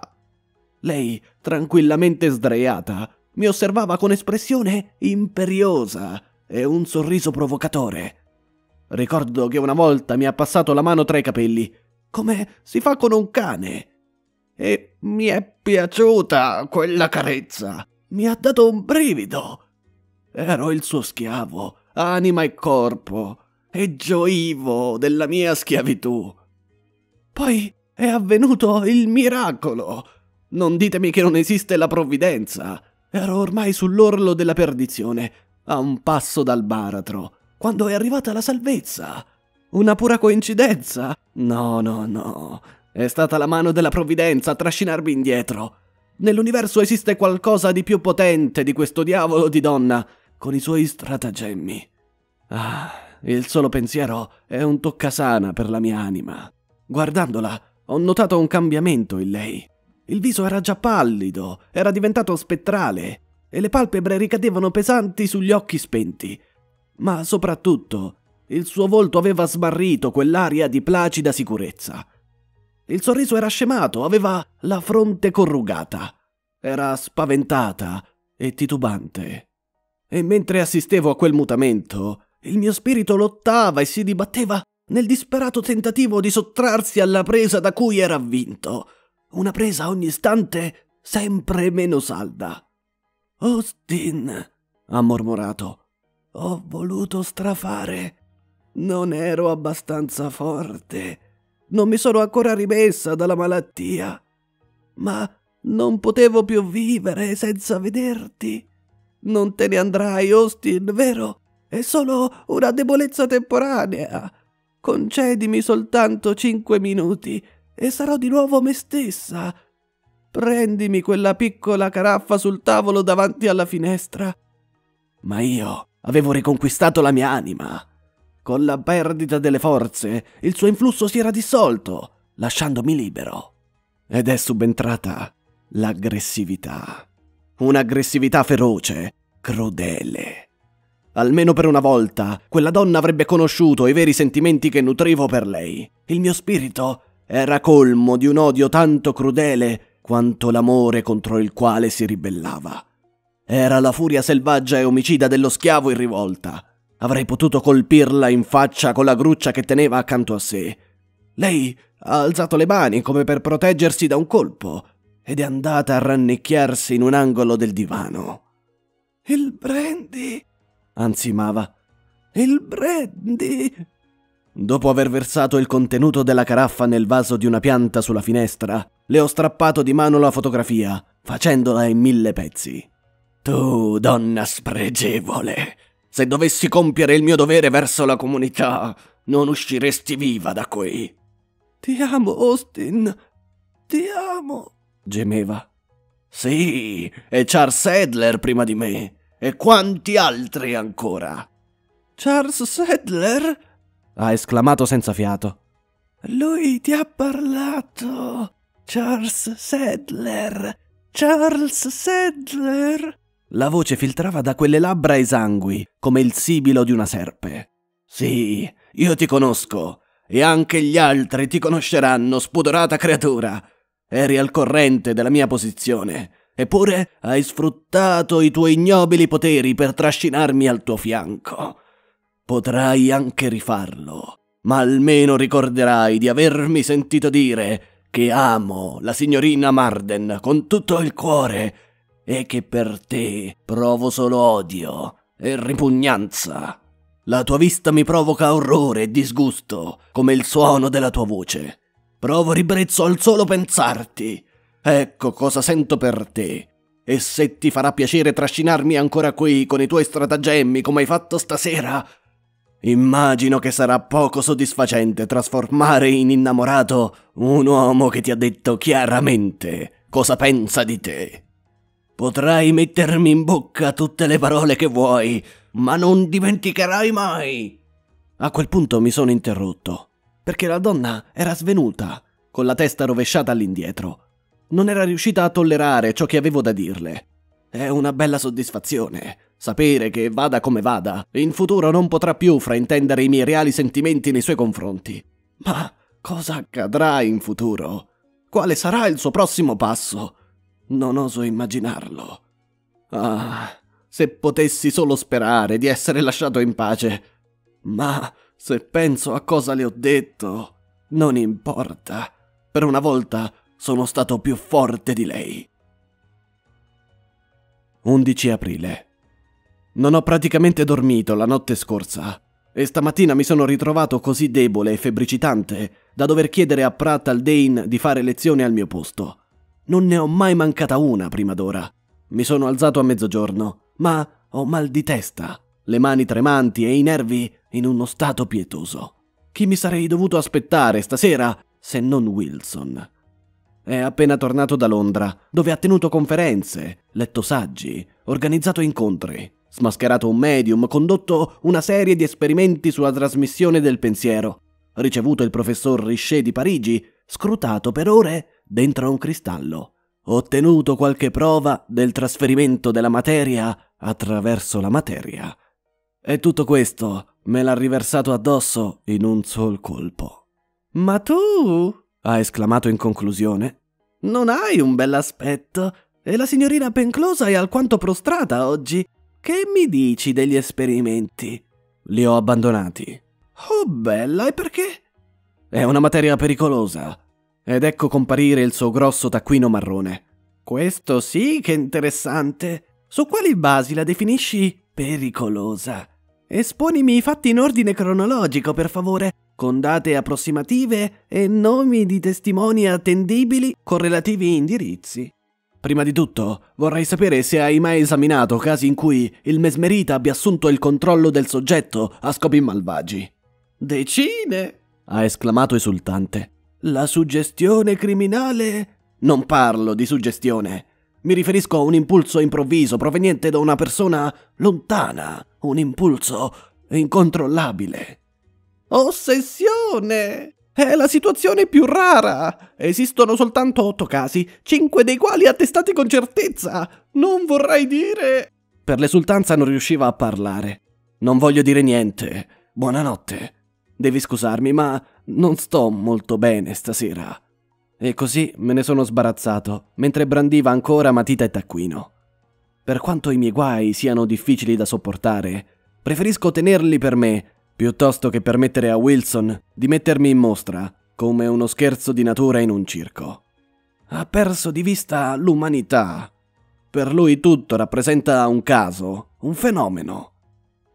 Lei, tranquillamente sdraiata, mi osservava con espressione imperiosa e un sorriso provocatore. Ricordo che una volta mi ha passato la mano tra i capelli, come si fa con un cane. E mi è piaciuta quella carezza. Mi ha dato un brivido. Ero il suo schiavo, anima e corpo, e gioivo della mia schiavitù. Poi è avvenuto il miracolo. Non ditemi che non esiste la provvidenza. Ero ormai sull'orlo della perdizione, a un passo dal baratro, quando è arrivata la salvezza. Una pura coincidenza? No, no, no. È stata la mano della provvidenza a trascinarmi indietro. Nell'universo esiste qualcosa di più potente di questo diavolo di donna, con i suoi stratagemmi. Ah, il solo pensiero è un toccasana per la mia anima. Guardandola, ho notato un cambiamento in lei. Il viso era già pallido, era diventato spettrale, e le palpebre ricadevano pesanti sugli occhi spenti. Ma soprattutto, il suo volto aveva smarrito quell'aria di placida sicurezza. Il sorriso era scemato, aveva la fronte corrugata. Era spaventata e titubante. E mentre assistevo a quel mutamento, il mio spirito lottava e si dibatteva nel disperato tentativo di sottrarsi alla presa da cui era avvinto. Una presa ogni istante sempre meno salda. «Austin», ha mormorato, «ho voluto strafare. Non ero abbastanza forte. Non mi sono ancora rimessa dalla malattia. Ma non potevo più vivere senza vederti. Non te ne andrai, Austin, vero? È solo una debolezza temporanea. Concedimi soltanto cinque minuti e sarò di nuovo me stessa. Prendimi quella piccola caraffa sul tavolo davanti alla finestra». Ma io avevo riconquistato la mia anima. Con la perdita delle forze, il suo influsso si era dissolto, lasciandomi libero. Ed è subentrata l'aggressività. Un'aggressività feroce, crudele. Almeno per una volta, quella donna avrebbe conosciuto i veri sentimenti che nutrivo per lei. Il mio spirito era colmo di un odio tanto crudele quanto l'amore contro il quale si ribellava. Era la furia selvaggia e omicida dello schiavo in rivolta. Avrei potuto colpirla in faccia con la gruccia che teneva accanto a sé. Lei ha alzato le mani come per proteggersi da un colpo ed è andata a rannicchiarsi in un angolo del divano. «Il brandy!» ansimava. «Il brandy!» Dopo aver versato il contenuto della caraffa nel vaso di una pianta sulla finestra, le ho strappato di mano la fotografia, facendola in mille pezzi. «Tu, donna spregevole, se dovessi compiere il mio dovere verso la comunità, non usciresti viva da qui!» «Ti amo, Austin, ti amo!» gemeva. «Sì, e Charles Sadler prima di me, e quanti altri ancora!» «Charles Sadler?» ha esclamato senza fiato. «Lui ti ha parlato! Charles Sadler! Charles Sadler!» La voce filtrava da quelle labbra esangui, come il sibilo di una serpe. «Sì, io ti conosco, e anche gli altri ti conosceranno, spudorata creatura! Eri al corrente della mia posizione, eppure hai sfruttato i tuoi ignobili poteri per trascinarmi al tuo fianco. Potrai anche rifarlo, ma almeno ricorderai di avermi sentito dire che amo la signorina Marden con tutto il cuore e che per te provo solo odio e ripugnanza. La tua vista mi provoca orrore e disgusto, come il suono della tua voce. Provo ribrezzo al solo pensarti. Ecco cosa sento per te. E se ti farà piacere trascinarmi ancora qui con i tuoi stratagemmi come hai fatto stasera, immagino che sarà poco soddisfacente trasformare in innamorato un uomo che ti ha detto chiaramente cosa pensa di te. Potrai mettermi in bocca tutte le parole che vuoi, ma non dimenticherai mai!» A quel punto mi sono interrotto, perché la donna era svenuta, con la testa rovesciata all'indietro. Non era riuscita a tollerare ciò che avevo da dirle. È una bella soddisfazione sapere che, vada come vada, in futuro non potrà più fraintendere i miei reali sentimenti nei suoi confronti. Ma cosa accadrà in futuro? Quale sarà il suo prossimo passo? Non oso immaginarlo. Ah, se potessi solo sperare di essere lasciato in pace. Ma se penso a cosa le ho detto, non importa. Per una volta sono stato più forte di lei. undici aprile. Non ho praticamente dormito la notte scorsa e stamattina mi sono ritrovato così debole e febbricitante da dover chiedere a Pratt-Haldane di fare lezione al mio posto. Non ne ho mai mancata una prima d'ora. Mi sono alzato a mezzogiorno, ma ho mal di testa, le mani tremanti e i nervi in uno stato pietoso. Chi mi sarei dovuto aspettare stasera se non Wilson? È appena tornato da Londra, dove ha tenuto conferenze, letto saggi, organizzato incontri, smascherato un medium, condotto una serie di esperimenti sulla trasmissione del pensiero, ricevuto il professor Richer di Parigi, scrutato per ore dentro un cristallo, ottenuto qualche prova del trasferimento della materia attraverso la materia. E tutto questo me l'ha riversato addosso in un sol colpo. «Ma tu», ha esclamato in conclusione, non hai un bell'aspetto e la signorina Penclosa è alquanto prostrata oggi. Che mi dici degli esperimenti? Li ho abbandonati. Oh bella, e perché? È una materia pericolosa. Ed ecco comparire il suo grosso taccuino marrone. Questo sì che è interessante. Su quali basi la definisci pericolosa? Esponimi i fatti in ordine cronologico, per favore, con date approssimative e nomi di testimoni attendibili con relativi indirizzi. Prima di tutto, vorrei sapere se hai mai esaminato casi in cui il mesmerita abbia assunto il controllo del soggetto a scopi malvagi. Decine! Ha esclamato esultante. La suggestione criminale? Non parlo di suggestione. Mi riferisco a un impulso improvviso proveniente da una persona lontana, un impulso incontrollabile. Ossessione! È la situazione più rara! Esistono soltanto otto casi, cinque dei quali attestati con certezza! Non vorrei dire... Per l'esultanza non riusciva a parlare. Non voglio dire niente. Buonanotte. Devi scusarmi, ma non sto molto bene stasera. E così me ne sono sbarazzato, mentre brandiva ancora matita e taccuino. Per quanto i miei guai siano difficili da sopportare, preferisco tenerli per me, piuttosto che permettere a Wilson di mettermi in mostra, come uno scherzo di natura in un circo. Ha perso di vista l'umanità. Per lui tutto rappresenta un caso, un fenomeno.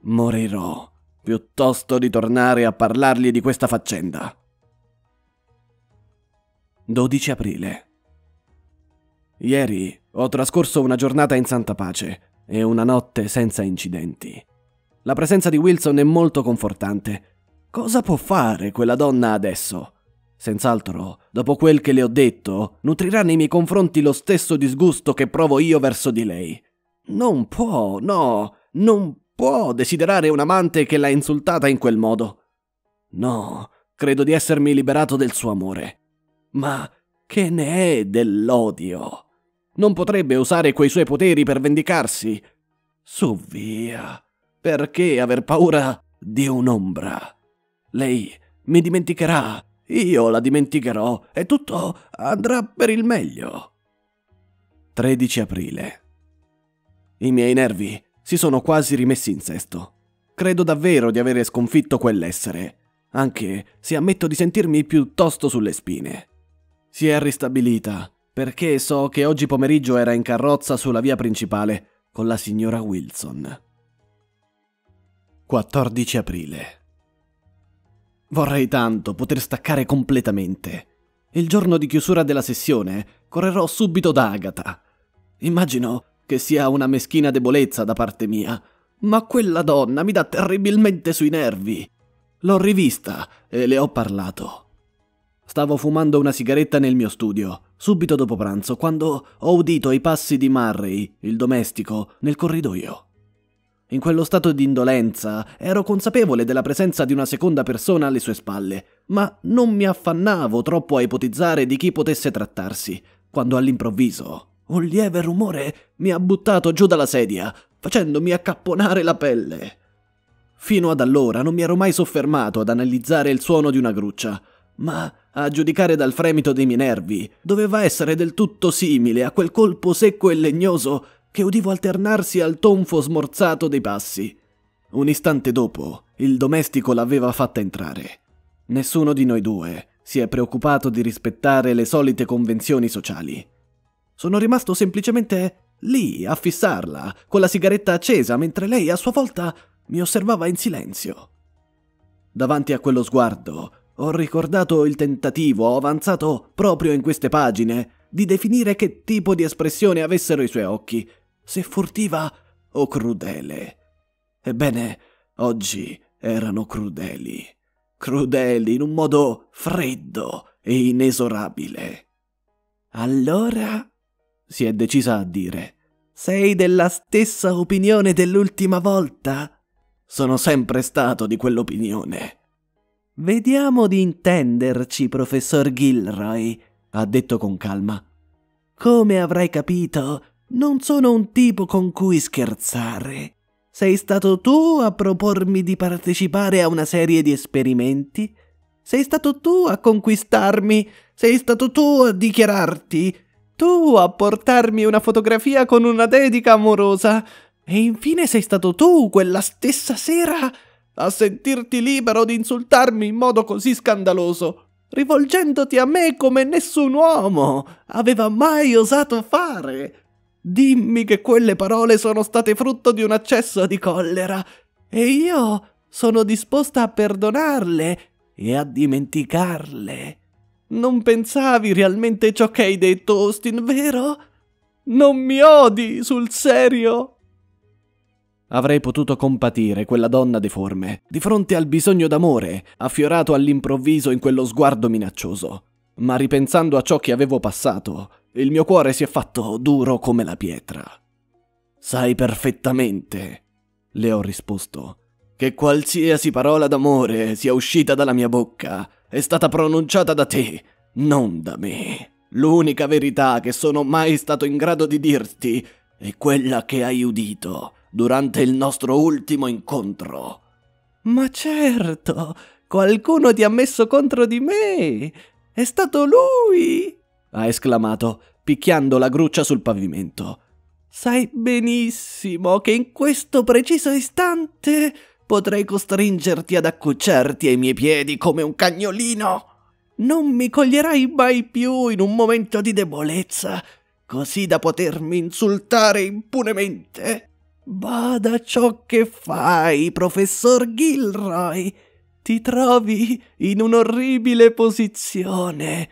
Morirò, piuttosto di tornare a parlargli di questa faccenda. dodici aprile. Ieri ho trascorso una giornata in santa pace e una notte senza incidenti. La presenza di Wilson è molto confortante. Cosa può fare quella donna adesso? Senz'altro, dopo quel che le ho detto, nutrirà nei miei confronti lo stesso disgusto che provo io verso di lei. Non può, no, non può desiderare un amante che l'ha insultata in quel modo. No, credo di essermi liberato del suo amore. Ma che ne è dell'odio? Non potrebbe usare quei suoi poteri per vendicarsi? Su via, perché aver paura di un'ombra? Lei mi dimenticherà, io la dimenticherò e tutto andrà per il meglio. tredici aprile. I miei nervi si sono quasi rimessi in sesto. Credo davvero di avere sconfitto quell'essere, anche se ammetto di sentirmi piuttosto sulle spine. Si è ristabilita, perché so che oggi pomeriggio era in carrozza sulla via principale con la signora Wilson. quattordici aprile. Vorrei tanto poter staccare completamente. Il giorno di chiusura della sessione correrò subito da Agatha. Immagino che sia una meschina debolezza da parte mia, ma quella donna mi dà terribilmente sui nervi. L'ho rivista e le ho parlato. Stavo fumando una sigaretta nel mio studio, subito dopo pranzo, quando ho udito i passi di Murray, il domestico, nel corridoio. In quello stato di indolenza ero consapevole della presenza di una seconda persona alle sue spalle, ma non mi affannavo troppo a ipotizzare di chi potesse trattarsi, quando all'improvviso un lieve rumore mi ha buttato giù dalla sedia, facendomi accapponare la pelle. Fino ad allora non mi ero mai soffermato ad analizzare il suono di una gruccia, ma a giudicare dal fremito dei miei nervi, doveva essere del tutto simile a quel colpo secco e legnoso che udivo alternarsi al tonfo smorzato dei passi. Un istante dopo, il domestico l'aveva fatta entrare. Nessuno di noi due si è preoccupato di rispettare le solite convenzioni sociali. Sono rimasto semplicemente lì a fissarla, con la sigaretta accesa, mentre lei a sua volta mi osservava in silenzio. Davanti a quello sguardo, ho ricordato il tentativo avanzato proprio in queste pagine di definire che tipo di espressione avessero i suoi occhi, se furtiva o crudele. Ebbene, oggi erano crudeli, crudeli in un modo freddo e inesorabile. Allora, si è decisa a dire, sei della stessa opinione dell'ultima volta? Sono sempre stato di quell'opinione. «Vediamo di intenderci, professor Gilroy», ha detto con calma. «Come avrai capito, non sono un tipo con cui scherzare. Sei stato tu a propormi di partecipare a una serie di esperimenti? Sei stato tu a conquistarmi Sei stato tu a dichiararti, tu a portarmi una fotografia con una dedica amorosa, e infine sei stato tu, quella stessa sera, a sentirti libero di insultarmi in modo così scandaloso, rivolgendoti a me come nessun uomo aveva mai osato fare. Dimmi che quelle parole sono state frutto di un accesso di collera, e io sono disposta a perdonarle e a dimenticarle. Non pensavi realmente ciò che hai detto, Austin, vero? Non mi odi, sul serio? Avrei potuto compatire quella donna deforme, di fronte al bisogno d'amore, affiorato all'improvviso in quello sguardo minaccioso. Ma ripensando a ciò che avevo passato, il mio cuore si è fatto duro come la pietra. «Sai perfettamente», le ho risposto, «che qualsiasi parola d'amore sia uscita dalla mia bocca è stata pronunciata da te, non da me. L'unica verità che sono mai stato in grado di dirti è quella che hai udito durante il nostro ultimo incontro». «Ma certo, qualcuno ti ha messo contro di me! È stato lui!» ha esclamato, picchiando la gruccia sul pavimento. «Sai benissimo che in questo preciso istante potrei costringerti ad accucciarti ai miei piedi come un cagnolino. Non mi coglierai mai più in un momento di debolezza, così da potermi insultare impunemente. Bada a ciò che fai, professor Gilroy. Ti trovi in un'orribile posizione.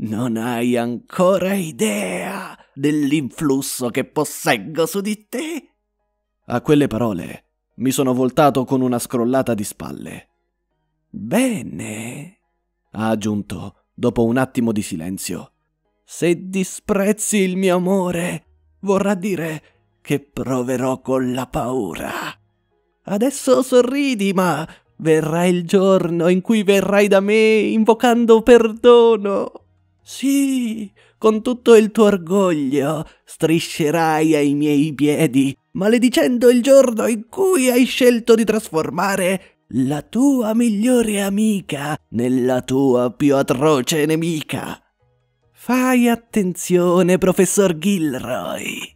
Non hai ancora idea dell'influsso che posseggo su di te». A quelle parole mi sono voltato con una scrollata di spalle. «Bene», ha aggiunto dopo un attimo di silenzio, «se disprezzi il mio amore, vorrà dire che proverò con la paura. Adesso sorridi, ma verrà il giorno in cui verrai da me invocando perdono. Sì, con tutto il tuo orgoglio striscerai ai miei piedi, maledicendo il giorno in cui hai scelto di trasformare la tua migliore amica nella tua più atroce nemica. Fai attenzione, professor Gilroy».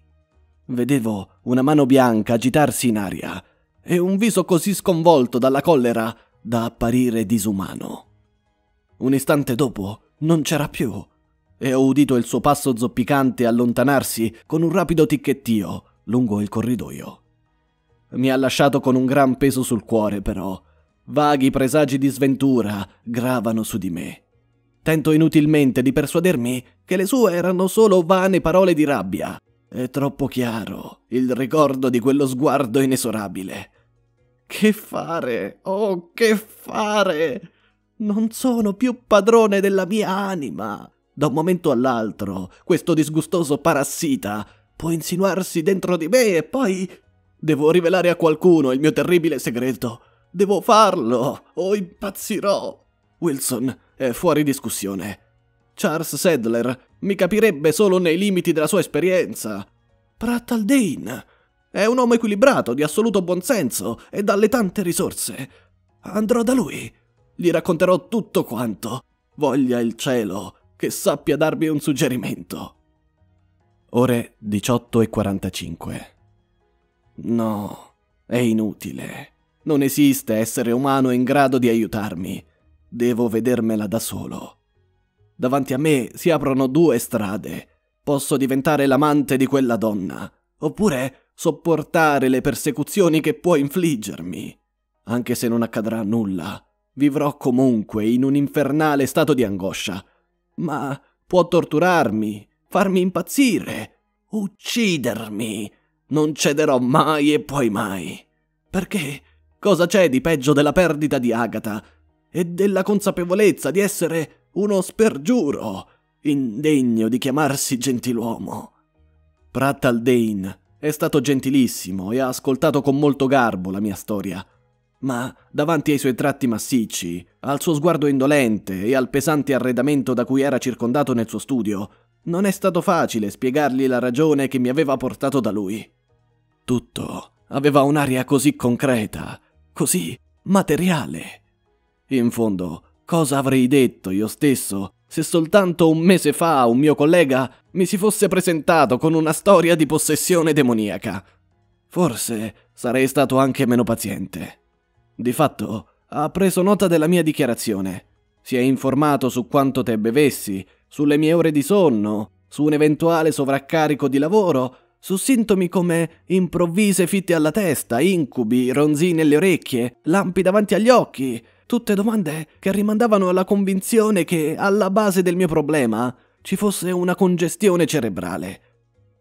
Vedevo una mano bianca agitarsi in aria e un viso così sconvolto dalla collera da apparire disumano. Un istante dopo non c'era più e ho udito il suo passo zoppicante allontanarsi con un rapido ticchettio lungo il corridoio. Mi ha lasciato con un gran peso sul cuore, però. Vaghi presagi di sventura gravano su di me. Tento inutilmente di persuadermi che le sue erano solo vane parole di rabbia. È troppo chiaro il ricordo di quello sguardo inesorabile. Che fare? Oh, che fare? Non sono più padrone della mia anima. Da un momento all'altro, questo disgustoso parassita può insinuarsi dentro di me e poi devo rivelare a qualcuno il mio terribile segreto. Devo farlo o impazzirò. Wilson è fuori discussione. Charles Sadler mi capirebbe solo nei limiti della sua esperienza. Pratt-Haldane è un uomo equilibrato, di assoluto buonsenso e dalle tante risorse. Andrò da lui. Gli racconterò tutto quanto. Voglia il cielo che sappia darmi un suggerimento. Ore diciotto e quarantacinque. No, è inutile. Non esiste essere umano in grado di aiutarmi. Devo vedermela da solo. Davanti a me si aprono due strade. Posso diventare l'amante di quella donna, oppure sopportare le persecuzioni che può infliggermi. Anche se non accadrà nulla, vivrò comunque in un infernale stato di angoscia. Ma può torturarmi, farmi impazzire, uccidermi. Non cederò mai e poi mai. Perché cosa c'è di peggio della perdita di Agatha e della consapevolezza di essere uno spergiuro, indegno di chiamarsi gentiluomo? Pratt-Haldane è stato gentilissimo e ha ascoltato con molto garbo la mia storia. Ma davanti ai suoi tratti massicci, al suo sguardo indolente e al pesante arredamento da cui era circondato nel suo studio, non è stato facile spiegargli la ragione che mi aveva portato da lui. Tutto aveva un'aria così concreta, così materiale. In fondo, cosa avrei detto io stesso se soltanto un mese fa un mio collega mi si fosse presentato con una storia di possessione demoniaca. Forse sarei stato anche meno paziente. Di fatto, ha preso nota della mia dichiarazione. Si è informato su quanto te bevessi, sulle mie ore di sonno, su un eventuale sovraccarico di lavoro, su sintomi come improvvise fitte alla testa, incubi, ronzii nelle orecchie, lampi davanti agli occhi. Tutte domande che rimandavano alla convinzione che alla base del mio problema ci fosse una congestione cerebrale.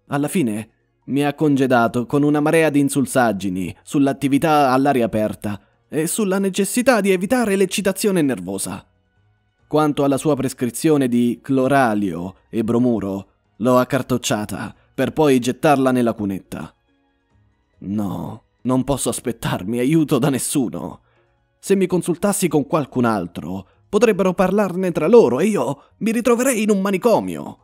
Alla fine mi ha congedato con una marea di insulsaggini sull'attività all'aria aperta e sulla necessità di evitare l'eccitazione nervosa. Quanto alla sua prescrizione di cloralio e bromuro, l'ho accartocciata per poi gettarla nella cunetta. No, non posso aspettarmi aiuto da nessuno. Se mi consultassi con qualcun altro, potrebbero parlarne tra loro e io mi ritroverei in un manicomio.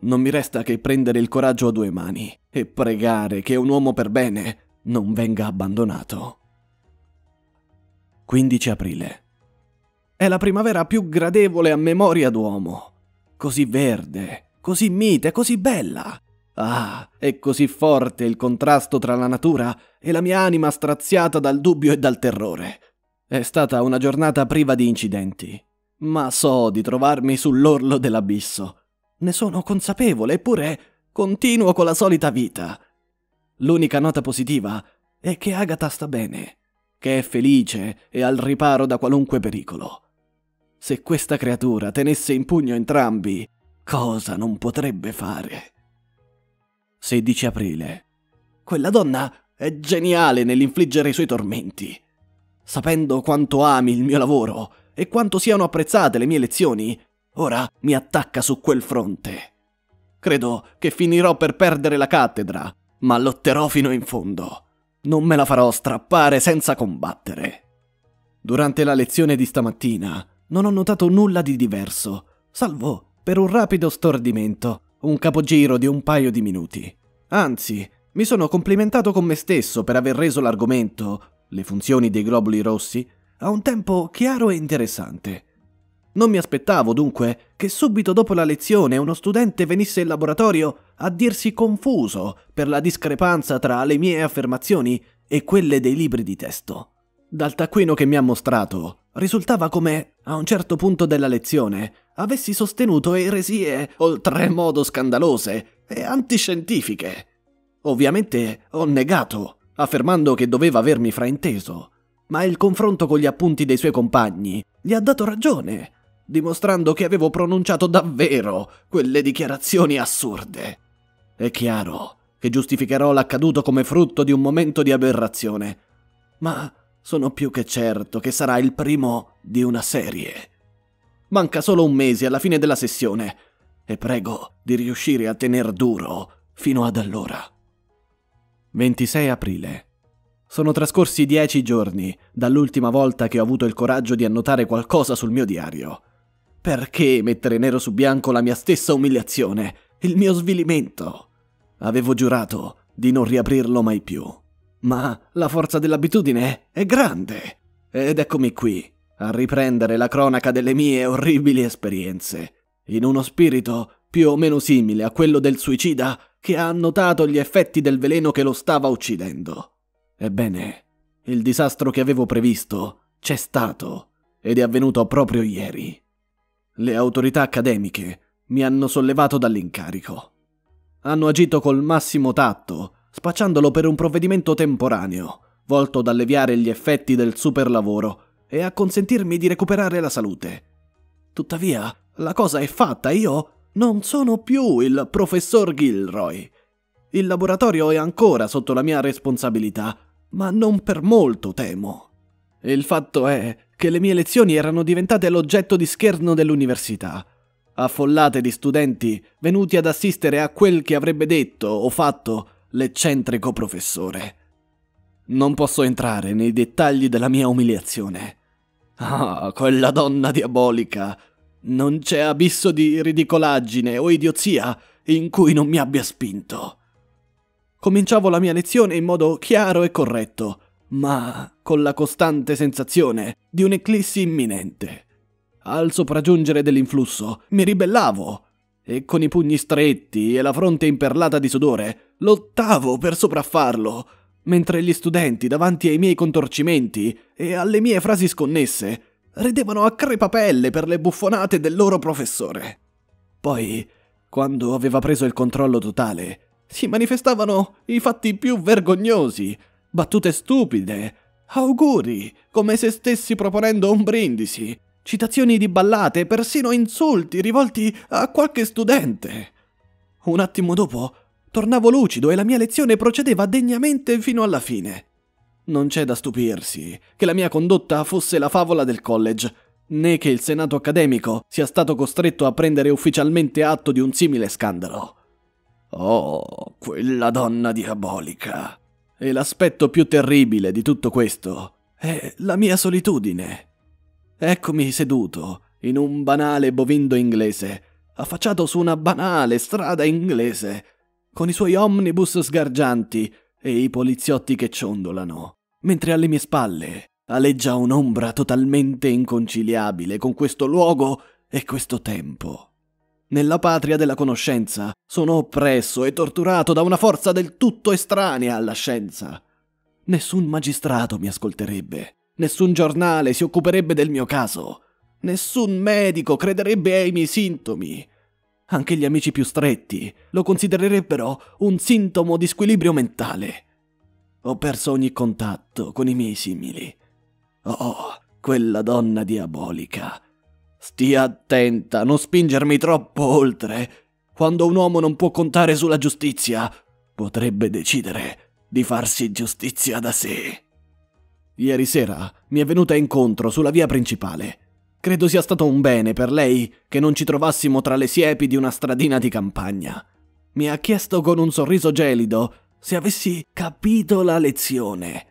Non mi resta che prendere il coraggio a due mani e pregare che un uomo per bene non venga abbandonato. quindici aprile. È la primavera più gradevole a memoria d'uomo. Così verde, così mite, così bella. Ah, è così forte il contrasto tra la natura e la mia anima straziata dal dubbio e dal terrore. È stata una giornata priva di incidenti, ma so di trovarmi sull'orlo dell'abisso. Ne sono consapevole, eppure continuo con la solita vita. L'unica nota positiva è che Agatha sta bene, che è felice e al riparo da qualunque pericolo. Se questa creatura tenesse in pugno entrambi, cosa non potrebbe fare? sedici aprile. Quella donna è geniale nell'infliggere i suoi tormenti. Sapendo quanto ami il mio lavoro e quanto siano apprezzate le mie lezioni, ora mi attacca su quel fronte. Credo che finirò per perdere la cattedra, ma lotterò fino in fondo. Non me la farò strappare senza combattere. Durante la lezione di stamattina non ho notato nulla di diverso, salvo per un rapido stordimento, un capogiro di un paio di minuti. Anzi, mi sono complimentato con me stesso per aver reso l'argomento, le funzioni dei globuli rossi, a un tempo chiaro e interessante. Non mi aspettavo, dunque, che subito dopo la lezione uno studente venisse in laboratorio a dirsi confuso per la discrepanza tra le mie affermazioni e quelle dei libri di testo. Dal taccuino che mi ha mostrato, risultava come, a un certo punto della lezione, avessi sostenuto eresie oltremodo scandalose e antiscientifiche. Ovviamente ho negato, affermando che doveva avermi frainteso, ma il confronto con gli appunti dei suoi compagni gli ha dato ragione, dimostrando che avevo pronunciato davvero quelle dichiarazioni assurde. È chiaro che giustificherò l'accaduto come frutto di un momento di aberrazione, ma sono più che certo che sarà il primo di una serie. Manca solo un mese alla fine della sessione e prego di riuscire a tener duro fino ad allora. ventisei aprile. Sono trascorsi dieci giorni dall'ultima volta che ho avuto il coraggio di annotare qualcosa sul mio diario. Perché mettere nero su bianco la mia stessa umiliazione, il mio svilimento? Avevo giurato di non riaprirlo mai più. Ma la forza dell'abitudine è grande. Ed eccomi qui, a riprendere la cronaca delle mie orribili esperienze, in uno spirito più o meno simile a quello del suicida che ha annotato gli effetti del veleno che lo stava uccidendo. Ebbene, il disastro che avevo previsto c'è stato ed è avvenuto proprio ieri. Le autorità accademiche mi hanno sollevato dall'incarico. Hanno agito col massimo tatto, spacciandolo per un provvedimento temporaneo, volto ad alleviare gli effetti del superlavoro e a consentirmi di recuperare la salute. Tuttavia, la cosa è fatta e io non sono più il professor Gilroy. Il laboratorio è ancora sotto la mia responsabilità, ma non per molto, temo. Il fatto è che le mie lezioni erano diventate l'oggetto di scherno dell'università, affollate di studenti venuti ad assistere a quel che avrebbe detto o fatto l'eccentrico professore. Non posso entrare nei dettagli della mia umiliazione. Ah, quella donna diabolica! Non c'è abisso di ridicolaggine o idiozia in cui non mi abbia spinto. Cominciavo la mia lezione in modo chiaro e corretto, ma con la costante sensazione di un'eclissi imminente. al sopraggiungere dell'influsso, mi ribellavo e con i pugni stretti e la fronte imperlata di sudore lottavo per sopraffarlo, mentre gli studenti, davanti ai miei contorcimenti e alle mie frasi sconnesse, ridevano a crepapelle per le buffonate del loro professore. Poi, quando aveva preso il controllo totale, si manifestavano i fatti più vergognosi, battute stupide, auguri, come se stessi proponendo un brindisi, citazioni di ballate e persino insulti rivolti a qualche studente. Un attimo dopo tornavo lucido e la mia lezione procedeva degnamente fino alla fine. Non c'è da stupirsi che la mia condotta fosse la favola del college, né che il senato accademico sia stato costretto a prendere ufficialmente atto di un simile scandalo. Oh, quella donna diabolica! E l'aspetto più terribile di tutto questo è la mia solitudine. Eccomi seduto in un banale bovindo inglese, affacciato su una banale strada inglese, con i suoi omnibus sgargianti e i poliziotti che ciondolano, mentre alle mie spalle aleggia un'ombra totalmente inconciliabile con questo luogo e questo tempo. Nella patria della conoscenza sono oppresso e torturato da una forza del tutto estranea alla scienza. Nessun magistrato mi ascolterebbe, nessun giornale si occuperebbe del mio caso, nessun medico crederebbe ai miei sintomi. Anche gli amici più stretti lo considererebbero un sintomo di squilibrio mentale. Ho perso ogni contatto con i miei simili. Oh, quella donna diabolica. Stia attenta a non spingermi troppo oltre. Quando un uomo non può contare sulla giustizia, potrebbe decidere di farsi giustizia da sé. Ieri sera mi è venuta incontro sulla via principale. Credo sia stato un bene per lei che non ci trovassimo tra le siepi di una stradina di campagna. Mi ha chiesto con un sorriso gelido se avessi capito la lezione.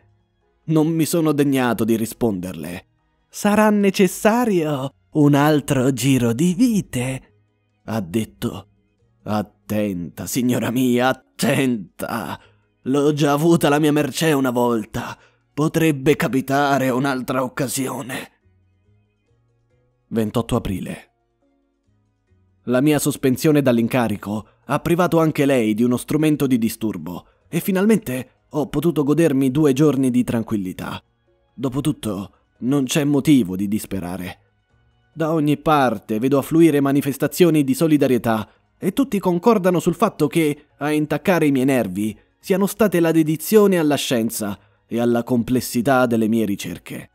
Non mi sono degnato di risponderle. Sarà necessario un altro giro di vite, ha detto. Attenta, signora mia, attenta. L'ho già avuta la mia mercé una volta. Potrebbe capitare un'altra occasione. ventotto aprile. La mia sospensione dall'incarico ha privato anche lei di uno strumento di disturbo e finalmente ho potuto godermi due giorni di tranquillità. Dopotutto, non c'è motivo di disperare. Da ogni parte vedo affluire manifestazioni di solidarietà e tutti concordano sul fatto che, a intaccare i miei nervi, siano state la dedizione alla scienza e alla complessità delle mie ricerche.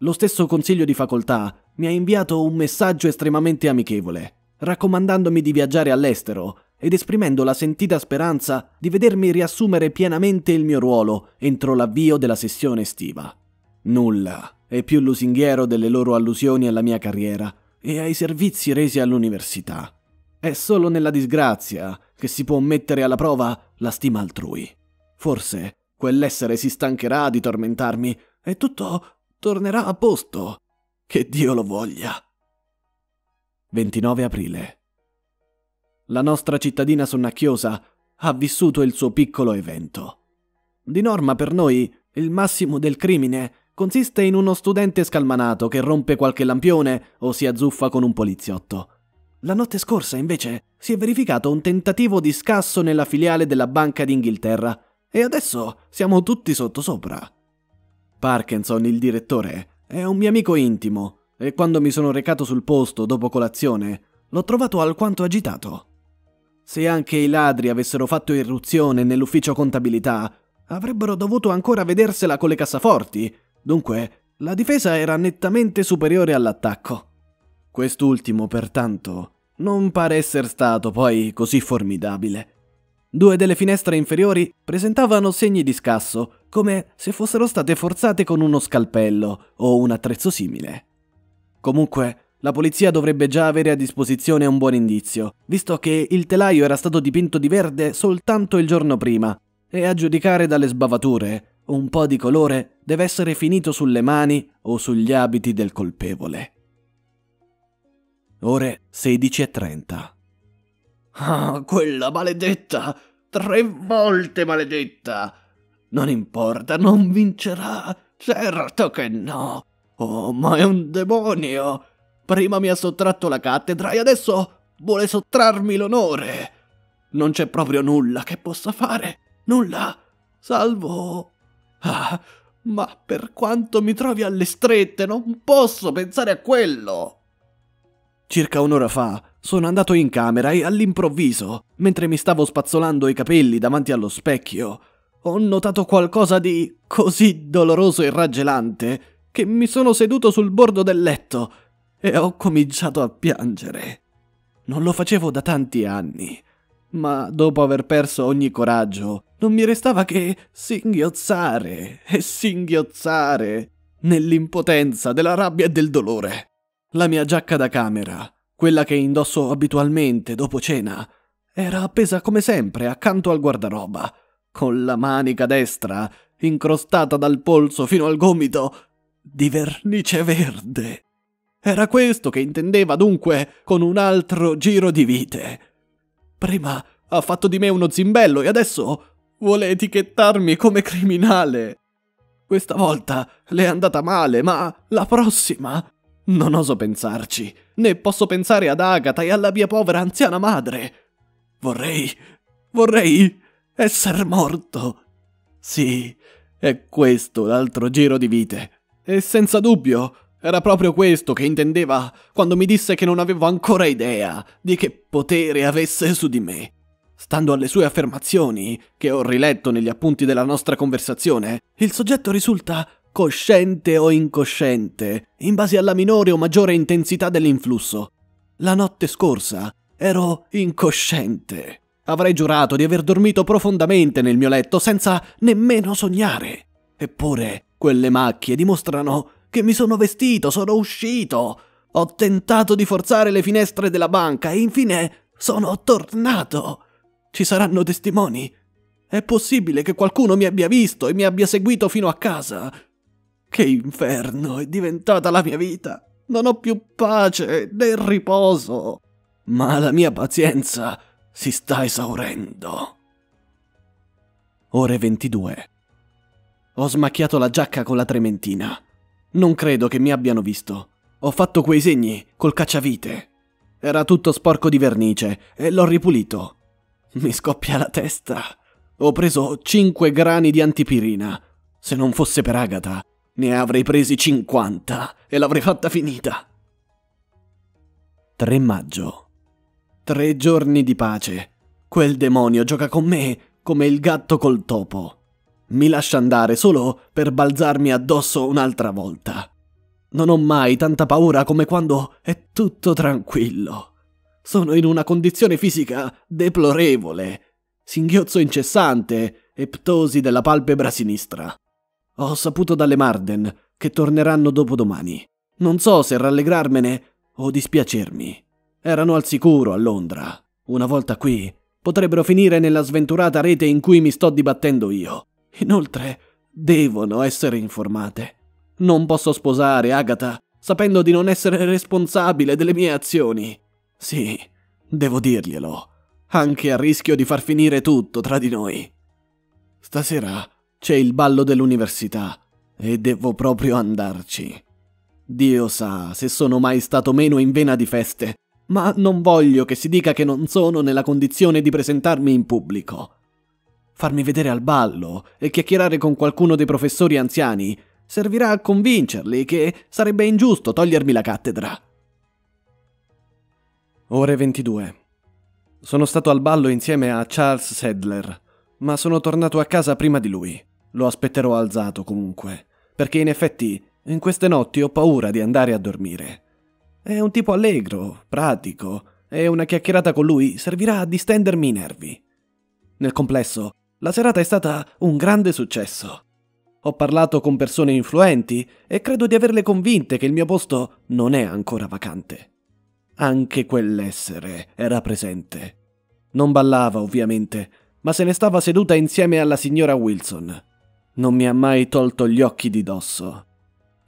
Lo stesso consiglio di facoltà mi ha inviato un messaggio estremamente amichevole, raccomandandomi di viaggiare all'estero ed esprimendo la sentita speranza di vedermi riassumere pienamente il mio ruolo entro l'avvio della sessione estiva. Nulla è più lusinghiero delle loro allusioni alla mia carriera e ai servizi resi all'università. È solo nella disgrazia che si può mettere alla prova la stima altrui. Forse quell'essere si stancherà di tormentarmi e tutto tornerà a posto. Che Dio lo voglia. ventinove aprile. La nostra cittadina sonnacchiosa ha vissuto il suo piccolo evento. Di norma per noi il massimo del crimine consiste in uno studente scalmanato che rompe qualche lampione o si azzuffa con un poliziotto. La notte scorsa invece si è verificato un tentativo di scasso nella filiale della Banca d'Inghilterra e adesso siamo tutti sottosopra. Parkinson, il direttore, è un mio amico intimo e quando mi sono recato sul posto dopo colazione l'ho trovato alquanto agitato. Se anche i ladri avessero fatto irruzione nell'ufficio contabilità, avrebbero dovuto ancora vedersela con le cassaforti, dunque la difesa era nettamente superiore all'attacco. Quest'ultimo, pertanto, non pare essere stato poi così formidabile. Due delle finestre inferiori presentavano segni di scasso, come se fossero state forzate con uno scalpello o un attrezzo simile. Comunque, la polizia dovrebbe già avere a disposizione un buon indizio, visto che il telaio era stato dipinto di verde soltanto il giorno prima e, a giudicare dalle sbavature, un po' di colore deve essere finito sulle mani o sugli abiti del colpevole. Ore sedici e trenta. Ah, quella maledetta! Tre volte maledetta! Non importa, non vincerà! Certo che no! Oh, ma è un demonio! Prima mi ha sottratto la cattedra e adesso vuole sottrarmi l'onore. Non c'è proprio nulla che possa fare, nulla, salvo... Ah, ma per quanto mi trovi alle strette, non posso pensare a quello! Circa un'ora fa sono andato in camera e all'improvviso, mentre mi stavo spazzolando i capelli davanti allo specchio, ho notato qualcosa di così doloroso e raggelante che mi sono seduto sul bordo del letto e ho cominciato a piangere. Non lo facevo da tanti anni, ma dopo aver perso ogni coraggio non mi restava che singhiozzare e singhiozzare nell'impotenza della rabbia e del dolore. La mia giacca da camera, quella che indosso abitualmente dopo cena, era appesa come sempre accanto al guardaroba, con la manica destra incrostata dal polso fino al gomito di vernice verde. Era questo che intendeva dunque con un altro giro di vite. Prima ha fatto di me uno zimbello e adesso vuole etichettarmi come criminale. Questa volta le è andata male, ma la prossima... Non oso pensarci, né posso pensare ad Agatha e alla mia povera anziana madre. Vorrei, vorrei essere morto. Sì, è questo l'altro giro di vite. E senza dubbio era proprio questo che intendeva quando mi disse che non avevo ancora idea di che potere avesse su di me. Stando alle sue affermazioni, che ho riletto negli appunti della nostra conversazione, il soggetto risulta... cosciente o incosciente, in base alla minore o maggiore intensità dell'influsso. La notte scorsa ero incosciente. Avrei giurato di aver dormito profondamente nel mio letto senza nemmeno sognare. Eppure quelle macchie dimostrano che mi sono vestito, sono uscito, ho tentato di forzare le finestre della banca e infine sono tornato. Ci saranno testimoni? È possibile che qualcuno mi abbia visto e mi abbia seguito fino a casa. Che inferno è diventata la mia vita! Non ho più pace né riposo, ma la mia pazienza si sta esaurendo. Ore ventidue. Ho smacchiato la giacca con la trementina. Non credo che mi abbiano visto. Ho fatto quei segni col cacciavite. Era tutto sporco di vernice e l'ho ripulito. Mi scoppia la testa. Ho preso cinque grani di antipirina. Se non fosse per Agatha... ne avrei presi cinquanta e l'avrei fatta finita. tre maggio. Tre giorni di pace. Quel demonio gioca con me come il gatto col topo. Mi lascia andare solo per balzarmi addosso un'altra volta. Non ho mai tanta paura come quando è tutto tranquillo. Sono in una condizione fisica deplorevole. Singhiozzo incessante e ptosi della palpebra sinistra. Ho saputo dalle Marden che torneranno dopodomani. Non so se rallegrarmene o dispiacermi. Erano al sicuro a Londra. Una volta qui, potrebbero finire nella sventurata rete in cui mi sto dibattendo io. Inoltre, devono essere informate. Non posso sposare Agatha sapendo di non essere responsabile delle mie azioni. Sì, devo dirglielo, anche a rischio di far finire tutto tra di noi. Stasera... c'è il ballo dell'università e devo proprio andarci. Dio sa se sono mai stato meno in vena di feste, ma non voglio che si dica che non sono nella condizione di presentarmi in pubblico. Farmi vedere al ballo e chiacchierare con qualcuno dei professori anziani servirà a convincerli che sarebbe ingiusto togliermi la cattedra. Ore ventidue. Sono stato al ballo insieme a Charles Sadler, ma sono tornato a casa prima di lui. Lo aspetterò alzato comunque, perché in effetti in queste notti ho paura di andare a dormire. È un tipo allegro, pratico, e una chiacchierata con lui servirà a distendermi i nervi. Nel complesso, la serata è stata un grande successo. Ho parlato con persone influenti e credo di averle convinte che il mio posto non è ancora vacante. Anche quell'essere era presente. Non ballava, ovviamente, ma se ne stava seduta insieme alla signora Wilson. Non mi ha mai tolto gli occhi di dosso.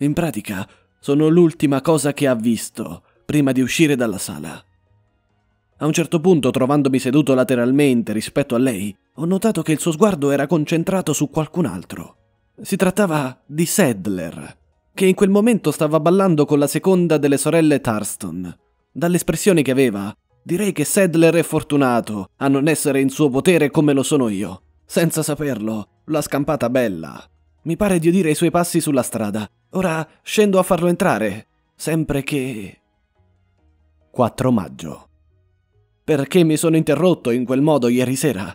In pratica, sono l'ultima cosa che ha visto prima di uscire dalla sala. A un certo punto, trovandomi seduto lateralmente rispetto a lei, ho notato che il suo sguardo era concentrato su qualcun altro. Si trattava di Sadler, che in quel momento stava ballando con la seconda delle sorelle Thurston. Dall'espressione che aveva, direi che Sadler è fortunato a non essere in suo potere come lo sono io. Senza saperlo, l'ha scampata bella. Mi pare di udire i suoi passi sulla strada. Ora scendo a farlo entrare, sempre che... quattro maggio. Perché mi sono interrotto in quel modo ieri sera?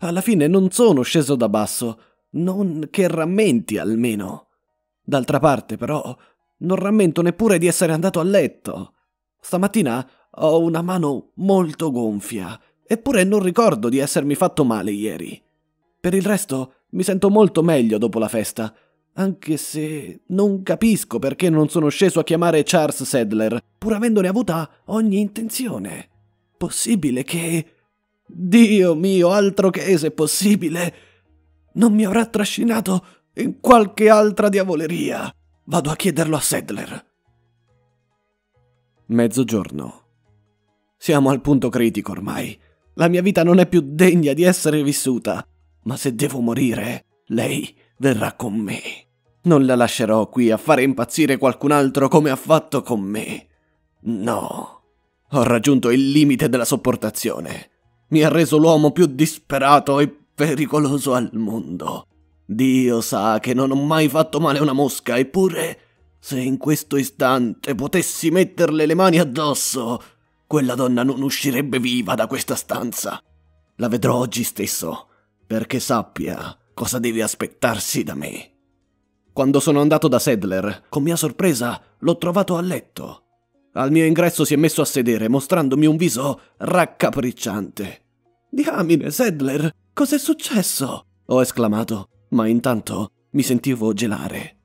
Alla fine non sono sceso da basso, non che rammenti almeno. D'altra parte, però, non rammento neppure di essere andato a letto. Stamattina ho una mano molto gonfia, eppure non ricordo di essermi fatto male ieri. Per il resto mi sento molto meglio dopo la festa, anche se non capisco perché non sono sceso a chiamare Charles Sadler, pur avendone avuta ogni intenzione. Possibile che... Dio mio, altro che se possibile! Non mi avrà trascinato in qualche altra diavoleria. Vado a chiederlo a Sadler. Mezzogiorno. Siamo al punto critico ormai. La mia vita non è più degna di essere vissuta. Ma se devo morire, lei verrà con me. Non la lascerò qui a fare impazzire qualcun altro come ha fatto con me. No. Ho raggiunto il limite della sopportazione. Mi ha reso l'uomo più disperato e pericoloso al mondo. Dio sa che non ho mai fatto male a una mosca, eppure, se in questo istante potessi metterle le mani addosso, quella donna non uscirebbe viva da questa stanza. La vedrò oggi stesso, perché sappia cosa deve aspettarsi da me. Quando sono andato da Sadler, con mia sorpresa, l'ho trovato a letto. Al mio ingresso si è messo a sedere, mostrandomi un viso raccapricciante. «Diamine, Sadler, cos'è successo?» ho esclamato, ma intanto mi sentivo gelare.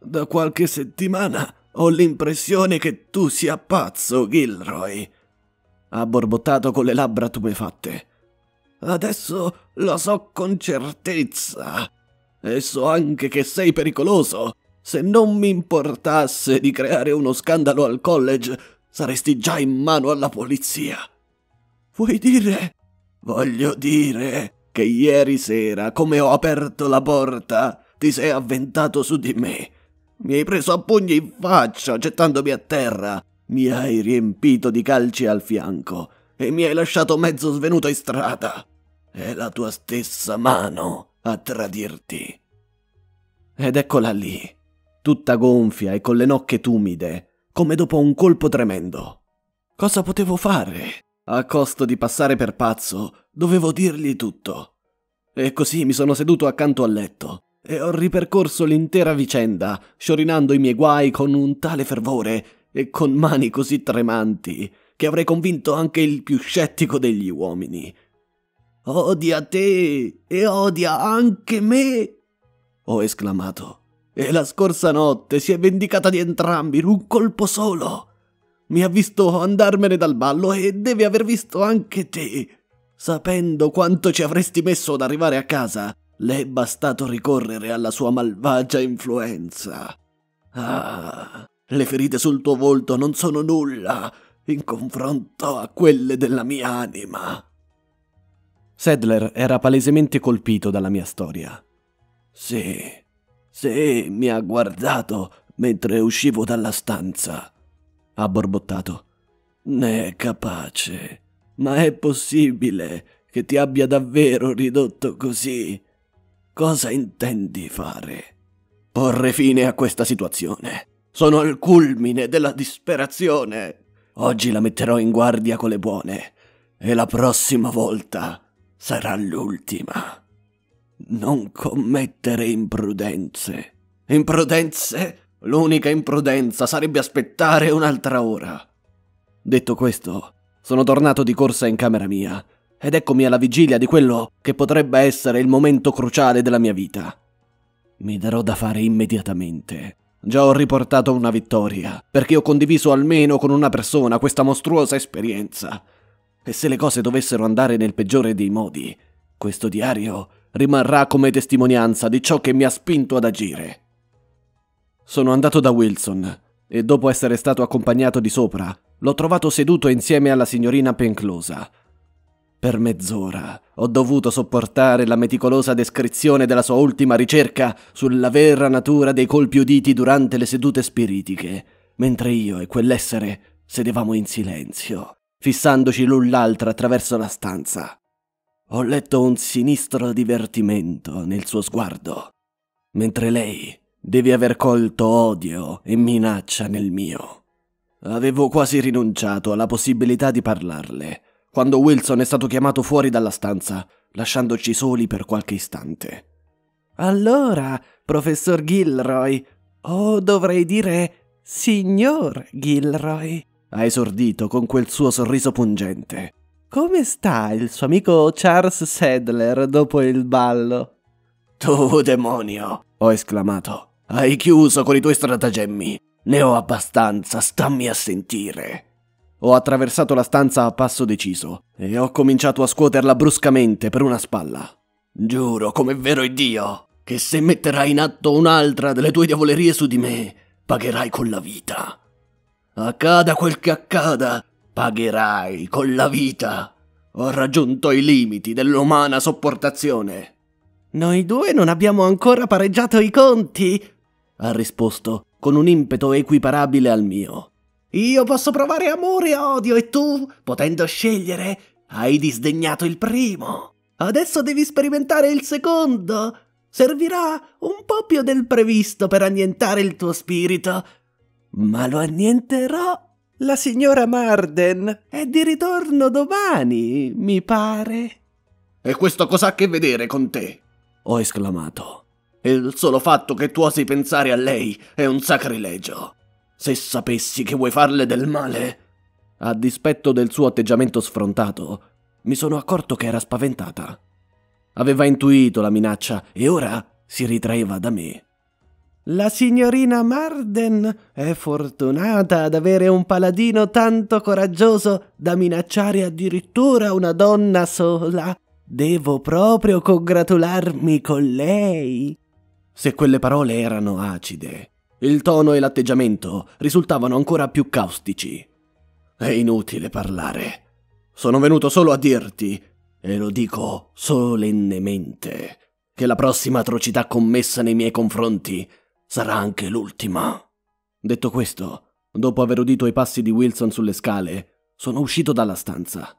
«Da qualche settimana ho l'impressione che tu sia pazzo, Gilroy», ha borbottato con le labbra tumefatte. «Adesso lo so con certezza, e so anche che sei pericoloso. Se non mi importasse di creare uno scandalo al college, saresti già in mano alla polizia. Vuoi dire? Voglio dire che ieri sera, come ho aperto la porta, ti sei avventato su di me. Mi hai preso a pugni in faccia, gettandomi a terra. Mi hai riempito di calci al fianco e mi hai lasciato mezzo svenuto in strada. È la tua stessa mano a tradirti». Ed eccola lì, tutta gonfia e con le nocche tumide, come dopo un colpo tremendo. Cosa potevo fare? A costo di passare per pazzo, dovevo dirgli tutto. E così mi sono seduto accanto al letto e ho ripercorso l'intera vicenda, sciorinando i miei guai con un tale fervore e con mani così tremanti che avrei convinto anche il più scettico degli uomini. «Odia te e odia anche me!» ho esclamato. «E la scorsa notte si è vendicata di entrambi in un colpo solo. Mi ha visto andarmene dal ballo e deve aver visto anche te. Sapendo quanto ci avresti messo ad arrivare a casa, le è bastato ricorrere alla sua malvagia influenza. Ah, le ferite sul tuo volto non sono nulla in confronto a quelle della mia anima». Sadler era palesemente colpito dalla mia storia. «Sì. Sì, mi ha guardato mentre uscivo dalla stanza», ha borbottato. «Ne è capace. Ma è possibile che ti abbia davvero ridotto così? Cosa intendi fare?» «Porre fine a questa situazione. Sono al culmine della disperazione. Oggi la metterò in guardia con le buone e la prossima volta sarà l'ultima. Non commettere imprudenze. Imprudenze? L'unica imprudenza sarebbe aspettare un'altra ora». Detto questo, sono tornato di corsa in camera mia, ed eccomi alla vigilia di quello che potrebbe essere il momento cruciale della mia vita. Mi darò da fare immediatamente. Già ho riportato una vittoria, perché ho condiviso almeno con una persona questa mostruosa esperienza. E se le cose dovessero andare nel peggiore dei modi, questo diario rimarrà come testimonianza di ciò che mi ha spinto ad agire. Sono andato da Wilson e dopo essere stato accompagnato di sopra, l'ho trovato seduto insieme alla signorina Penclosa. Per mezz'ora ho dovuto sopportare la meticolosa descrizione della sua ultima ricerca sulla vera natura dei colpi uditi durante le sedute spiritiche, mentre io e quell'essere sedevamo in silenzio, fissandoci l'un l'altra attraverso la stanza. Ho letto un sinistro divertimento nel suo sguardo, mentre lei deve aver colto odio e minaccia nel mio. Avevo quasi rinunciato alla possibilità di parlarle, quando Wilson è stato chiamato fuori dalla stanza, lasciandoci soli per qualche istante. «Allora, professor Gilroy, o dovrei dire signor Gilroy», ha esordito con quel suo sorriso pungente. «Come sta il suo amico Charles Sadler dopo il ballo?» «Tu demonio!» ho esclamato. «Hai chiuso con i tuoi stratagemmi! Ne ho abbastanza, stammi a sentire!» Ho attraversato la stanza a passo deciso e ho cominciato a scuoterla bruscamente per una spalla. «Giuro, come è vero Iddio, che se metterai in atto un'altra delle tue diavolerie su di me, pagherai con la vita. Accada quel che accada, pagherai con la vita. Ho raggiunto i limiti dell'umana sopportazione.» «Noi due non abbiamo ancora pareggiato i conti», ha risposto con un impeto equiparabile al mio. «Io posso provare amore e odio e tu, potendo scegliere, hai disdegnato il primo. Adesso devi sperimentare il secondo. Servirà un po' più del previsto per annientare il tuo spirito, ma lo annienterò. La signora Marden è di ritorno domani, mi pare.» «E questo cos'ha a che vedere con te?» ho esclamato. «Il solo fatto che tu osi pensare a lei è un sacrilegio. Se sapessi che vuoi farle del male!» A dispetto del suo atteggiamento sfrontato, mi sono accorto che era spaventata. Aveva intuito la minaccia e ora si ritraeva da me. «La signorina Marden è fortunata ad avere un paladino tanto coraggioso da minacciare addirittura una donna sola. Devo proprio congratularmi con lei.» Se quelle parole erano acide, il tono e l'atteggiamento risultavano ancora più caustici. «È inutile parlare. Sono venuto solo a dirti, e lo dico solennemente, che la prossima atrocità commessa nei miei confronti sarà anche l'ultima.» Detto questo, dopo aver udito i passi di Wilson sulle scale, sono uscito dalla stanza.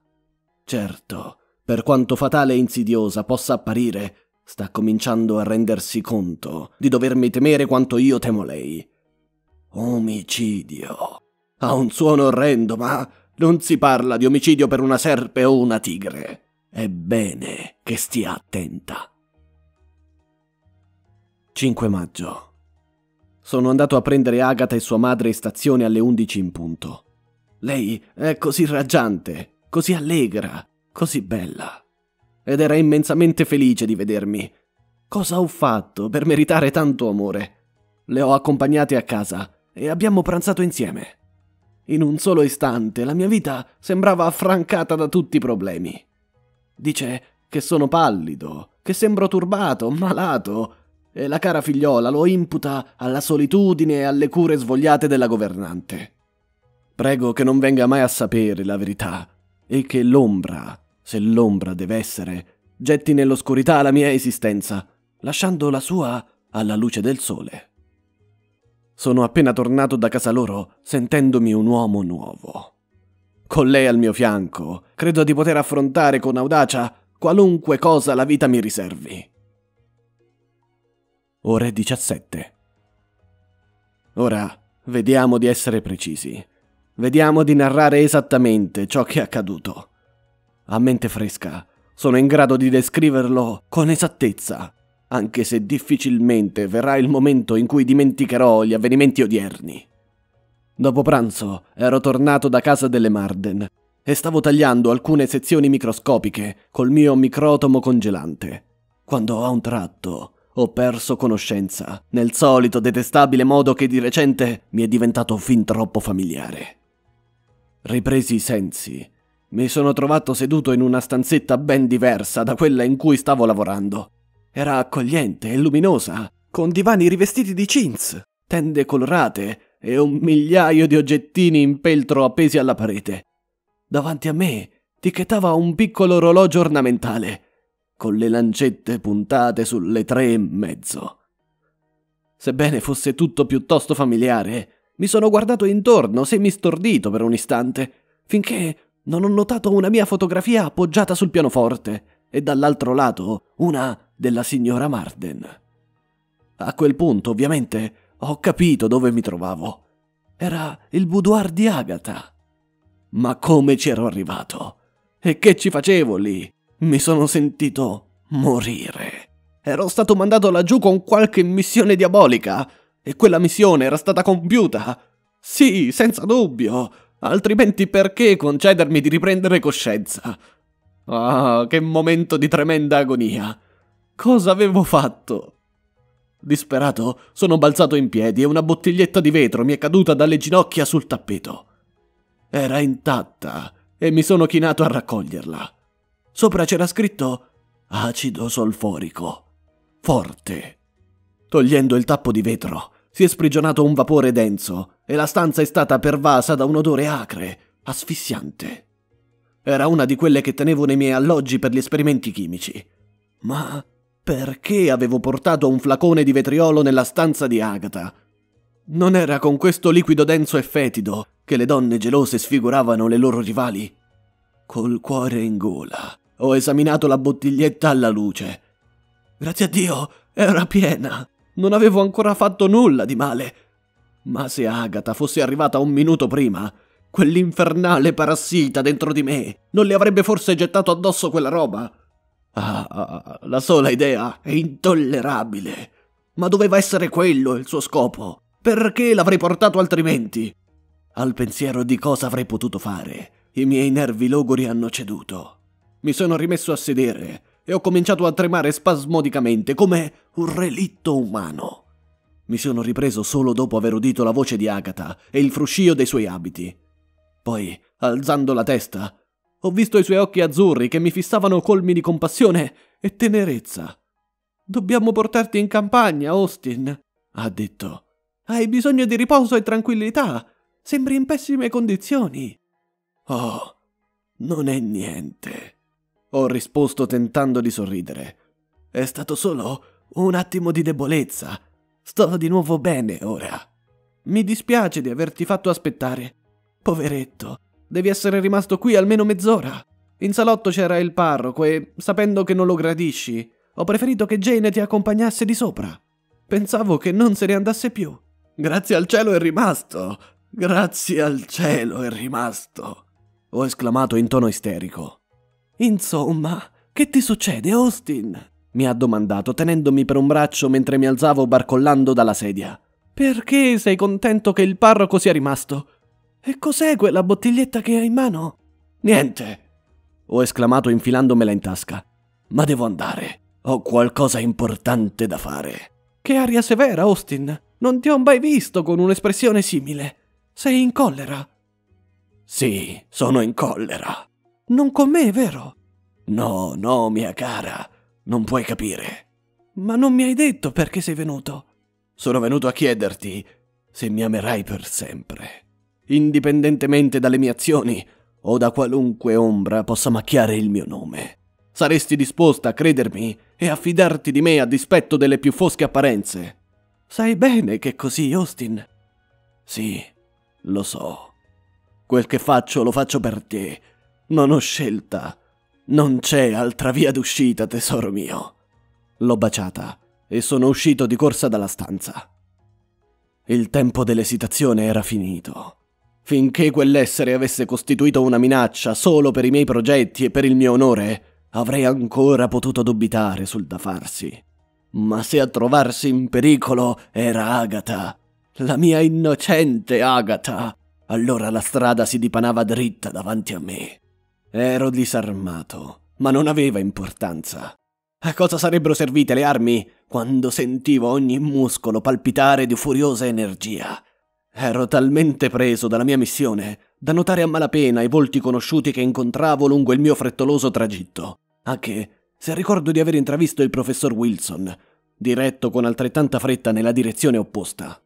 Certo, per quanto fatale e insidiosa possa apparire, sta cominciando a rendersi conto di dovermi temere quanto io temo lei. Omicidio. Ha un suono orrendo, ma non si parla di omicidio per una serpe o una tigre. È bene che stia attenta. cinque maggio. Sono andato a prendere Agatha e sua madre in stazione alle undici in punto. Lei è così raggiante, così allegra, così bella. Ed era immensamente felice di vedermi. Cosa ho fatto per meritare tanto amore? Le ho accompagnate a casa e abbiamo pranzato insieme. In un solo istante la mia vita sembrava affrancata da tutti i problemi. Dice che sono pallido, che sembro turbato, malato, e la cara figliola lo imputa alla solitudine e alle cure svogliate della governante. Prego che non venga mai a sapere la verità e che l'ombra, se l'ombra deve essere, getti nell'oscurità la mia esistenza, lasciando la sua alla luce del sole. Sono appena tornato da casa loro sentendomi un uomo nuovo. Con lei al mio fianco, credo di poter affrontare con audacia qualunque cosa la vita mi riservi. ore diciassette. Ora, vediamo di essere precisi. Vediamo di narrare esattamente ciò che è accaduto. A mente fresca, sono in grado di descriverlo con esattezza, anche se difficilmente verrà il momento in cui dimenticherò gli avvenimenti odierni. Dopo pranzo ero tornato da casa delle Marden e stavo tagliando alcune sezioni microscopiche col mio microtomo congelante, quando a un tratto ho perso conoscenza nel solito detestabile modo che di recente mi è diventato fin troppo familiare. Ripresi i sensi, mi sono trovato seduto in una stanzetta ben diversa da quella in cui stavo lavorando. Era accogliente e luminosa, con divani rivestiti di chintz, tende colorate e un migliaio di oggettini in peltro appesi alla parete. Davanti a me ticchettava un piccolo orologio ornamentale, con le lancette puntate sulle tre e mezzo. Sebbene fosse tutto piuttosto familiare, mi sono guardato intorno, semistordito per un istante, finché non ho notato una mia fotografia appoggiata sul pianoforte e dall'altro lato una della signora Marden. A quel punto, ovviamente, ho capito dove mi trovavo. Era il boudoir di Agatha. Ma come ci ero arrivato? E che ci facevo lì? Mi sono sentito morire. Ero stato mandato laggiù con qualche missione diabolica. E quella missione era stata compiuta. Sì, senza dubbio. Altrimenti perché concedermi di riprendere coscienza? Ah, che momento di tremenda agonia. Cosa avevo fatto? Disperato, sono balzato in piedi e una bottiglietta di vetro mi è caduta dalle ginocchia sul tappeto. Era intatta e mi sono chinato a raccoglierla. Sopra c'era scritto acido solforico. Forte. Togliendo il tappo di vetro, si è sprigionato un vapore denso e la stanza è stata pervasa da un odore acre, asfissiante. Era una di quelle che tenevo nei miei alloggi per gli esperimenti chimici. Ma perché avevo portato un flacone di vetriolo nella stanza di Agatha? Non era con questo liquido denso e fetido che le donne gelose sfiguravano le loro rivali? Col cuore in gola, ho esaminato la bottiglietta alla luce. Grazie a Dio, era piena. Non avevo ancora fatto nulla di male. Ma se Agatha fosse arrivata un minuto prima, quell'infernale parassita dentro di me non le avrebbe forse gettato addosso quella roba? Ah, la sola idea è intollerabile. Ma doveva essere quello il suo scopo. Perché l'avrei portato altrimenti? Al pensiero di cosa avrei potuto fare, i miei nervi logori hanno ceduto. Mi sono rimesso a sedere e ho cominciato a tremare spasmodicamente come un relitto umano. Mi sono ripreso solo dopo aver udito la voce di Agatha e il fruscio dei suoi abiti. Poi, alzando la testa, ho visto i suoi occhi azzurri che mi fissavano colmi di compassione e tenerezza. «Dobbiamo portarti in campagna, Austin», ha detto. «Hai bisogno di riposo e tranquillità. Sembri in pessime condizioni». «Oh, non è niente», ho risposto tentando di sorridere. «È stato solo un attimo di debolezza. Sto di nuovo bene ora. Mi dispiace di averti fatto aspettare. Poveretto, devi essere rimasto qui almeno mezz'ora. In salotto c'era il parroco e, sapendo che non lo gradisci, ho preferito che Jane ti accompagnasse di sopra. Pensavo che non se ne andasse più. Grazie al cielo è rimasto! Grazie al cielo è rimasto!» ho esclamato in tono isterico. «Insomma, che ti succede, Austin?» mi ha domandato tenendomi per un braccio mentre mi alzavo barcollando dalla sedia. «Perché sei contento che il parroco sia rimasto? E cos'è quella bottiglietta che hai in mano?» «Niente!» ho esclamato infilandomela in tasca. «Ma devo andare. Ho qualcosa importante da fare». «Che aria severa, Austin! Non ti ho mai visto con un'espressione simile. Sei in collera?» «Sì, sono in collera». «Non con me, vero?» «No, no, mia cara. Non puoi capire». «Ma non mi hai detto perché sei venuto». «Sono venuto a chiederti se mi amerai per sempre, indipendentemente dalle mie azioni o da qualunque ombra possa macchiare il mio nome. Saresti disposta a credermi e a fidarti di me a dispetto delle più fosche apparenze?» «Sai bene che è così, Austin». «Sì, lo so. Quel che faccio lo faccio per te. Non ho scelta. Non c'è altra via d'uscita, tesoro mio». L'ho baciata e sono uscito di corsa dalla stanza. Il tempo dell'esitazione era finito. Finché quell'essere avesse costituito una minaccia solo per i miei progetti e per il mio onore, avrei ancora potuto dubitare sul da farsi. Ma se a trovarsi in pericolo era Agatha, la mia innocente Agatha, allora la strada si dipanava dritta davanti a me. Ero disarmato, ma non aveva importanza. A cosa sarebbero servite le armi quando sentivo ogni muscolo palpitare di furiosa energia? Ero talmente preso dalla mia missione da notare a malapena i volti conosciuti che incontravo lungo il mio frettoloso tragitto, anche se ricordo di aver intravisto il professor Wilson, diretto con altrettanta fretta nella direzione opposta.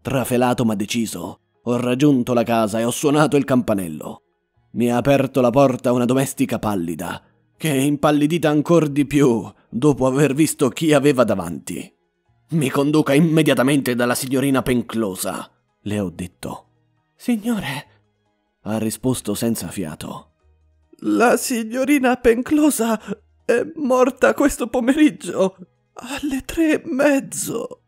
Trafelato ma deciso, ho raggiunto la casa e ho suonato il campanello. Mi ha aperto la porta una domestica pallida, che è impallidita ancor di più dopo aver visto chi aveva davanti. «Mi conduca immediatamente dalla signorina Penclosa», le ho detto. «Signore», ha risposto senza fiato. «La signorina Penclosa è morta questo pomeriggio, alle tre e mezzo».